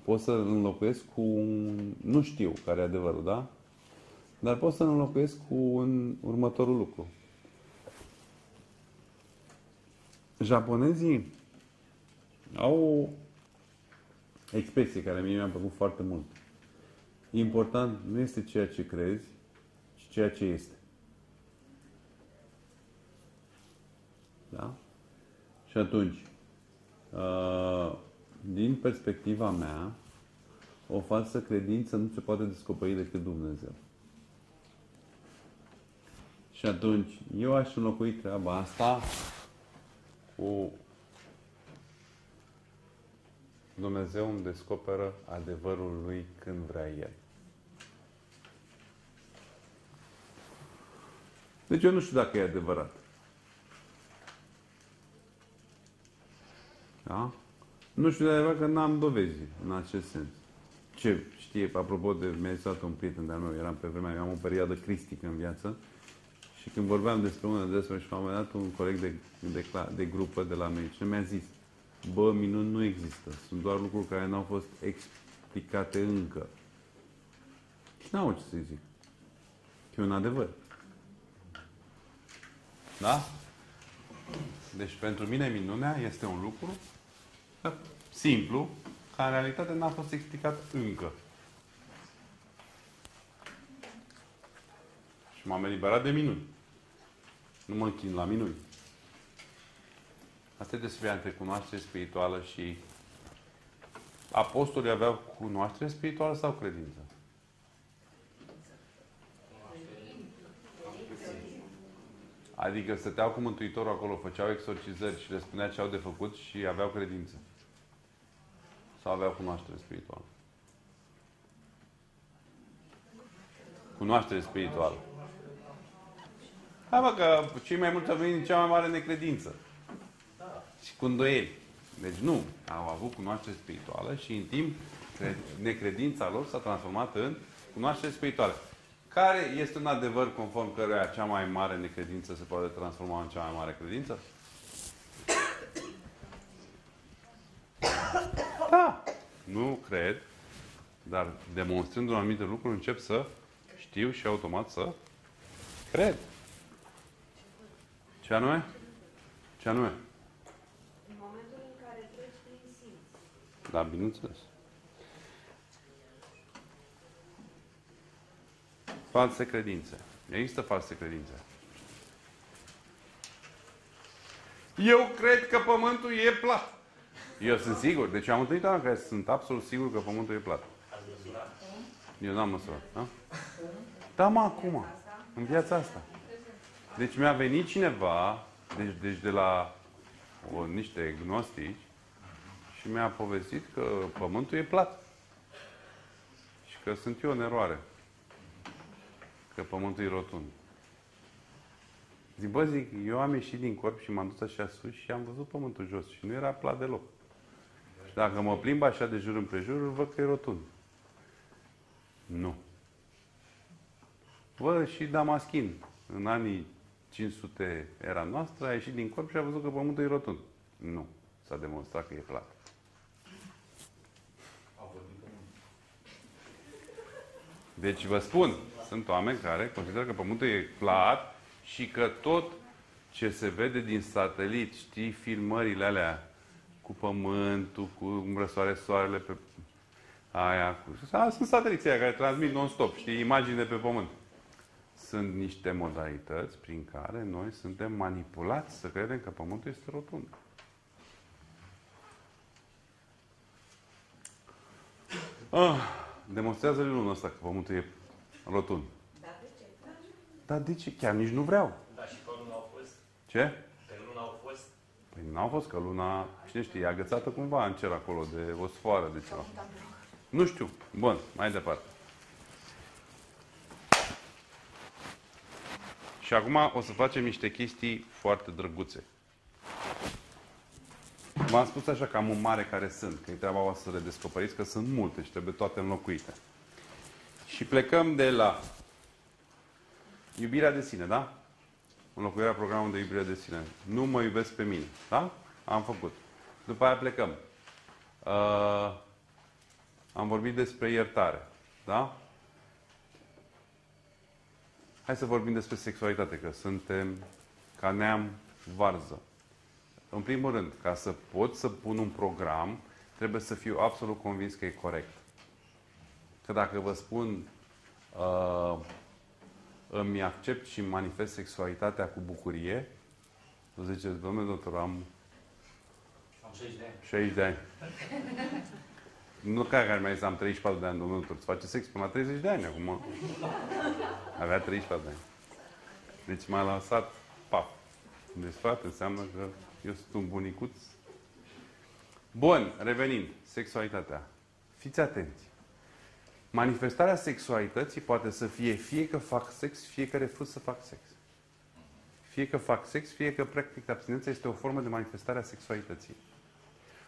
pot să înlocuiesc cu un, nu știu care e adevărul, da? Dar pot să înlocuiesc cu un următorul lucru. Japonezii au o expresie care mie mi-a plăcut foarte mult. Important nu este ceea ce crezi, ci ceea ce este. Da? Și atunci, din perspectiva mea, o falsă credință nu se poate descoperi decât Dumnezeu. Și atunci, eu aș înlocui treaba asta cu Dumnezeu îmi descoperă adevărul Lui când vrea El. Deci eu nu știu dacă e adevărat. Da? Nu știu de adevărat că n-am dovezi în acest sens. Ce știe, apropo de, mi-a zis un prieten de-al meu, eram pe vremea, eu am o perioadă cristică în viață și când vorbeam despre unul despre și la un moment dat un coleg de, de, de grupă de la medicină mi-a zis: bă, minuni nu există. Sunt doar lucruri care n-au fost explicate încă. Și n-au ce să-i zic. E un adevăr. Da? Deci pentru mine minunea este un lucru simplu, care în realitate n-a fost explicat încă. Și m-am eliberat de minuni. Nu mă închin la minuni. Asta e despre recunoaștere spirituală și apostolii aveau cunoaștere spirituală sau credință? Adică stăteau cu Mântuitorul acolo, făceau exorcizări și le spunea ce au de făcut și aveau credință. Sau aveau cunoaștere spirituală? Cunoaștere spirituală. Hai mă, că cei mai mulți au venit din cea mai mare necredință. Și cu îndoieli. Deci nu. Au avut cunoaștere spirituală și în timp necredința lor s-a transformat în cunoaștere spirituală. Care este un adevăr conform căruia cea mai mare necredință se poate transforma în cea mai mare credință? Da. Nu cred. Dar demonstrând un anumit lucru încep să știu și automat să cred. Ce anume? Ce anume? Da, bineînțeles. False credințe. Există false credințe. Eu cred că Pământul e plat. Eu sunt sigur. Deci am întâlnit oameni care sunt absolut sigur că Pământul e plat. Eu n-am măsurat. Da? Da, mă, acum. În viața asta. Deci mi-a venit cineva, deci, deci de la o, niște gnostici, și mi-a povestit că Pământul e plat. Și că sunt eu în eroare. Că Pământul e rotund. Zic, bă, zic, eu am ieșit din corp și m-am dus așa sus și am văzut Pământul jos. Și nu era plat deloc. Și dacă mă plimb așa de jur împrejur, văd că e rotund. Nu. Bă, și Damaschin, în anii cinci sute era noastră, a ieșit din corp și a văzut că Pământul e rotund. Nu. S-a demonstrat că e plat. Deci vă spun, sunt oameni care consideră că Pământul e plat și că tot ce se vede din satelit, știi, filmările alea cu Pământul, cu răsoare soarele pe aia, cu... A, sunt sateliții aia care transmit non-stop, știi, imagini de pe Pământ. Sunt niște modalități prin care noi suntem manipulați să credem că Pământul este rotund. Ah, demonstrează-le lumea asta că Pământul e rotund. Dar de ce? Dar de ce? Chiar nici nu vreau. Dar și că luna au fost. Ce? Că luna au fost. Păi n-au fost, că luna, cine știe, e agățată cumva în cer acolo de o sfoară, de ceva. Nu știu. Bun, mai departe. Și acum o să facem niște chestii foarte drăguțe. V-am spus așa că am un mare care sunt, că e treaba voastră să le descoperiți, că sunt multe și trebuie toate înlocuite. Și plecăm de la iubirea de sine, da? Înlocuirea programului de iubire de sine. Nu mă iubesc pe mine, da? Am făcut. După aia plecăm. Uh, am vorbit despre iertare, da? Hai să vorbim despre sexualitate, că suntem ca neam varză. În primul rând, ca să pot să pun un program, trebuie să fiu absolut convins că e corect. Că dacă vă spun uh, îmi accept și îmi manifest sexualitatea cu bucurie, vă ziceți, domnule doctor, am șaizeci de ani. șaizeci de ani. Nu care mi-a zis, am treizeci și patru de ani, domnule doctor, îți face sex până la treizeci de ani acum. Avea treizeci și patru de ani. Deci m-a lansat, paf. Deci, frate, înseamnă că eu sunt un bunicuț. Bun, revenind. Sexualitatea. Fiți atenți. Manifestarea sexualității poate să fie fie că fac sex, fie că refuz să fac sex. Fie că fac sex, fie că practic abstinența este o formă de manifestare a sexualității.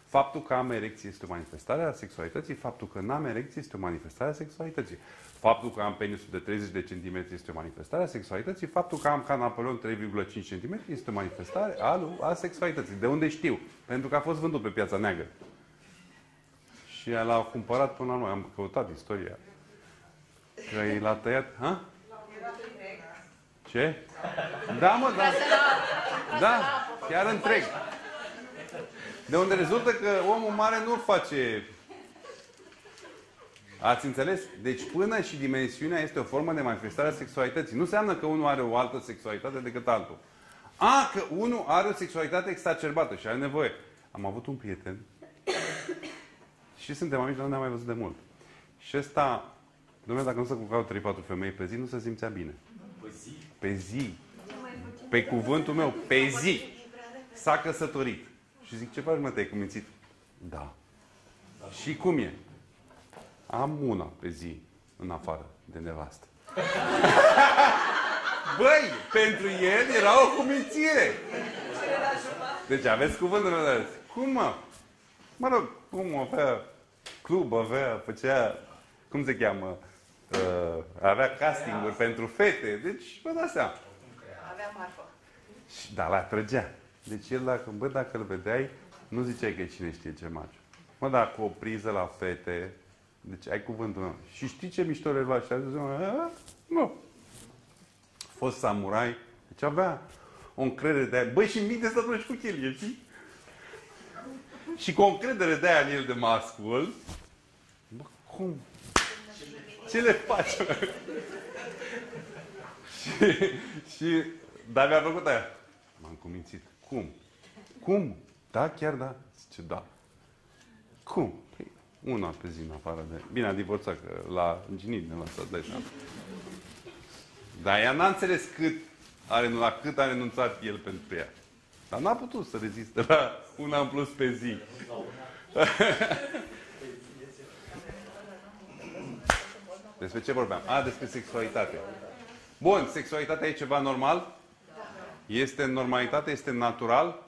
Faptul că am erecție este o manifestare a sexualității, faptul că n-am erecție este o manifestare a sexualității. Faptul că am penisul de treizeci de centimetri este o manifestare a sexualității, faptul că am canapelon trei virgulă cinci centimetri este o manifestare a sexualității. De unde știu? Pentru că a fost vândut pe piața neagră. Și l-au cumpărat până la noi. Am căutat istoria. Că i l-a tăiat... Ha? Ce? Da, mă, da. Da, chiar întreg. De unde rezultă că omul mare nu face... Ați înțeles? Deci până și dimensiunea este o formă de manifestare a sexualității. Nu înseamnă că unul are o altă sexualitate decât altul. A, că unul are o sexualitate exacerbată și are nevoie. Am avut un prieten și suntem amici, dar nu ne-am mai văzut de mult. Și ăsta, dom'le, dacă nu se culcau trei patru femei pe zi, nu se simțea bine. Pe zi? Pe zi. Pe cuvântul meu, pe zi. S-a căsătorit. Și zic, ce faci, mă, te-ai cumințit? Da. Și cum e? Am una pe zi în afară de nevastă. Băi, pentru el era o cumințire. Deci aveți cuvântul meu de azi. Cum, mă? Mă rog, cum avea club, avea, făcea, cum se cheamă, uh, avea casting-uri pentru fete. Deci, vă dați seama. Avea marfă. Da, l-a trăgea. Deci el, dacă, bă, dacă îl vedeai, nu ziceai că cine știe ce maci. Mă, dar cu o priză la fete, deci ai cuvântul meu. Și știi ce mișto le lua? Și a zis, nu. Fost samurai, deci avea o încredere de aia. Băi, și minte să treci cu chelie, știi? Și cu o încredere de aia în el de mascul, bă, cum? Ce le faci? și, și, dar mi-a plăcut aia. M-am cumințit. Cum? Cum? Da, chiar da? Zice, da. Cum? Păi, una pe zi în afară de... Bine, a divorțat, că l-a înginit, ne lăsat de așa. Dar ea n-a înțeles cât a, la cât a renunțat el pentru ea. Dar n-a putut să reziste la una în plus pe zi. Despre ce vorbeam? A, despre sexualitate. Bun, sexualitatea e ceva normal? Este în normalitate? Este natural?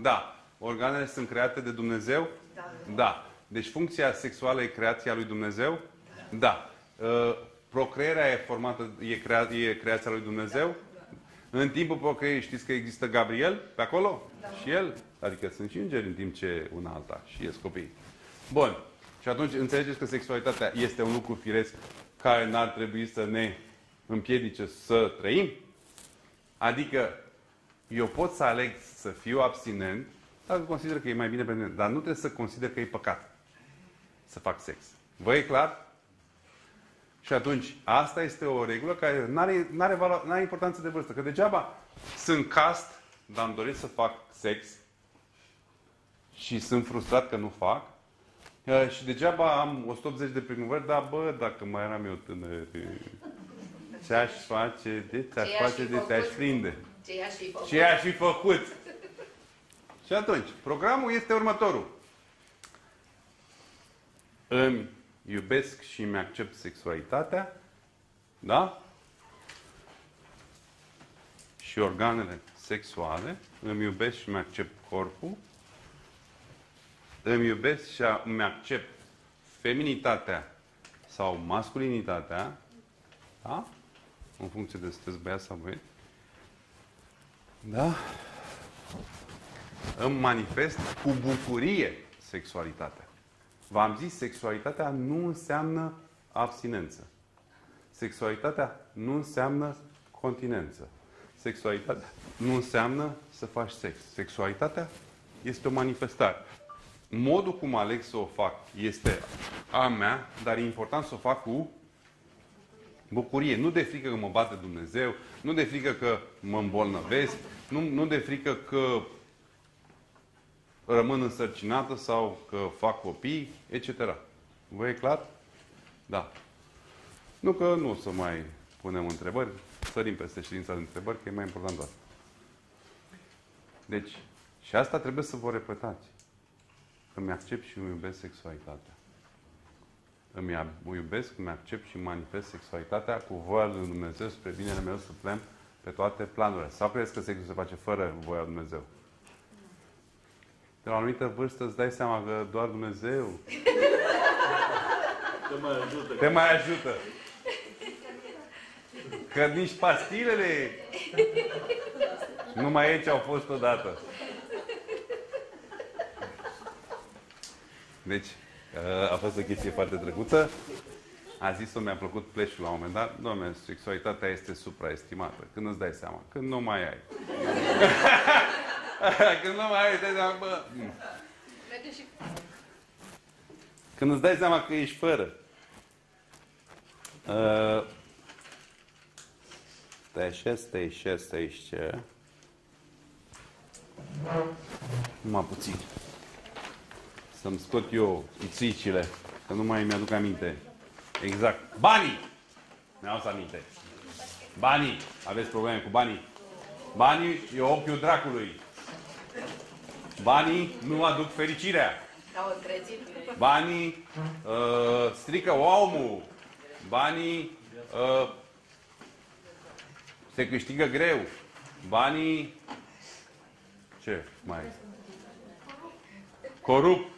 Da. Da. Organele sunt create de Dumnezeu? Da. Da. Deci funcția sexuală e creația lui Dumnezeu? Da. Da. Uh, procreerea e formată, e, crea, e creația lui Dumnezeu? Da. În timpul procreerii știți că există Gabriel pe acolo? Da. Și el? Adică sunt și îngeri în timp ce una alta și ies copiii. Bun. Și atunci înțelegeți că sexualitatea este un lucru firesc care n-ar trebui să ne împiedice să trăim? Adică eu pot să aleg să fiu abstinent, dar consider că e mai bine pentru mine. Dar nu trebuie să consider că e păcat să fac sex. Vă e clar? Și atunci, asta este o regulă care n-are, n-are, valo- n-are importanță de vârstă. Că degeaba sunt cast, dar îmi doresc să fac sex și sunt frustrat că nu fac. Și degeaba am o sută optzeci de primăveri, dar bă, dacă mai eram eu tânăr, ce-aș face de ce-aș face de ce-aș prinde. Ce aș fi făcut? Și atunci, programul este următorul. Îmi iubesc și îmi accept sexualitatea. Da? Și organele sexuale. Îmi iubesc și îmi accept corpul. îmi iubesc și îmi accept feminitatea sau masculinitatea, da? În funcție de sunteți băiați sau băieți, da? Îmi manifest cu bucurie sexualitatea. V-am zis, sexualitatea nu înseamnă abstinență. Sexualitatea nu înseamnă continență. Sexualitatea nu înseamnă să faci sex. Sexualitatea este o manifestare. Modul cum aleg să o fac este a mea, dar e important să o fac cu bucurie. Nu de frică că mă bate Dumnezeu, nu de frică că mă îmbolnăvesc, nu, nu de frică că rămân însărcinată sau că fac copii, et cetera. Vă e clar? Da. Nu că nu o să mai punem întrebări, sărim peste ședința de întrebări, că e mai important doar. Deci, și asta trebuie să vă repetați. Îmi accept și îmi iubesc sexualitatea. Îmi iubesc, îmi accept și manifest sexualitatea cu voia lui Dumnezeu spre binele meu să plem pe toate planurile. Sau crezi că sexul se face fără voia lui Dumnezeu? De la o anumită vârstă îți dai seama că doar Dumnezeu te mai ajută. Te mai ajută. Că nici pastilele numai aici au fost odată. Deci, a fost o chestie foarte drăguță. A zis-o, mi-a plăcut pleșul la un moment dat. Doamne, sexualitatea este supraestimată. Când îți dai seama? Când nu mai ai. Când nu mai ai, îți dai seama, bă. Când îți dai seama că ești fără. Stai așa, stai așa, stai așa. Numai puțin. Să-mi scot eu țicile, că nu mai mi-aduc aminte. Exact. Banii! Mi-au să aminte. Banii! Aveți probleme cu banii? Banii e ochiul dracului. Banii nu aduc fericirea. Banii uh, strică omul. Banii uh, se câștigă greu. Banii... Ce mai e? Corupt.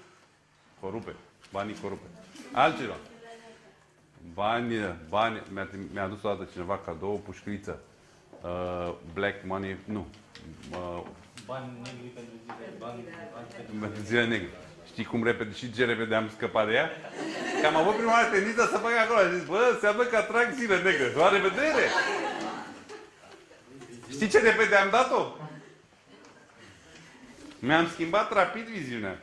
Corupe. Banii corupe. Altceva. Bani, bani. Mi-a, mi-a adus o dată cineva cadou, pușcriță. Uh, black money. Nu. Uh, bani negri pentru zile. Bani, bani pentru zile negri. Știi cum repede și ce repede am scăpat de ea? Că am avut prima oară tendința să fac acolo. Am zis, bă, înseamnă că atrag zile negre. La revedere! Știi ce repede am dat-o? Mi-am schimbat rapid viziunea.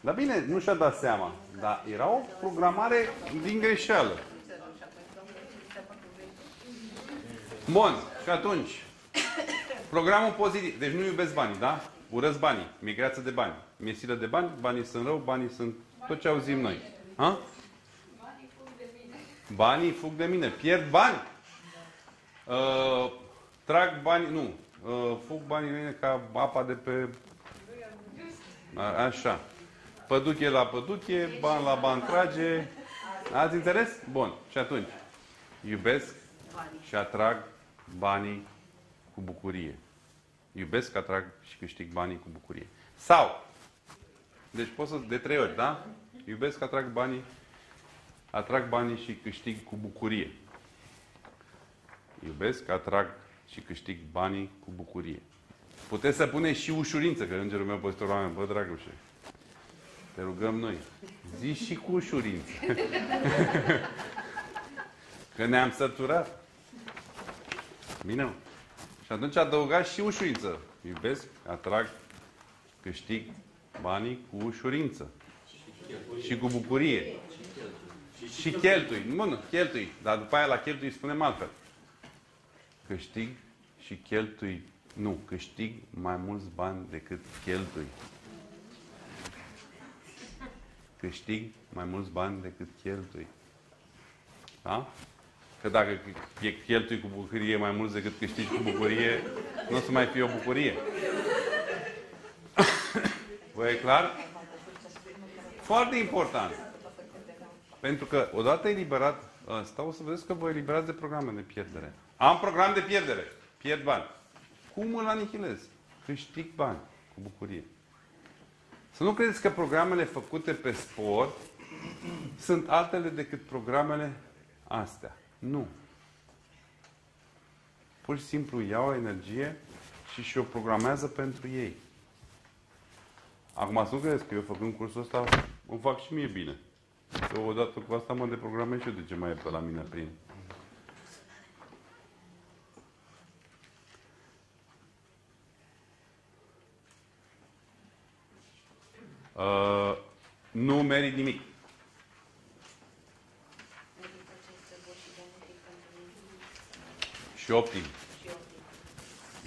Dar bine, nu și-a dat seama. Dar era o programare din greșeală. Bun. Și atunci, programul pozitiv. Deci nu iubesc banii, da? Urăsc banii. Mi-e greață de bani. Mi-e silă de bani. Banii sunt rău. Banii sunt tot ce auzim noi. Ha? Banii fug de mine. Banii fug de mine. Pierd bani. Uh, trag bani. Nu. Uh, fug banii de mine ca apa de pe... A, așa. Păduche la păduche, ban la ban trage. Ați înțeles? Bun. Și atunci, iubesc și atrag banii cu bucurie. Iubesc, atrag și câștig banii cu bucurie. Sau, deci pot să, de trei ori, da? Iubesc, atrag banii, atrag banii și câștig cu bucurie. Iubesc, atrag și câștig banii cu bucurie. Puteți să puneți și ușurință, că îngerul meu păzitorul oameni, bă, dragușe. Te rugăm noi. Zi și cu ușurință. Că ne-am săturat. Bine, mă. Și atunci adăugați și ușurință. Iubesc, atrag, câștig banii cu ușurință. Și, și cu bucurie. Și cheltui. Și cheltui. Bun, cheltui. Dar după aia la cheltui spunem altfel. Câștig și cheltui. Nu, câștig mai mulți bani decât cheltui. Câștig mai mulți bani decât cheltui. Da? Că dacă cheltui cu bucurie mai mulți decât câștigi cu bucurie, nu o să mai fie o bucurie. Vă e clar? Foarte important. Pentru că odată eliberat ăsta, o să vedeți că vă eliberați de programe de pierdere. Am program de pierdere. Pierd bani. Cum îl anihilez? Câștig bani cu bucurie. Să nu credeți că programele făcute pe sport sunt altele decât programele astea. Nu. Pur și simplu iau energie și și-o programează pentru ei. Acum să nu credeți că eu făcând cursul ăsta îmi fac și mie bine. Că odată cu asta mă deprogramez și eu de ce mai e pe la mine prin. Uh, nu merit nimic. Și optim.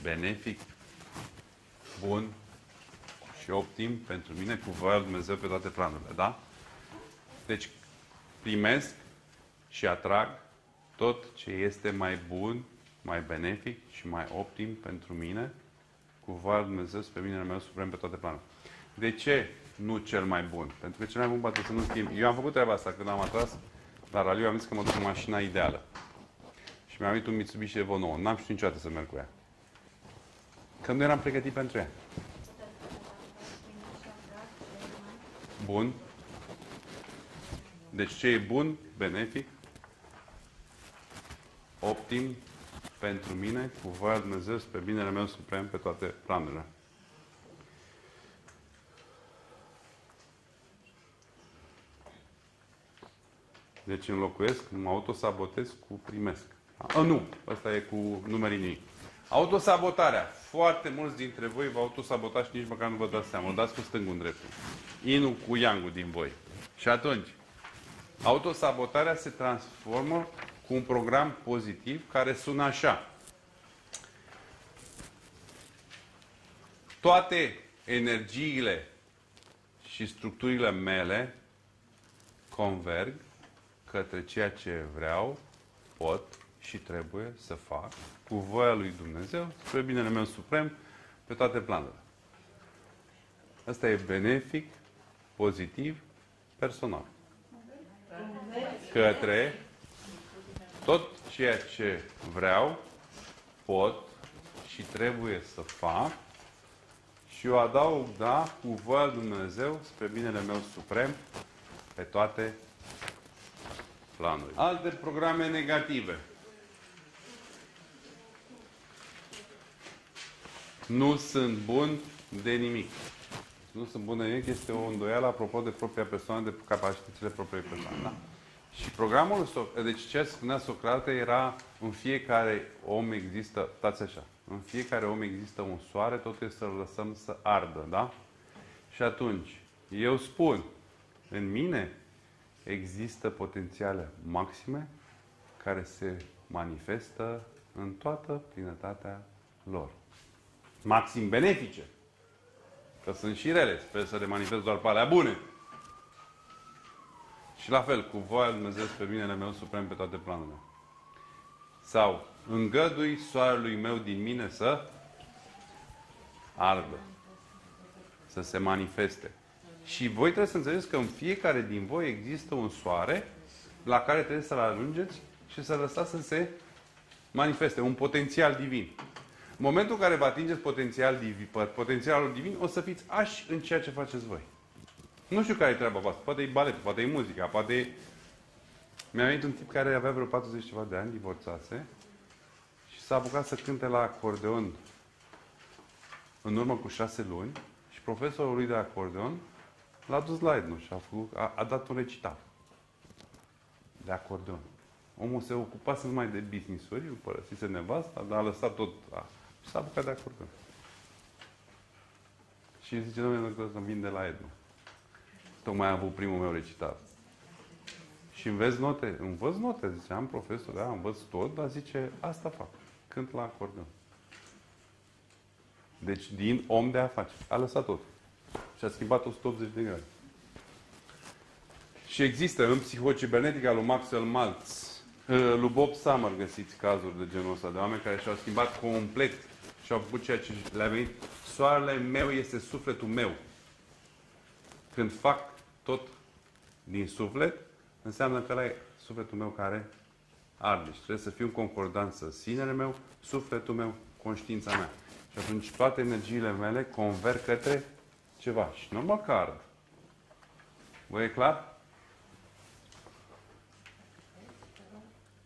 Benefic. Bun. Și optim pentru mine cu voia lui Dumnezeu pe toate planurile. Da? Deci primesc și atrag tot ce este mai bun, mai benefic și mai optim pentru mine cu voia lui Dumnezeu spre binele meu suprem pe toate planurile. De ce nu cel mai bun? Pentru că cel mai bun poate să nu schimb. Eu am făcut treaba asta când am atras la raliu, am zis că mă duc cu mașina ideală. Și mi-am venit un Mitsubishi Evo nouă. N-am știut niciodată să merg cu ea. Că nu eram pregătit pentru ea. Bun. Deci ce e bun, benefic, optim pentru mine, cu voia lui Dumnezeu, spre binele meu suprem, pe toate planurile. Deci înlocuiesc, mă autosabotez cu primesc. A, nu, asta e cu numerii. Autosabotarea. Foarte mulți dintre voi vă autosabotați și nici măcar nu vă dați seama. O dați cu stângul în dreptul. Inul cu yang-ul din voi. Și atunci, autosabotarea se transformă cu un program pozitiv care sună așa. Toate energiile și structurile mele converg către ceea ce vreau, pot și trebuie să fac cu voia lui Dumnezeu, spre binele meu suprem, pe toate planurile. Asta e benefic, pozitiv, personal. Către tot ceea ce vreau, pot și trebuie să fac și eu adaug, da, cu voia lui Dumnezeu, spre binele meu suprem, pe toate planuri. Alte programe negative. Nu sunt bun de nimic. Nu sunt bun de nimic este o îndoială apropo de propria persoană, de capacitățile propriei persoane. Da? Și programul, deci ce spunea Socrate era în fiecare om există, dați așa, în fiecare om există un soare, totul este să-l lăsăm să ardă, da? Și atunci, eu spun, în mine există potențiale maxime care se manifestă în toată plinătatea lor. Maxim benefice. Că sunt și rele. Sper să le manifest doar pe alea bune. Și la fel, cu voia lui Dumnezeu pe binele meu suprem pe toate planurile. Sau îngădui soarelui meu din mine să ardă. Să se manifeste. Și voi trebuie să înțelegeți că în fiecare din voi există un soare la care trebuie să-l ajungeți și să-l lăsați să se manifeste. Un potențial divin. În momentul în care vă atingeți potențial divi, potențialul divin, o să fiți ași în ceea ce faceți voi. Nu știu care e treaba voastră. Poate e baletul, poate e muzica, poate e... Mi-a venit un tip care avea vreo patruzeci ceva de ani, divorțase, și s-a apucat să cânte la acordeon în urmă cu șase luni și profesorul lui de acordeon l-a dus la Ednu și a, făcut, a, a dat un recital de acordeon. Omul se ocupa numai de business-uri, îl părăsise nevasta, dar a lăsat tot. A, și s-a apucat de acordeon. Și îmi zice, domnule doctor, să-mi vin de la Ednu. Tocmai am avut primul meu recital. Și înveți note? Învăț note, zice, am profesor, da, învăț tot, dar zice, asta fac, cânt la acordeon. Deci din om de afaceri. A lăsat tot. Și a schimbat o sută optzeci de grade. Și există în psihocibernetica lui Maxwell Maltz, lui Bob Summer, găsiți cazuri de genul ăsta, de oameni care și-au schimbat complet și au făcut ceea ce le-a venit. Soarele meu este sufletul meu. Când fac tot din suflet, înseamnă că ăla e sufletul meu care arde. Și trebuie să fiu în concordanță sinele meu, sufletul meu, conștiința mea. Și atunci toate energiile mele converg către ceva. Și normal că ard. Vă e clar?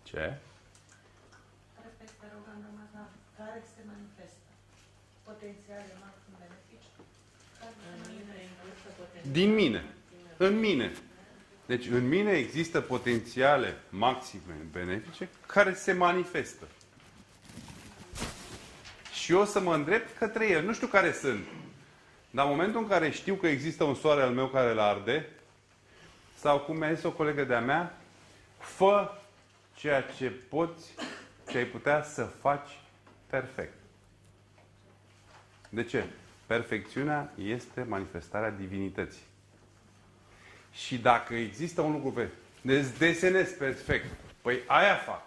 Ce? Respect rogan Ramazan, care se manifestă? Potențiale maxim beneficii? Din mine. În mine. Deci în mine există potențiale maxime benefice care se manifestă. Și eu o să mă îndrept către el. Nu știu care sunt. Dar în momentul în care știu că există un soare al meu care îl arde, sau cum mi-a zis o colegă de-a mea, fă ceea ce poți, ce ai putea să faci perfect. De ce? Perfecțiunea este manifestarea divinității. Și dacă există un lucru perfect, deci desenez perfect, păi aia fac.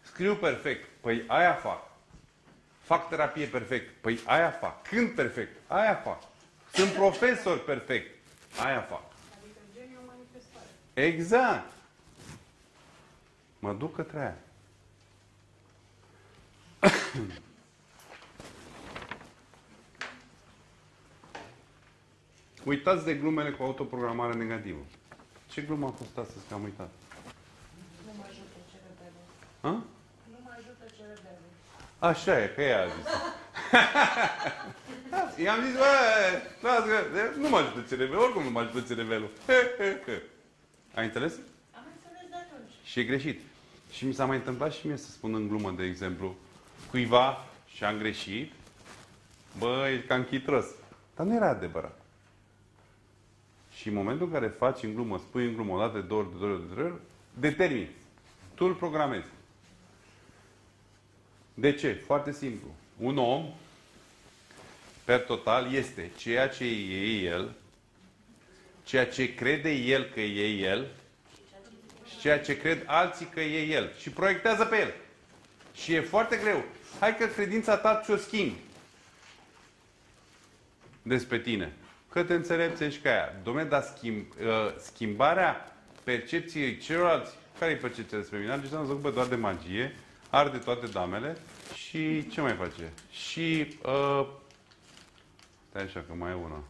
Scriu perfect, păi aia fac. Fac terapie perfect, păi aia fac. Cânt perfect, aia fac. Sunt profesor perfect, aia fac. Adică geniu o manifestare. Exact. Mă duc către aia. Uitați de glumele cu autoprogramare negativă. Ce glumă a fost astăzi că am uitat? Nu mă ajută cerebelul. Ha? Nu mă ajută cerebelul. Așa e, că ea a zis. I-am zis, bă, nu mă ajută cerebelul, oricum nu mă ajută cerebelul. Ai înțeles? Am înțeles de atunci. Și e greșit. Și mi s-a mai întâmplat și mie să spun în glumă, de exemplu, cuiva și-am greșit, bă, e cam chitros. Dar nu era adevărat. Și în momentul în care faci în glumă, spui în glumă o dată, de două ori, de două ori, de trei ori, determini. Tu îl programezi. De ce? Foarte simplu. Un om, per total, este ceea ce e el, ceea ce crede el că e el și ceea ce cred alții că e el. Și proiectează pe el. Și e foarte greu. Hai că credința ta ți-o schimbi despre tine. Că te înțelepți ești ca aia. Dom'le, dar schimb, uh, schimbarea percepției celorlalți, care e percepția despre mine? Algeștia nu se ocupă doar de magie, arde toate damele și ce mai face? Și... Uh, stai așa, că mai e una.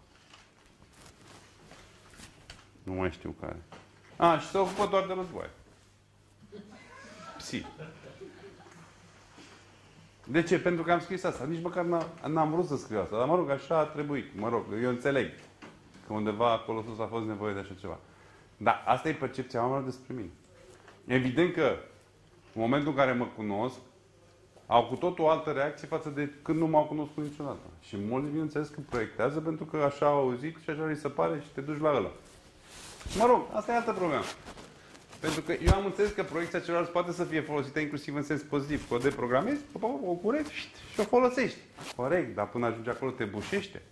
Nu mai știu care. A, și se ocupă doar de războaie. Psi. De ce? Pentru că am scris asta. Nici măcar n-am vrut să scriu asta. Dar mă rog, așa a trebuit. Mă rog, eu înțeleg că undeva acolo sus a fost nevoie de așa ceva. Dar asta e percepția oamenilor despre mine. Evident că în momentul în care mă cunosc, au cu tot o altă reacție față de când nu m-au cunoscut niciodată. Și mulți, bineînțeles, că proiectează pentru că așa au auzit și așa li se pare și te duci la ăla. Mă rog, asta e altă problemă. Pentru că eu am înțeles că proiecția celorlalți poate să fie folosită inclusiv în sens pozitiv. Că o deprogramezi, o curești și o folosești. Corect, dar până ajungi acolo te bușește.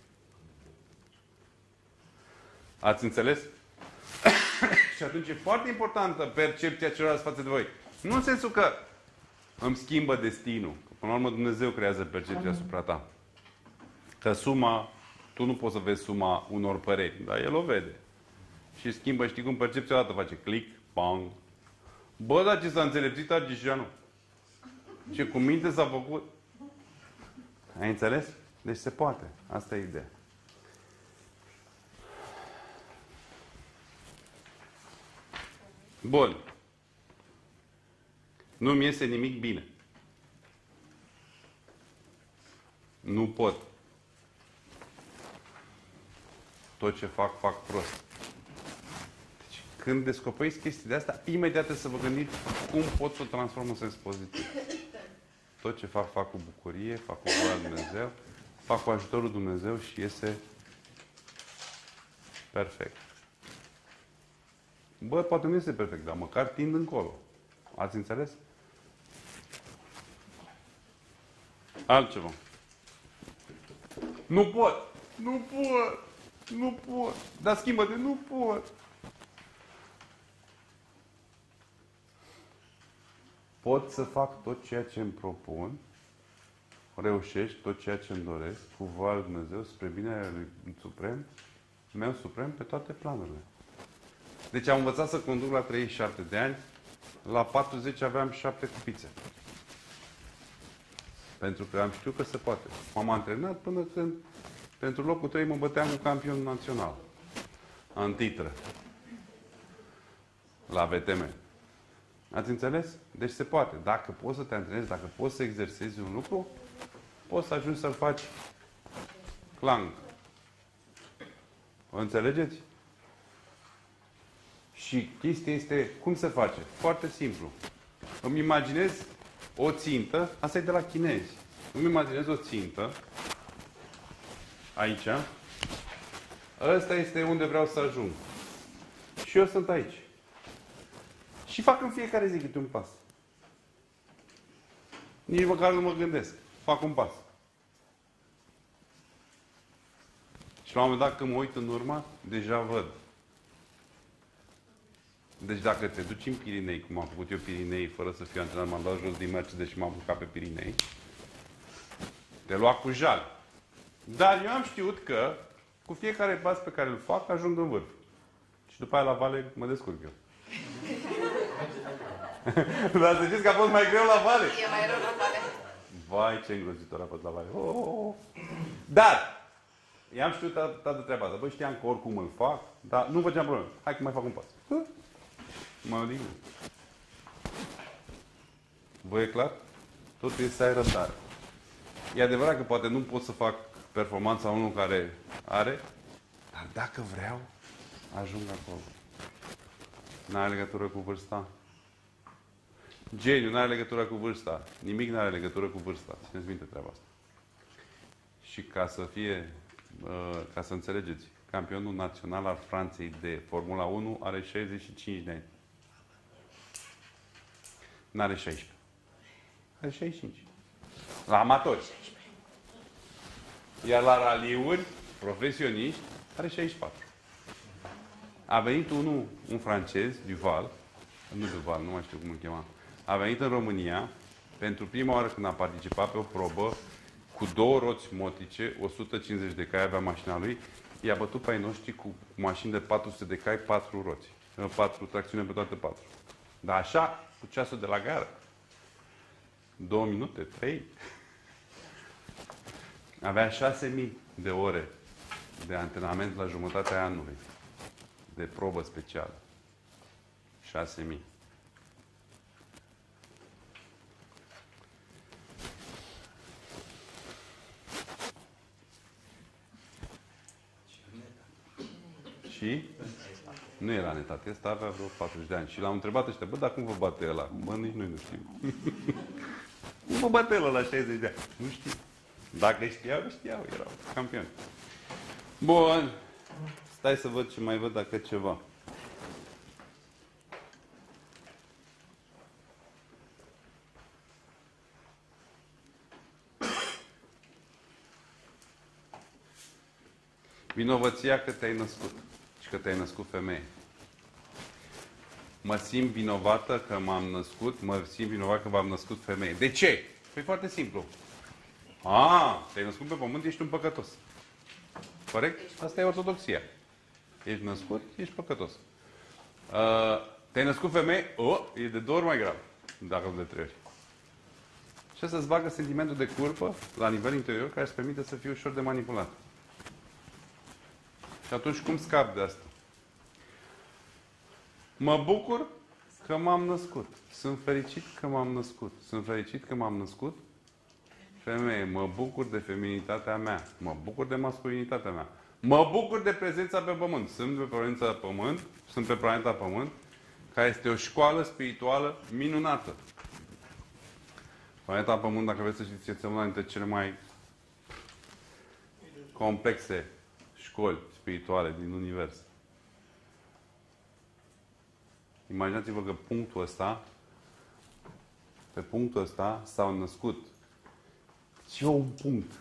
Ați înțeles? Și atunci e foarte importantă percepția celorlalți față de voi. Nu în sensul că îmi schimbă destinul. Că până la urmă Dumnezeu creează percepția asupra ta. Că suma, tu nu poți să vezi suma unor păreri, dar El o vede. Și schimbă, știi cum, percepția o dată face click. Bang. Bă, dar ce s-a înțelepțit Argeșianu? Ce cu minte s-a făcut? Ai înțeles? Deci se poate. Asta e ideea. Bun. Nu-mi iese nimic bine. Nu pot. Tot ce fac, fac prost. Când descoperiți chestii de asta, imediat să vă gândiți cum pot să o transform în sens pozitiv. Tot ce fac, fac cu bucurie, fac cu voia Dumnezeu, fac cu ajutorul Dumnezeu și iese perfect. Bă, poate nu este perfect, dar măcar tind încolo. Ați înțeles? Altceva. Nu pot! Nu pot! Nu pot! Dar schimbă-te! Nu pot! Pot să fac tot ceea ce îmi propun, reușesc tot ceea ce îmi doresc, cu voia lui Dumnezeu, spre binele lui Suprem, meu Suprem, pe toate planurile. Deci am învățat să conduc la treizeci și șapte de ani, la patruzeci aveam șapte cupițe. Pentru că am știut că se poate. M-am antrenat până când, pentru locul trei mă băteam cu campion național. În titră. La V T M. Ați înțeles? Deci se poate. Dacă poți să te antrenezi, dacă poți să exersezi un lucru, poți să ajungi să-l faci clang. Înțelegeți? Și chestia este, cum se face? Foarte simplu. Îmi imaginez o țintă, asta e de la chinezi. Îmi imaginez o țintă, aici, ăsta este unde vreau să ajung. Și eu sunt aici. Și fac în fiecare zi câte un pas. Nici măcar nu mă gândesc. Fac un pas. Și la un moment dat, când mă uit în urmă, deja văd. Deci dacă te duci în Pirinei, cum am făcut eu Pirinei, fără să fiu antrenat, m-am dat jos din Mercedes și m-am bucat pe Pirinei, te lua cu jal. Dar eu am știut că cu fiecare pas pe care îl fac, ajung în vârf. Și după aia la vale mă descurc eu. Dar să știți că a fost mai greu la vale. E mai rău la vale. Vai, ce îngrozitor a fost la vale. Oh, oh, oh. Dar i-am știut toată treaba asta. Bă, știam că oricum îl fac, dar nu făceam probleme. Hai că mai fac un pas. Mă ridic. Vă e clar? Totul este să ai răbdare. E adevărat că poate nu pot să fac performanța unul care are, dar dacă vreau, ajung acolo. N-are legătură cu vârsta. Geniu n-are legătură cu vârsta. Nimic n-are legătură cu vârsta. Țineți minte treaba asta. Și ca să fie, ca să înțelegeți, campionul național al Franței de Formula unu are șaizeci și cinci de ani. N-are șaisprezece. Are șaizeci și cinci. La amatori. Iar la raliuri, profesioniști, are șaizeci și patru. A venit unul, un francez, Duval, nu Duval, nu mai știu cum îl chema, a venit în România, pentru prima oară când a participat pe o probă, cu două roți motrice, o sută cincizeci de cai avea mașina lui, i-a bătut pe ai noștri cu mașini de patru sute de cai, patru roți, patru tracțiune pe toate patru. Dar așa, cu ceasul de la gară. Două minute, trei. Avea șase mii de ore de antrenament la jumătatea anului. De probă specială. șase mii. Și nu era netat. Ăsta avea vreo patruzeci de ani. Și l-am întrebat ăștia, bă, dar cum vă bate ăla? Bă, nici noi nu știm. Cum vă bate ăla la șaizeci de ani? Nu știu. Dacă știau, știau. Erau campioni. Bun. Stai să văd ce mai văd, dacă ceva. Vinovăția că te-ai născut. Și că te-ai născut femeie. Mă simt vinovată că m-am născut, mă simt vinovată că m-am născut femeie. De ce? Păi foarte simplu. A, te-ai născut pe pământ, ești un păcătos. Corect? Asta e ortodoxia. Ești născut, ești păcătos. Uh, Te-ai născut femeie? Oh, e de două ori mai grav. Dacă nu de trei ori. Și asta îți bagă sentimentul de culpă la nivel interior care îți permite să fii ușor de manipulat. Și atunci cum scap de asta? Mă bucur că m-am născut. Sunt fericit că m-am născut. Sunt fericit că m-am născut femeie. Mă bucur de feminitatea mea. Mă bucur de masculinitatea mea. Mă bucur de prezența pe Pământ. Sunt pe planeta Pământ, sunt pe planeta Pământ, care este o școală spirituală minunată. Planeta Pământ, dacă vreți să știți, este una dintre cele mai complexe școli spirituale din univers. Imaginați-vă că punctul ăsta, pe punctul ăsta s-au născut. Ce un punct.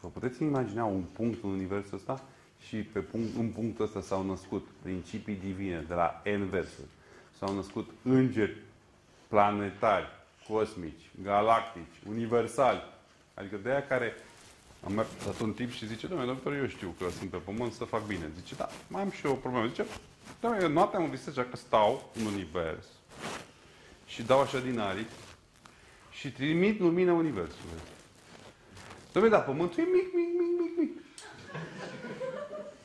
Vă puteți imagina un punct în universul ăsta și pe punct, în punctul ăsta s-au născut principii divine de la N versuri. S-au născut îngeri planetari, cosmici, galactici, universali. Adică de aia care am mers un tip și zice, domnule doctor, eu știu că sunt pe pământ să fac bine. Zice, da, mai am și eu o problemă. Zice, domnule, noaptea mă visez că stau în univers și dau așa din aripi și trimit lumina universului. Dom'le, dar pământul e mic, mic, mic, mic, mic.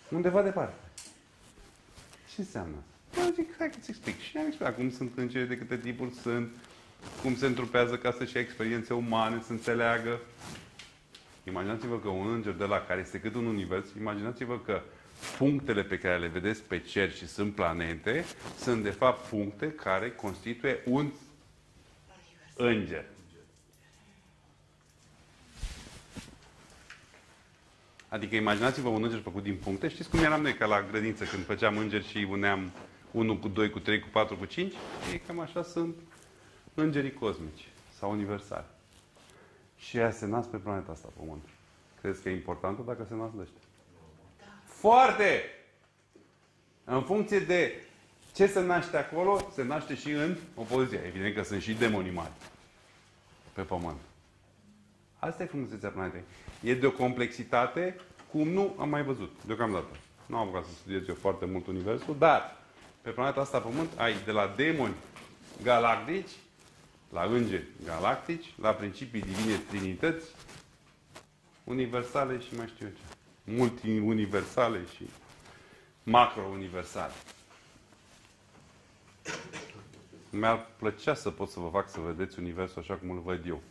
Undeva departe. Ce înseamnă? Eu zic, hai că-ți explic. Și am explicat cum sunt plângere, de câte tipuri sunt, cum se întrupează ca să-și ia experiențe umane, să înțeleagă. Imaginați-vă că un înger de la care este cât un univers, imaginați-vă că punctele pe care le vedeți pe cer și sunt planete, sunt de fapt puncte care constituie un înger. Adică imaginați-vă un înger făcut din puncte. Știți cum eram noi ca la grădință când făceam îngeri și uneam unu cu doi, cu trei, cu patru, cu cinci? E cam așa sunt îngerii cosmici sau universali. Și ea se nasc pe planeta asta, Pământ. Crezi că e importantă dacă se nasc de ăștia? Foarte! În funcție de ce se naște acolo, se naște și în opoziție. Evident că sunt și demonii mari pe Pământ. Asta e frumusețea planetei. E de o complexitate cum nu am mai văzut deocamdată. Nu am apucat să studiez eu foarte mult universul, dar pe planeta asta Pământ ai de la demoni galactici, la îngeri galactici, la principii divine trinități, universale și mai știu eu ce. Multiuniversale și macro-universale. Mi-ar plăcea să pot să vă fac să vedeți universul așa cum îl văd eu.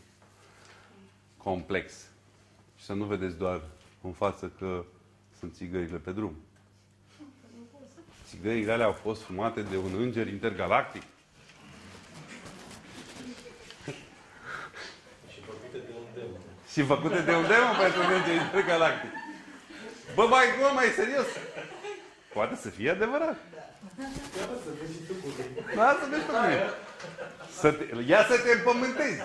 Complex. Și să nu vedeți doar în față că sunt țigările pe drum. Țigările alea au fost fumate de un înger intergalactic. Și făcute de un demon. Și făcute de un demon pentru un înger intergalactic. Bă, mai gol, mai serios! Poate să fie adevărat. Poate să vezi și tu cu mine. Da, să vezi pe mine. Să te... Ia să te împământezi.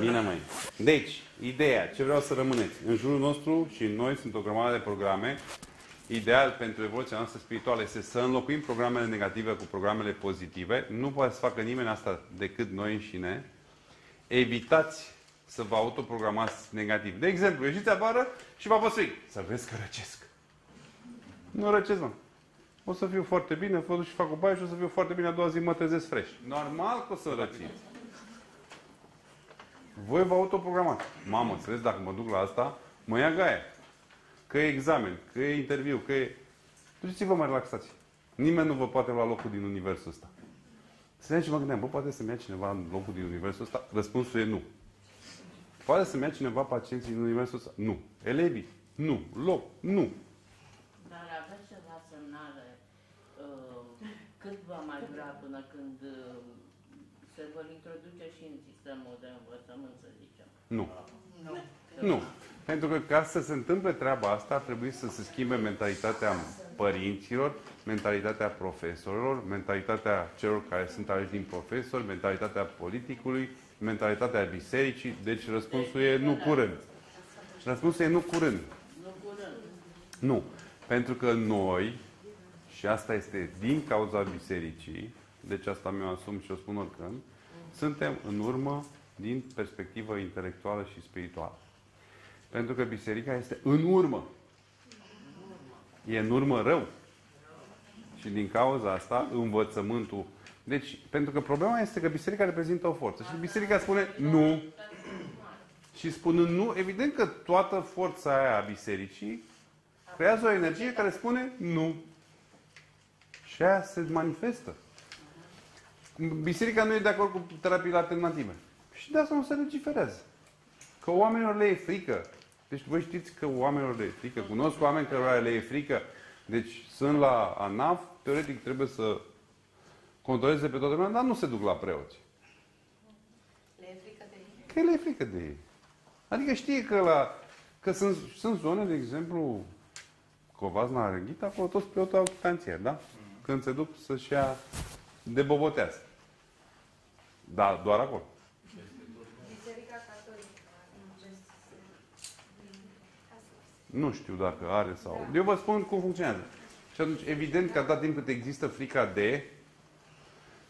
Bine, măi. Deci, ideea, ce vreau să rămâneți. În jurul nostru și noi sunt o grămadă de programe. Ideal pentru evoluția noastră spirituală este să înlocuim programele negative cu programele pozitive. Nu poate să facă nimeni asta decât noi înșine. Evitați să vă autoprogramați negativ. De exemplu, ieșiți afară și v-a fost fric. Să vezi că răcesc. Nu răcesc, mă. O să fiu foarte bine, vă duc și fac o baie și o să fiu foarte bine, a doua zi mă trezesc fresh. Normal că o să răciți. Voi vă autoprogramați. Mamă, înțeles, dacă mă duc la asta, mă ia gaia. Că e examen, că e interviu, că e... Duceți-vă mai relaxați. Nimeni nu vă poate lua locul din universul ăsta. Să și mă gândeam, bă, poate să-mi ia cineva în locul din universul ăsta? Răspunsul e nu. Poate să-mi ia cineva pacienții din universul ăsta? Nu. Elevii? Nu. Loc? Nu. Dar aveți ceva semnale uh, cât va mai dura până când uh, se vor introduce și în sistemul de învățământ, să zicem? Nu. Nu. Nu. Nu. Pentru că ca să se întâmple treaba asta, ar trebui să se schimbe mentalitatea părinților, mentalitatea profesorilor, mentalitatea celor care sunt aleși din profesori, mentalitatea politicului, mentalitatea bisericii, deci răspunsul e nu curând. Răspunsul e nu curând. Nu. Pentru că noi, și asta este din cauza bisericii, deci asta mi-o asum și o spun oricând, suntem în urmă din perspectivă intelectuală și spirituală. Pentru că biserica este în urmă. E în urmă rău. Și din cauza asta, învățământul. Deci, pentru că problema este că biserica reprezintă o forță. Și biserica spune nu. Și spunând nu, evident că toată forța aia a bisericii creează o energie care spune nu. Și aia se manifestă. Biserica nu e de acord cu terapii alternative. Și de asta nu se legiferează. Că oamenilor le e frică. Deci voi știți că oamenilor le e frică. Cunosc oameni care le e frică. Deci sunt la ANAF, teoretic trebuie să controleze pe toată lumea, dar nu se duc la preoți. Le e frică de ei. Că le e frică de ei. Adică știe că, la, că sunt, sunt zone, de exemplu, Covasna, Harghita, acolo toți preoții au chitanțieri, da? Când se duc să-și ia de bobotească. Da, doar acolo. Nu știu dacă are sau... Eu vă spun cum funcționează. Și atunci, evident că atât timp cât există frica de...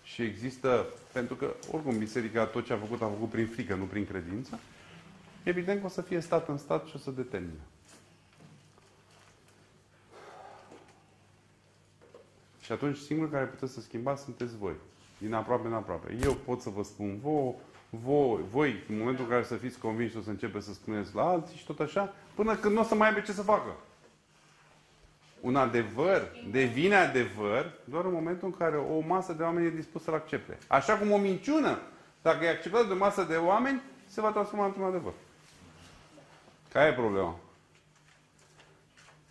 Și există... Pentru că, oricum, biserica tot ce a făcut, a făcut prin frică, nu prin credință. Evident că o să fie stat în stat și o să determine. Și atunci, singurul care puteți să schimbați sunteți voi. Din aproape în aproape. Eu pot să vă spun vouă voi, voi, în momentul în care să fiți convinși, o să începeți să spuneți la alții și tot așa, până când nu o să mai aibă ce să facă. Un adevăr devine adevăr doar în momentul în care o masă de oameni e dispusă să-l accepte. Așa cum o minciună, dacă e acceptată de o masă de oameni, se va transforma într-un adevăr. Care e problema?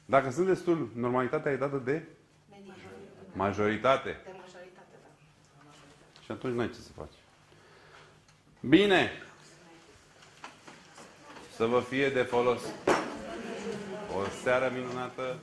Dacă sunt destul, normalitatea e dată de majoritate. De majoritate, da. Și atunci n-ai ce să faci. Bine! Să vă fie de folos. O seară minunată!